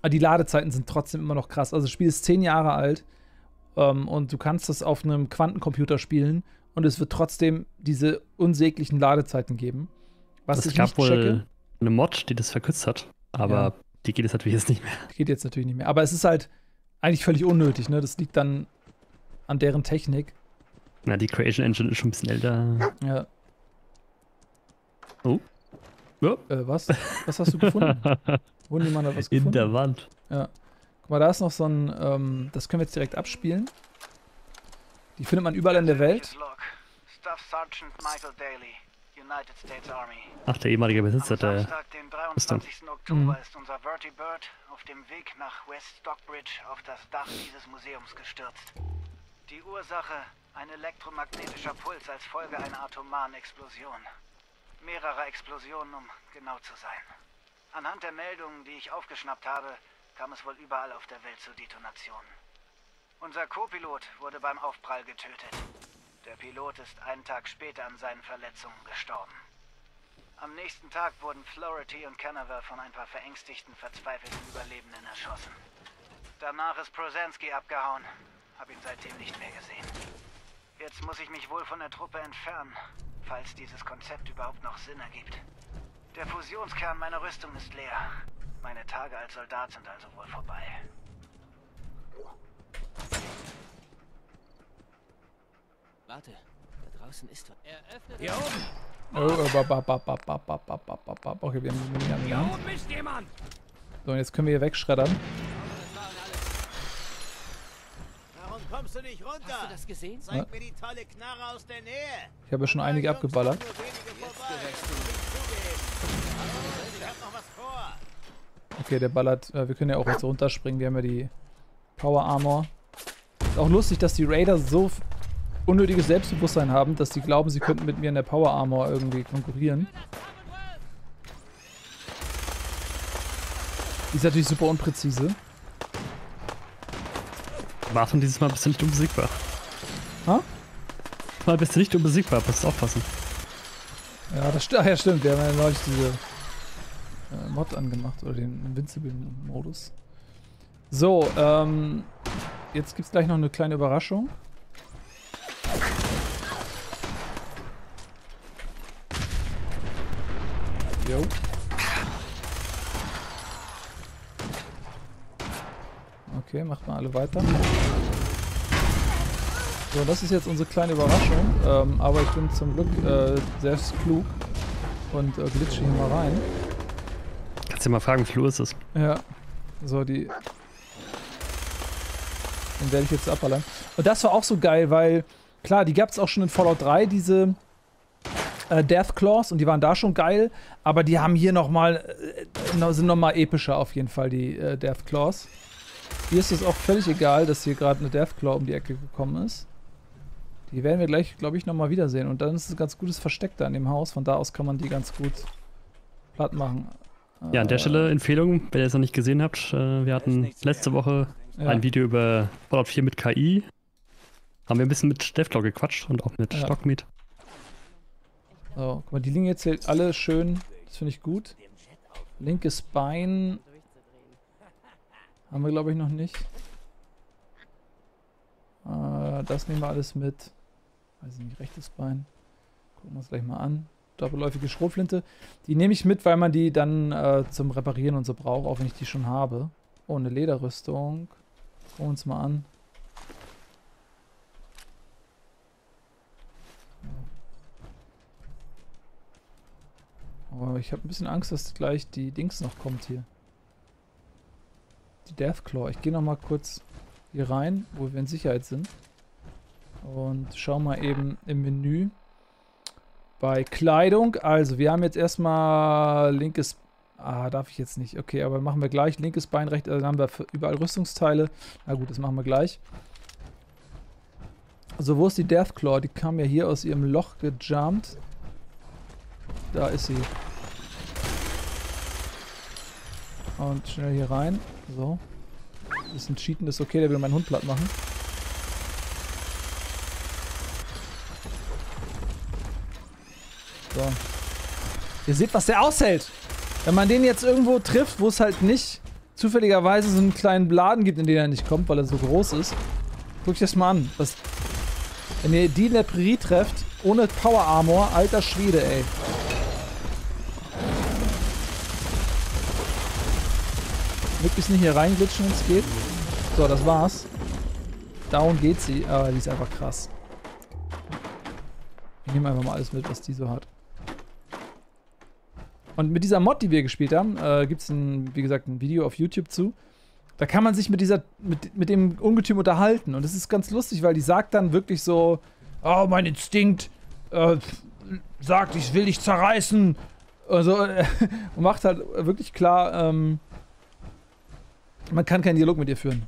Die Ladezeiten sind trotzdem immer noch krass. Also das Spiel ist zehn Jahre alt ähm, und du kannst das auf einem Quantencomputer spielen und es wird trotzdem diese unsäglichen Ladezeiten geben. Was ich nicht checke. Es gab wohl eine Mod, die das verkürzt hat, aber ja, die geht jetzt natürlich jetzt nicht mehr. Die geht jetzt natürlich nicht mehr, aber es ist halt eigentlich völlig unnötig, ne? Das liegt dann an deren Technik. Na, die Creation Engine ist schon ein bisschen älter. Ja. Oh. Ja. Äh, was? Was hast du gefunden? Hundemann hat was gefunden. In der Wand. Ja. Guck mal, da ist noch so ein, ähm, das können wir jetzt direkt abspielen. Die findet man überall in der Welt. Ach, der ehemalige Besitzer der... Am Samstag, den dreiundzwanzigsten Oktober, ist unser Vertibird auf dem Weg nach West Stockbridge auf das Dach dieses Museums gestürzt. Die Ursache, ein elektromagnetischer Puls als Folge einer atomaren Explosion. Mehrere Explosionen, um genau zu sein. Anhand der Meldungen, die ich aufgeschnappt habe, kam es wohl überall auf der Welt zu Detonationen. Unser Co-Pilot wurde beim Aufprall getötet. Der Pilot ist einen Tag später an seinen Verletzungen gestorben. Am nächsten Tag wurden Flaherty und Canaver von ein paar verängstigten, verzweifelten Überlebenden erschossen. Danach ist Prozensky abgehauen. Hab ihn seitdem nicht mehr gesehen. Jetzt muss ich mich wohl von der Truppe entfernen, falls dieses Konzept überhaupt noch Sinn ergibt. Der Fusionskern meiner Rüstung ist leer. Meine Tage als Soldat sind also wohl vorbei. Warte, da draußen ist was. Hier oben! Oh, okay, wir haben die Minigun. Hier oben ist jemand! So, und jetzt können wir hier wegschreddern. kommst du nicht runter. Hast du das gesehen? Zeig ja. mir die tolle Knarre aus der Nähe. Ich habe ja schon einige abgeballert. Ich hab noch was vor. Okay, der ballert. Wir können ja auch jetzt runterspringen. Wir haben ja die Power Armor. Ist auch lustig, dass die Raiders so unnötiges Selbstbewusstsein haben, dass sie glauben, sie könnten mit mir in der Power Armor irgendwie konkurrieren. Die ist natürlich super unpräzise. Waffen dieses Mal bist du nicht unbesiegbar. Ha? Mal bist du nicht unbesiegbar, musst du aufpassen. Ja, das st- ja, stimmt. Wir haben ja neulich diese äh, Mod angemacht oder den Invincible-Modus. So, ähm, jetzt gibt's gleich noch eine kleine Überraschung. Jo. Okay, macht mal alle weiter. So, das ist jetzt unsere kleine Überraschung, ähm, aber ich bin zum Glück äh, selbst klug und äh, glitsche hier mal rein. Kannst du mal fragen, wie flur ist es? Ja, so die... Den werde ich jetzt abballern. Und das war auch so geil, weil, klar, die gab es auch schon in Fallout drei, diese äh, Deathclaws, und die waren da schon geil, aber die haben hier nochmal, äh, sind nochmal epischer auf jeden Fall, die äh, Deathclaws. Hier ist es auch völlig egal, dass hier gerade eine Deathclaw um die Ecke gekommen ist. Die werden wir gleich, glaube ich, nochmal wiedersehen. Und dann ist es ein ganz gutes Versteck da in dem Haus. Von da aus kann man die ganz gut platt machen. Ja, an der Stelle Empfehlung, wenn ihr es noch nicht gesehen habt. Wir hatten letzte Woche ja. ein Video über Fallout vier mit K I. Haben wir ein bisschen mit Deathclaw gequatscht und auch mit ja. Stockmeat. So, guck mal, die liegen jetzt hier alle schön. Das finde ich gut. Linkes Bein... Haben wir, glaube ich, noch nicht. Äh, das nehmen wir alles mit. Weiß ich nicht, rechtes Bein. Gucken wir uns gleich mal an. Doppelläufige Schrotflinte. Die nehme ich mit, weil man die dann äh, zum Reparieren und so braucht, auch wenn ich die schon habe. Oh, eine Lederrüstung. Gucken wir uns mal an. Aber ich habe ein bisschen Angst, dass gleich die Dings noch kommt hier. Die Deathclaw. Ich gehe noch mal kurz hier rein, wo wir in Sicherheit sind. Und schau mal eben im Menü. Bei Kleidung. Also, wir haben jetzt erstmal linkes... Ah, darf ich jetzt nicht. Okay, aber machen wir gleich. Linkes Bein, rechts. Also, dann haben wir überall Rüstungsteile. Na gut, das machen wir gleich. So, wo ist die Deathclaw? Die kam ja hier aus ihrem Loch gejumpt. Da ist sie. Und schnell hier rein. So. Ein bisschen cheaten ist okay, der will meinen Hund platt machen. So. Ihr seht, was der aushält! Wenn man den jetzt irgendwo trifft, wo es halt nicht zufälligerweise so einen kleinen Laden gibt, in den er nicht kommt, weil er so groß ist. Guck euch das mal an. Was, wenn ihr die in der Prärie trefft, ohne Power Armor, alter Schwede, ey. Möglichst nicht hier reinglitschen, wenn es geht. So, das war's. Down geht sie. Aber die ist einfach krass. Ich nehme einfach mal alles mit, was die so hat. Und mit dieser Mod, die wir gespielt haben, äh, gibt es, wie gesagt, ein Video auf YouTube zu. Da kann man sich mit, dieser, mit, mit dem Ungetüm unterhalten. Und das ist ganz lustig, weil die sagt dann wirklich so, oh, mein Instinkt äh, sagt, ich will dich zerreißen. Und, so, und macht halt wirklich klar, ähm, man kann keinen Dialog mit ihr führen.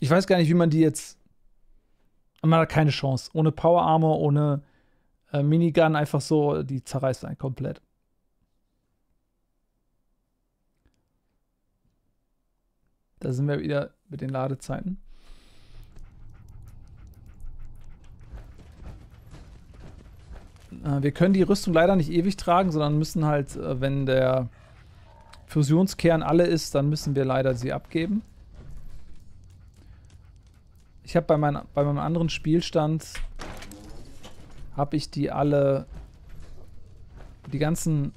Ich weiß gar nicht, wie man die jetzt... Man hat keine Chance. Ohne Power Armor, ohne äh, Minigun, einfach so, die zerreißt einen komplett. Da sind wir wieder mit den Ladezeiten. Wir können die Rüstung leider nicht ewig tragen, sondern müssen halt, wenn der Fusionskern alle ist, dann müssen wir leider sie abgeben. Ich habe bei, mein, bei meinem anderen Spielstand habe ich die alle, die ganzen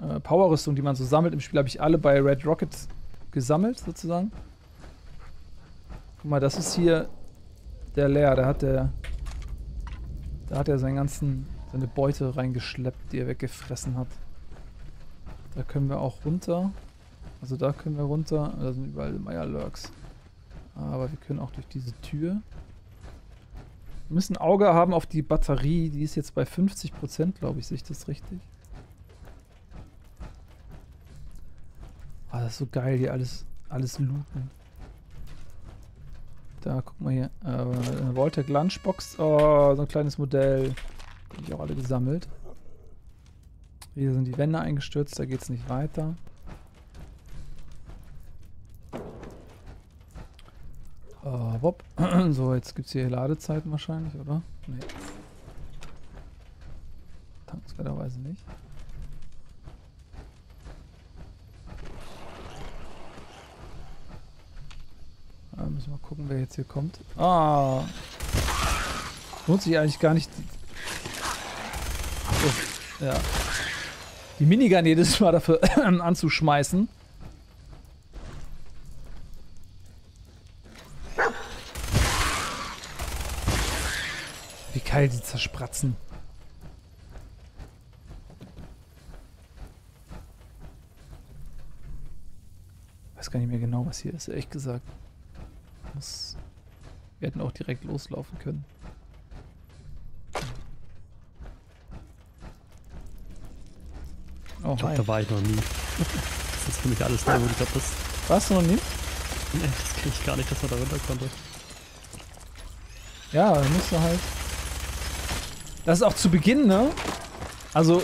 äh, Power-Rüstungen, die man so sammelt im Spiel, habe ich alle bei Red Rocket gesammelt, sozusagen. Guck mal, das ist hier der Leer, da hat der... Da hat er seinen ganzen, seine Beute reingeschleppt, die er weggefressen hat. Da können wir auch runter. Also da können wir runter. Da sind überall Meierlurks. Aber wir können auch durch diese Tür. Wir müssen ein Auge haben auf die Batterie. Die ist jetzt bei fünfzig Prozent, glaube ich. Sehe ich das richtig? Oh, das ist so geil hier. Alles, alles looten. Da, guck mal hier. Äh, eine Vault-Tec Lunchbox. Oh, so ein kleines Modell. Habe ich auch alle gesammelt. Hier sind die Wände eingestürzt. Da geht es nicht weiter. Oh, wop. So, jetzt gibt es hier Ladezeiten wahrscheinlich, oder? Nee. Dankenswerterweise nicht. Da müssen wir mal gucken, wer jetzt hier kommt. Ah! Lohnt sich eigentlich gar nicht. Oh, ja. Die Minigun jedes Mal dafür anzuschmeißen. Wie geil die zerspratzen. Ich weiß gar nicht mehr genau, was hier ist, ehrlich gesagt. Muss, wir hätten auch direkt loslaufen können. Oh, ich glaube, da war ich noch nie. Das ist für mich alles neu, wo ich glaube, das... Warst du noch nie? Nee, das kenne ich gar nicht, dass man da runter konnte. Ja, da musst du halt... Das ist auch zu Beginn, ne? Also,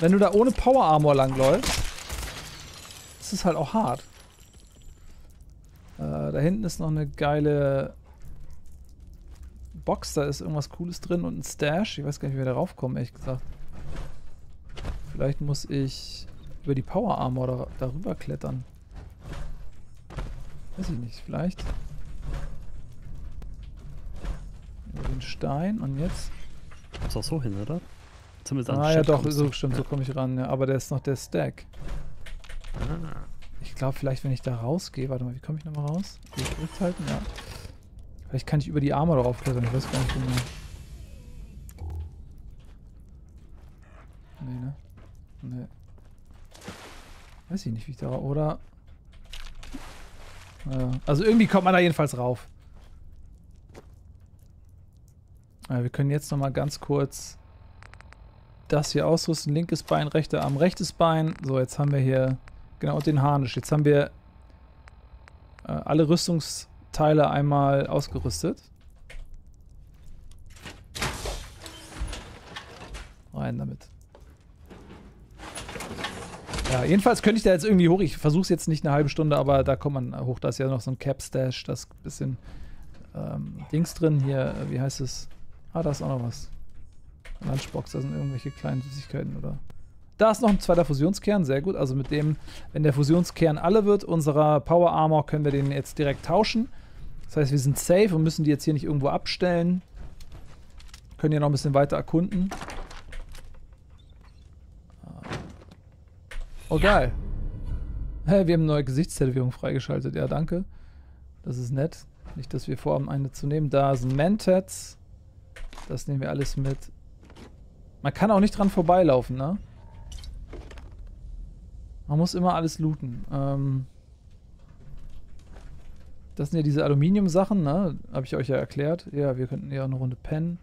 wenn du da ohne Power Armor langläufst, ist es halt auch hart. Äh, da hinten ist noch eine geile Box, da ist irgendwas Cooles drin und ein Stash. Ich weiß gar nicht, wie wir da raufkommen, ehrlich gesagt. Vielleicht muss ich über die Power Armor da, darüber klettern. Weiß ich nicht, vielleicht. Über den Stein und jetzt. Ist auch so hin, oder? Zumindest an den Stein. Ah ja, doch, so stimmt, so komme ich ran. Ja. Aber da ist noch der Stack. Ich glaube, vielleicht, wenn ich da rausgehe. Warte mal, wie komme ich nochmal raus? Will ich Luft halten? Ja. Vielleicht kann ich über die Armor drauf klettern. Ich weiß gar nicht genau. Nee, ne? Nee. Weiß ich nicht, wie ich da... Oder... Naja. Also irgendwie kommt man da jedenfalls rauf. Ja, wir können jetzt noch mal ganz kurz das hier ausrüsten. Linkes Bein, rechter Arm, rechtes Bein. So, jetzt haben wir hier... Genau, und den Harnisch. Jetzt haben wir äh, alle Rüstungsteile einmal ausgerüstet. Rein damit. Ja, jedenfalls könnte ich da jetzt irgendwie hoch. Ich versuche es jetzt nicht eine halbe Stunde, aber da kommt man hoch. Da ist ja noch so ein Cap-Stash, das bisschen ähm, Dings drin. Hier, wie heißt es? Ah, da ist auch noch was. Lunchbox, da sind irgendwelche kleinen Süßigkeiten, oder? Da ist noch ein zweiter Fusionskern, sehr gut. Also mit dem, wenn der Fusionskern alle wird, unserer Power Armor, können wir den jetzt direkt tauschen. Das heißt, wir sind safe und müssen die jetzt hier nicht irgendwo abstellen. Können hier noch ein bisschen weiter erkunden. Oh, geil. Hey, wir haben neue Gesichtstätowierung freigeschaltet. Ja, danke. Das ist nett. Nicht, dass wir vorhaben, eine zu nehmen. Da sind Mantats. Das nehmen wir alles mit. Man kann auch nicht dran vorbeilaufen, ne? Man muss immer alles looten. Ähm das sind ja diese Aluminium-Sachen, ne? Habe ich euch ja erklärt. Ja, wir könnten ja eine Runde pennen.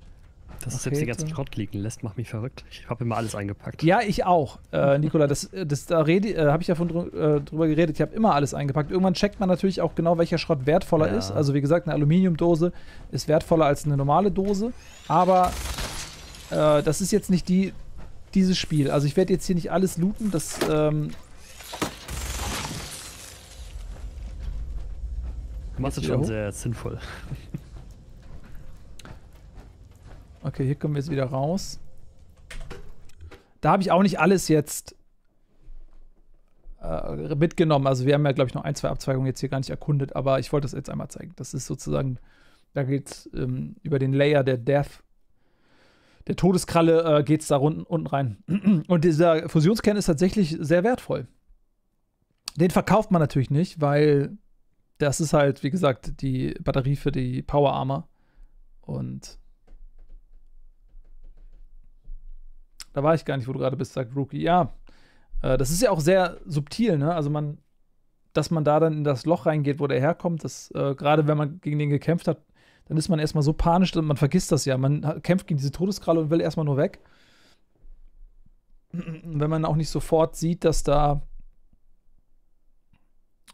Dass es jetzt den ganzen Schrott liegen lässt, macht mich verrückt. Ich habe immer alles eingepackt. Ja, ich auch, äh, Nicola. Das, das, da äh, habe ich ja von äh, drüber geredet. Ich habe immer alles eingepackt. Irgendwann checkt man natürlich auch genau, welcher Schrott wertvoller ja. ist. Also wie gesagt, eine Aluminiumdose ist wertvoller als eine normale Dose. Aber äh, das ist jetzt nicht die, dieses Spiel. Also ich werde jetzt hier nicht alles looten. Das, ähm du machst es schon hoch. Sehr sinnvoll. Okay, hier kommen wir jetzt wieder raus. Da habe ich auch nicht alles jetzt äh, mitgenommen. Also wir haben ja, glaube ich, noch ein, zwei Abzweigungen jetzt hier gar nicht erkundet. Aber ich wollte das jetzt einmal zeigen. Das ist sozusagen, da geht es ähm, über den Layer der Death, der Todeskralle, äh, geht es da unten, unten rein. Und dieser Fusionskern ist tatsächlich sehr wertvoll. Den verkauft man natürlich nicht, weil das ist halt, wie gesagt, die Batterie für die Power Armor. Und da war ich gar nicht, wo du gerade bist, sagt Rookie. Ja, Äh, das ist ja auch sehr subtil, ne? Also man, dass man da dann in das Loch reingeht, wo der herkommt, das, äh, gerade wenn man gegen den gekämpft hat, dann ist man erstmal so panisch, dass man vergisst das ja. Man kämpft gegen diese Todeskralle und will erstmal nur weg. Wenn man auch nicht sofort sieht, dass da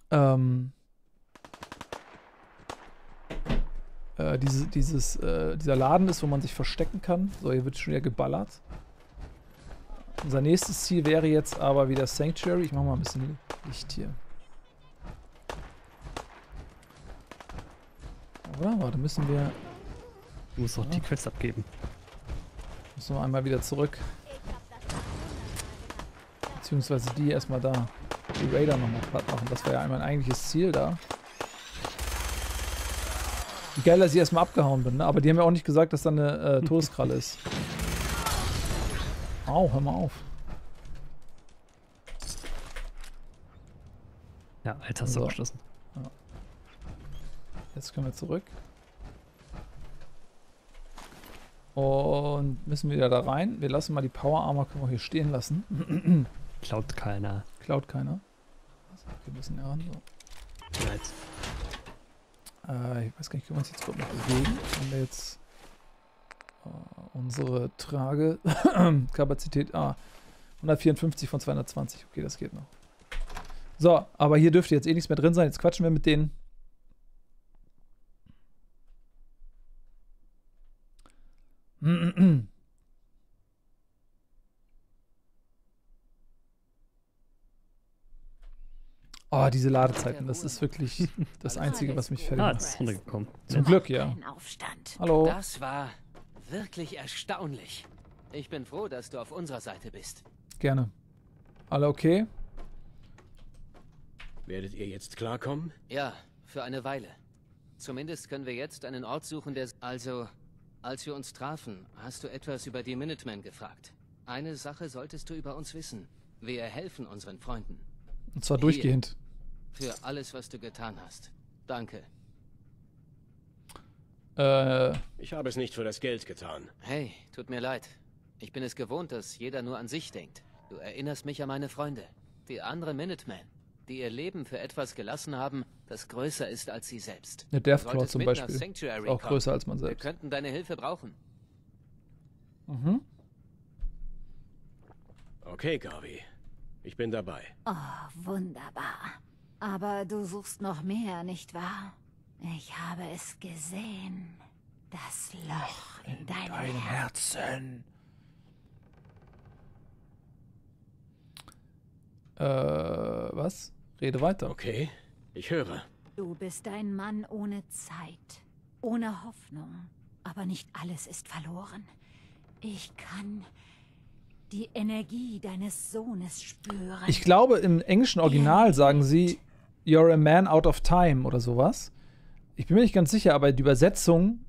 ähm, äh, diese, dieses, äh, dieser Laden ist, wo man sich verstecken kann. So, hier wird schon wieder geballert. Unser nächstes Ziel wäre jetzt aber wieder Sanctuary. Ich mache mal ein bisschen Licht hier. Oder? Warte, müssen wir... Du musst doch die Quest abgeben. Müssen wir einmal wieder zurück. Beziehungsweise die erstmal da. Die Raider nochmal platt machen. Das war ja einmal ein eigentliches Ziel da. Wie geil, dass ich erstmal abgehauen bin, ne? Aber die haben ja auch nicht gesagt, dass da eine äh, Todeskralle ist. Au, hör mal auf. Ja, Alter, hast du abgeschlossen. Ja. Jetzt können wir zurück. Und müssen wieder da rein. Wir lassen mal die Power Armor, können wir hier stehen lassen. Klaut keiner. Klaut keiner. Also, wir müssen ja ran. So. Nice. Äh, ich weiß gar nicht, können wir uns jetzt überhaupt noch bewegen? Haben wir jetzt äh, unsere Trage-Kapazität ah, hundertvierundfünfzig von zweihundertzwanzig. Okay, das geht noch. So, aber hier dürfte jetzt eh nichts mehr drin sein. Jetzt quatschen wir mit denen. Oh, diese Ladezeiten, das ist wirklich das Einzige, was mich fertig macht. Ah, das ist runtergekommen. Zum Glück, ja. Hallo. Das war wirklich erstaunlich. Ich bin froh, dass du auf unserer Seite bist. Gerne. Alle okay? Werdet ihr jetzt klarkommen? Ja, für eine Weile. Zumindest können wir jetzt einen Ort suchen, der... Also... Als wir uns trafen, hast du etwas über die Minutemen gefragt. Eine Sache solltest du über uns wissen. Wir helfen unseren Freunden. Und zwar durchgehend. Hier, für alles, was du getan hast. Danke. Äh. Ich habe es nicht für das Geld getan. Hey, tut mir leid. Ich bin es gewohnt, dass jeder nur an sich denkt. Du erinnerst mich an meine Freunde. Die anderen Minutemen, die ihr Leben für etwas gelassen haben, das größer ist als sie selbst. Eine Deathclaw zum Beispiel ist auch größer als man selbst. Wir könnten deine Hilfe brauchen. Mhm. Okay, Garvey. Ich bin dabei. Oh, wunderbar. Aber du suchst noch mehr, nicht wahr? Ich habe es gesehen. Das Loch in, in deinem, deinem Herzen. Herzen. Äh, was? Rede weiter. Okay. Ich höre. Du bist ein Mann ohne Zeit, ohne Hoffnung. Aber nicht alles ist verloren. Ich kann die Energie deines Sohnes spüren. Ich glaube, im englischen Original sagen sie, you're a man out of time oder sowas. Ich bin mir nicht ganz sicher, aber die Übersetzung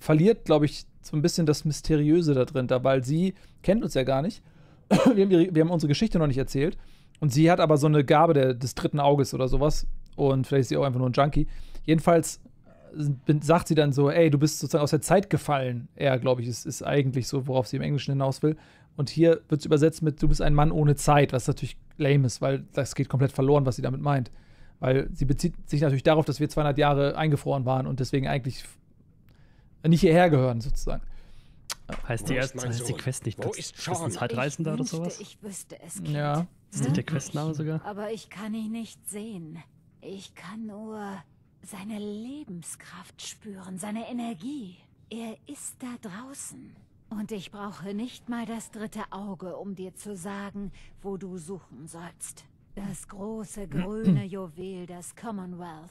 verliert, glaube ich, so ein bisschen das Mysteriöse da drin. Da, weil sie kennt uns ja gar nicht. Wir haben, ihre, wir haben unsere Geschichte noch nicht erzählt. Und sie hat aber so eine Gabe der, des dritten Auges oder sowas. Und vielleicht ist sie auch einfach nur ein Junkie. Jedenfalls sagt sie dann so, ey, du bist sozusagen aus der Zeit gefallen. Er, glaube ich, ist, ist eigentlich so, worauf sie im Englischen hinaus will. Und hier wird es übersetzt mit, du bist ein Mann ohne Zeit, was natürlich lame ist, weil das geht komplett verloren, was sie damit meint. Weil sie bezieht sich natürlich darauf, dass wir zweihundert Jahre eingefroren waren und deswegen eigentlich nicht hierher gehören, sozusagen. Heißt die, erst, heißt die Quest nicht, das ist ein Zeitreisender oder sowas? Ich wüsste es, Kind. Ja. Ist nicht der Questname sogar? Aber ich kann ihn nicht sehen. Ich kann nur seine Lebenskraft spüren, seine Energie. Er ist da draußen. Und ich brauche nicht mal das dritte Auge, um dir zu sagen, wo du suchen sollst. Das große grüne Juwel des Commonwealth.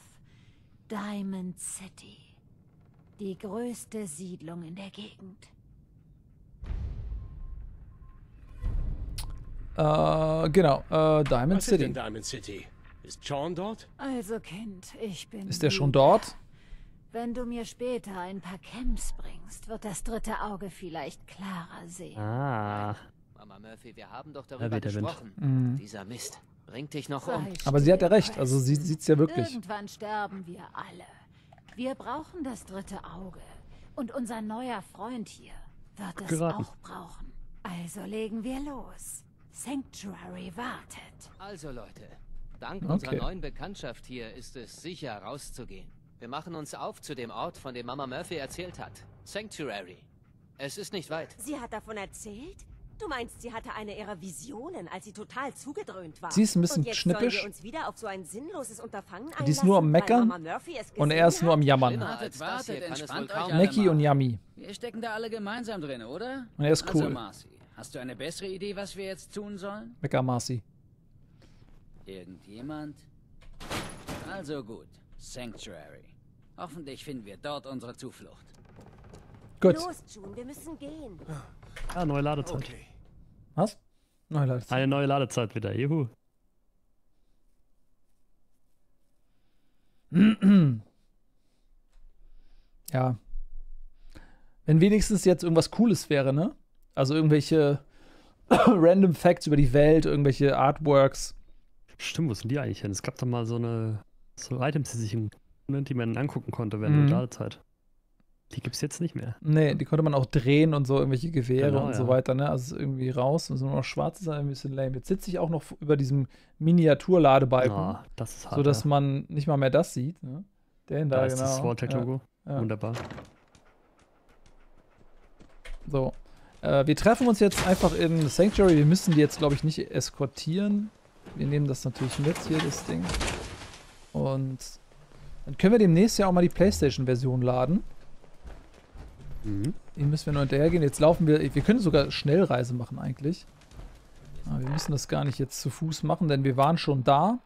Diamond City. Die größte Siedlung in der Gegend. Äh, genau, äh, Diamond Was City. Ist denn Diamond City? Ist Sean dort? Also, Kind, ich bin... Ist der schon dort? Wenn du mir später ein paar Camps bringst, wird das dritte Auge vielleicht klarer sehen. Ah. Mama Murphy, wir haben doch darüber gesprochen. Mhm. Dieser Mist bringt dich noch um. Aber sie hat ja recht, also sie sieht's ja wirklich. Irgendwann sterben wir alle. Wir brauchen das dritte Auge. Und unser neuer Freund hier wird es auch brauchen. Also legen wir los. Sanctuary wartet. Also Leute, dank okay. unserer neuen Bekanntschaft hier ist es sicher rauszugehen. Wir machen uns auf zu dem Ort, von dem Mama Murphy erzählt hat. Sanctuary. Es ist nicht weit. Sie hat davon erzählt? Du meinst, sie hatte eine ihrer Visionen, als sie total zugedröhnt war. Sie ist ein bisschen schnippisch. Und jetzt sollen wir uns wieder auf so ein sinnloses Unterfangen einlassen, die ist nur am Meckern und er ist nur am Jammern. Wartet, wartet, entspannt euch alle Necki und Yami. Wir stecken da alle gemeinsam drin, oder? Und er ist cool. Also, Marcy, hast du eine bessere Idee, was wir jetzt tun sollen? Mecker Marcy. Irgendjemand? Also gut. Sanctuary. Hoffentlich finden wir dort unsere Zuflucht. Gut. Los, June, wir müssen gehen. Ah, neue Ladezeit. Okay. Was? Neue Ladezeit. Eine neue Ladezeit wieder. Juhu. Ja. Wenn wenigstens jetzt irgendwas Cooles wäre, ne? Also irgendwelche random Facts über die Welt, irgendwelche Artworks. Stimmt, wo sind die eigentlich hin? Es gab da mal so eine so Items, die sich im Moment, die man angucken konnte während mhm. der Ladezeit. Die gibt's jetzt nicht mehr. Nee, die konnte man auch drehen und so, irgendwelche Gewehre genau, und ja. so weiter, ne? Also irgendwie raus und so nur noch schwarz ist ein bisschen lame. Jetzt sitze ich auch noch über diesem Miniatur-Ladebalken, oh, das ist hart, sodass ja. man nicht mal mehr das sieht, ne? Den da, da ist genau. das Vault-Tec-Logo. Ja. Ja. Wunderbar. So. Äh, wir treffen uns jetzt einfach in Sanctuary. Wir müssen die jetzt, glaube ich, nicht eskortieren. Wir nehmen das natürlich mit hier, das Ding. Und dann können wir demnächst ja auch mal die PlayStation-Version laden. Mhm. Hier müssen wir nur hinterhergehen. Jetzt laufen wir. Wir können sogar Schnellreise machen eigentlich. Aber wir müssen das gar nicht jetzt zu Fuß machen, denn wir waren schon da.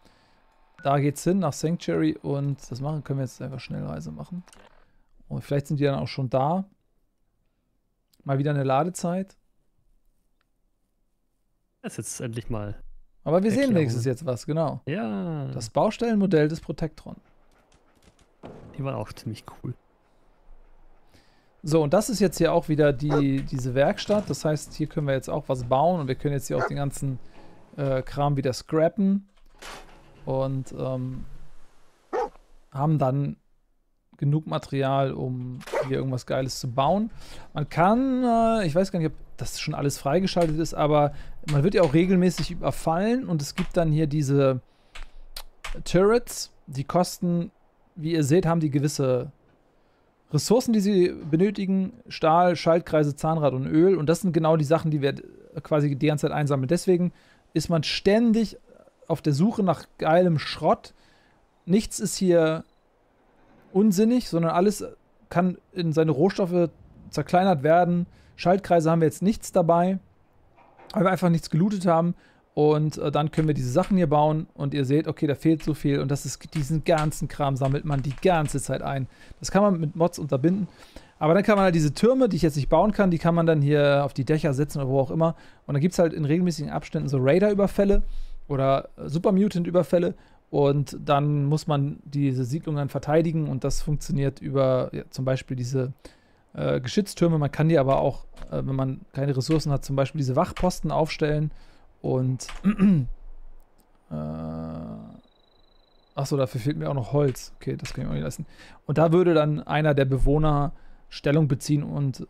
Da geht's hin nach Sanctuary und das machen können wir jetzt einfach Schnellreise machen. Und vielleicht sind die dann auch schon da. Mal wieder eine Ladezeit. Das ist jetzt endlich mal. Aber wir Erklärung. sehen wenigstens jetzt was, genau. Ja. Das Baustellenmodell des Protectron. Die war auch ziemlich cool. So, und das ist jetzt hier auch wieder die, diese Werkstatt. Das heißt, hier können wir jetzt auch was bauen. Und wir können jetzt hier auch den ganzen äh, Kram wieder scrappen. Und ähm, haben dann genug Material, um hier irgendwas Geiles zu bauen. Man kann, äh, ich weiß gar nicht, ob das schon alles freigeschaltet ist, aber man wird ja auch regelmäßig überfallen. Und es gibt dann hier diese Turrets. Die kosten, wie ihr seht, haben die gewisse Ressourcen, die sie benötigen, Stahl, Schaltkreise, Zahnrad und Öl. Und das sind genau die Sachen, die wir quasi die ganze Zeit einsammeln. Deswegen ist man ständig auf der Suche nach geilem Schrott. Nichts ist hier unsinnig, sondern alles kann in seine Rohstoffe zerkleinert werden. Schaltkreise haben wir jetzt nichts dabei, weil wir einfach nichts gelootet haben. Und äh, dann können wir diese Sachen hier bauen und ihr seht, okay, da fehlt so viel und das ist, diesen ganzen Kram sammelt man die ganze Zeit ein. Das kann man mit Mods unterbinden. Aber dann kann man halt diese Türme, die ich jetzt nicht bauen kann, die kann man dann hier auf die Dächer setzen oder wo auch immer. Und dann gibt es halt in regelmäßigen Abständen so Raider-Überfälle oder Super-Mutant-Überfälle und dann muss man diese Siedlung dann verteidigen und das funktioniert über ja, zum Beispiel diese äh, Geschütztürme. Man kann die aber auch, äh, wenn man keine Ressourcen hat, zum Beispiel diese Wachposten aufstellen. Und äh, achso, dafür fehlt mir auch noch Holz. Okay, das kann ich auch nicht lassen. Und da würde dann einer der Bewohner Stellung beziehen und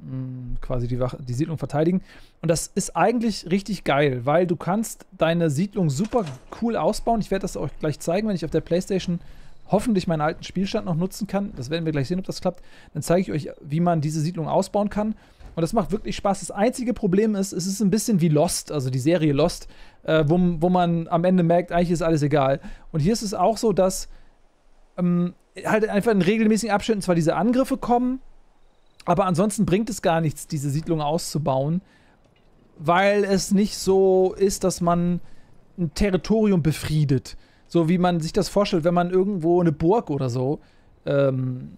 mh, quasi die, Wach- die Siedlung verteidigen. Und das ist eigentlich richtig geil, weil du kannst deine Siedlung super cool ausbauen. Ich werde das euch gleich zeigen, wenn ich auf der PlayStation hoffentlich meinen alten Spielstand noch nutzen kann. Das werden wir gleich sehen, ob das klappt. Dann zeige ich euch, wie man diese Siedlung ausbauen kann. Und das macht wirklich Spaß. Das einzige Problem ist, es ist ein bisschen wie Lost, also die Serie Lost, äh, wo, wo man am Ende merkt, eigentlich ist alles egal. Und hier ist es auch so, dass ähm, halt einfach in regelmäßigen Abständen zwar diese Angriffe kommen, aber ansonsten bringt es gar nichts, diese Siedlung auszubauen, weil es nicht so ist, dass man ein Territorium befriedet. So wie man sich das vorstellt, wenn man irgendwo eine Burg oder so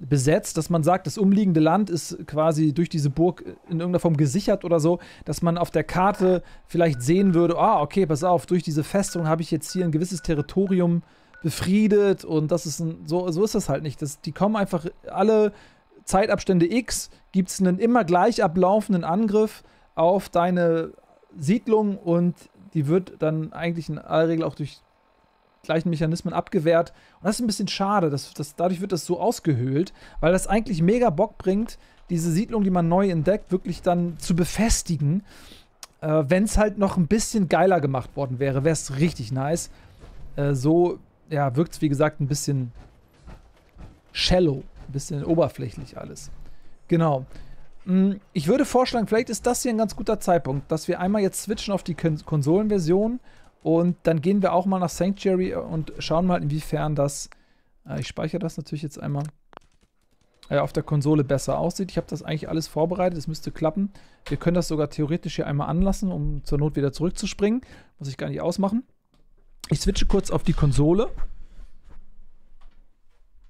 besetzt, dass man sagt, das umliegende Land ist quasi durch diese Burg in irgendeiner Form gesichert oder so, dass man auf der Karte vielleicht sehen würde, ah, okay, pass auf, durch diese Festung habe ich jetzt hier ein gewisses Territorium befriedet und das ist ein, so, so ist das halt nicht. Das, die kommen einfach alle Zeitabstände X, gibt es einen immer gleich ablaufenden Angriff auf deine Siedlung und die wird dann eigentlich in aller Regel auch durch gleichen Mechanismen abgewehrt. Und das ist ein bisschen schade. Das, das, dadurch wird das so ausgehöhlt, weil das eigentlich mega Bock bringt, diese Siedlung, die man neu entdeckt, wirklich dann zu befestigen. Äh, Wenn es halt noch ein bisschen geiler gemacht worden wäre, wäre es richtig nice. Äh, so ja, wirkt es, wie gesagt, ein bisschen shallow, ein bisschen oberflächlich alles. Genau. Ich würde vorschlagen, vielleicht ist das hier ein ganz guter Zeitpunkt, dass wir einmal jetzt switchen auf die Konsolenversion und dann gehen wir auch mal nach Sanctuary und schauen mal, inwiefern das, äh, ich speichere das natürlich jetzt einmal, äh, auf der Konsole besser aussieht. Ich habe das eigentlich alles vorbereitet, es müsste klappen. Wir können das sogar theoretisch hier einmal anlassen, um zur Not wieder zurückzuspringen. Muss ich gar nicht ausmachen. Ich switche kurz auf die Konsole.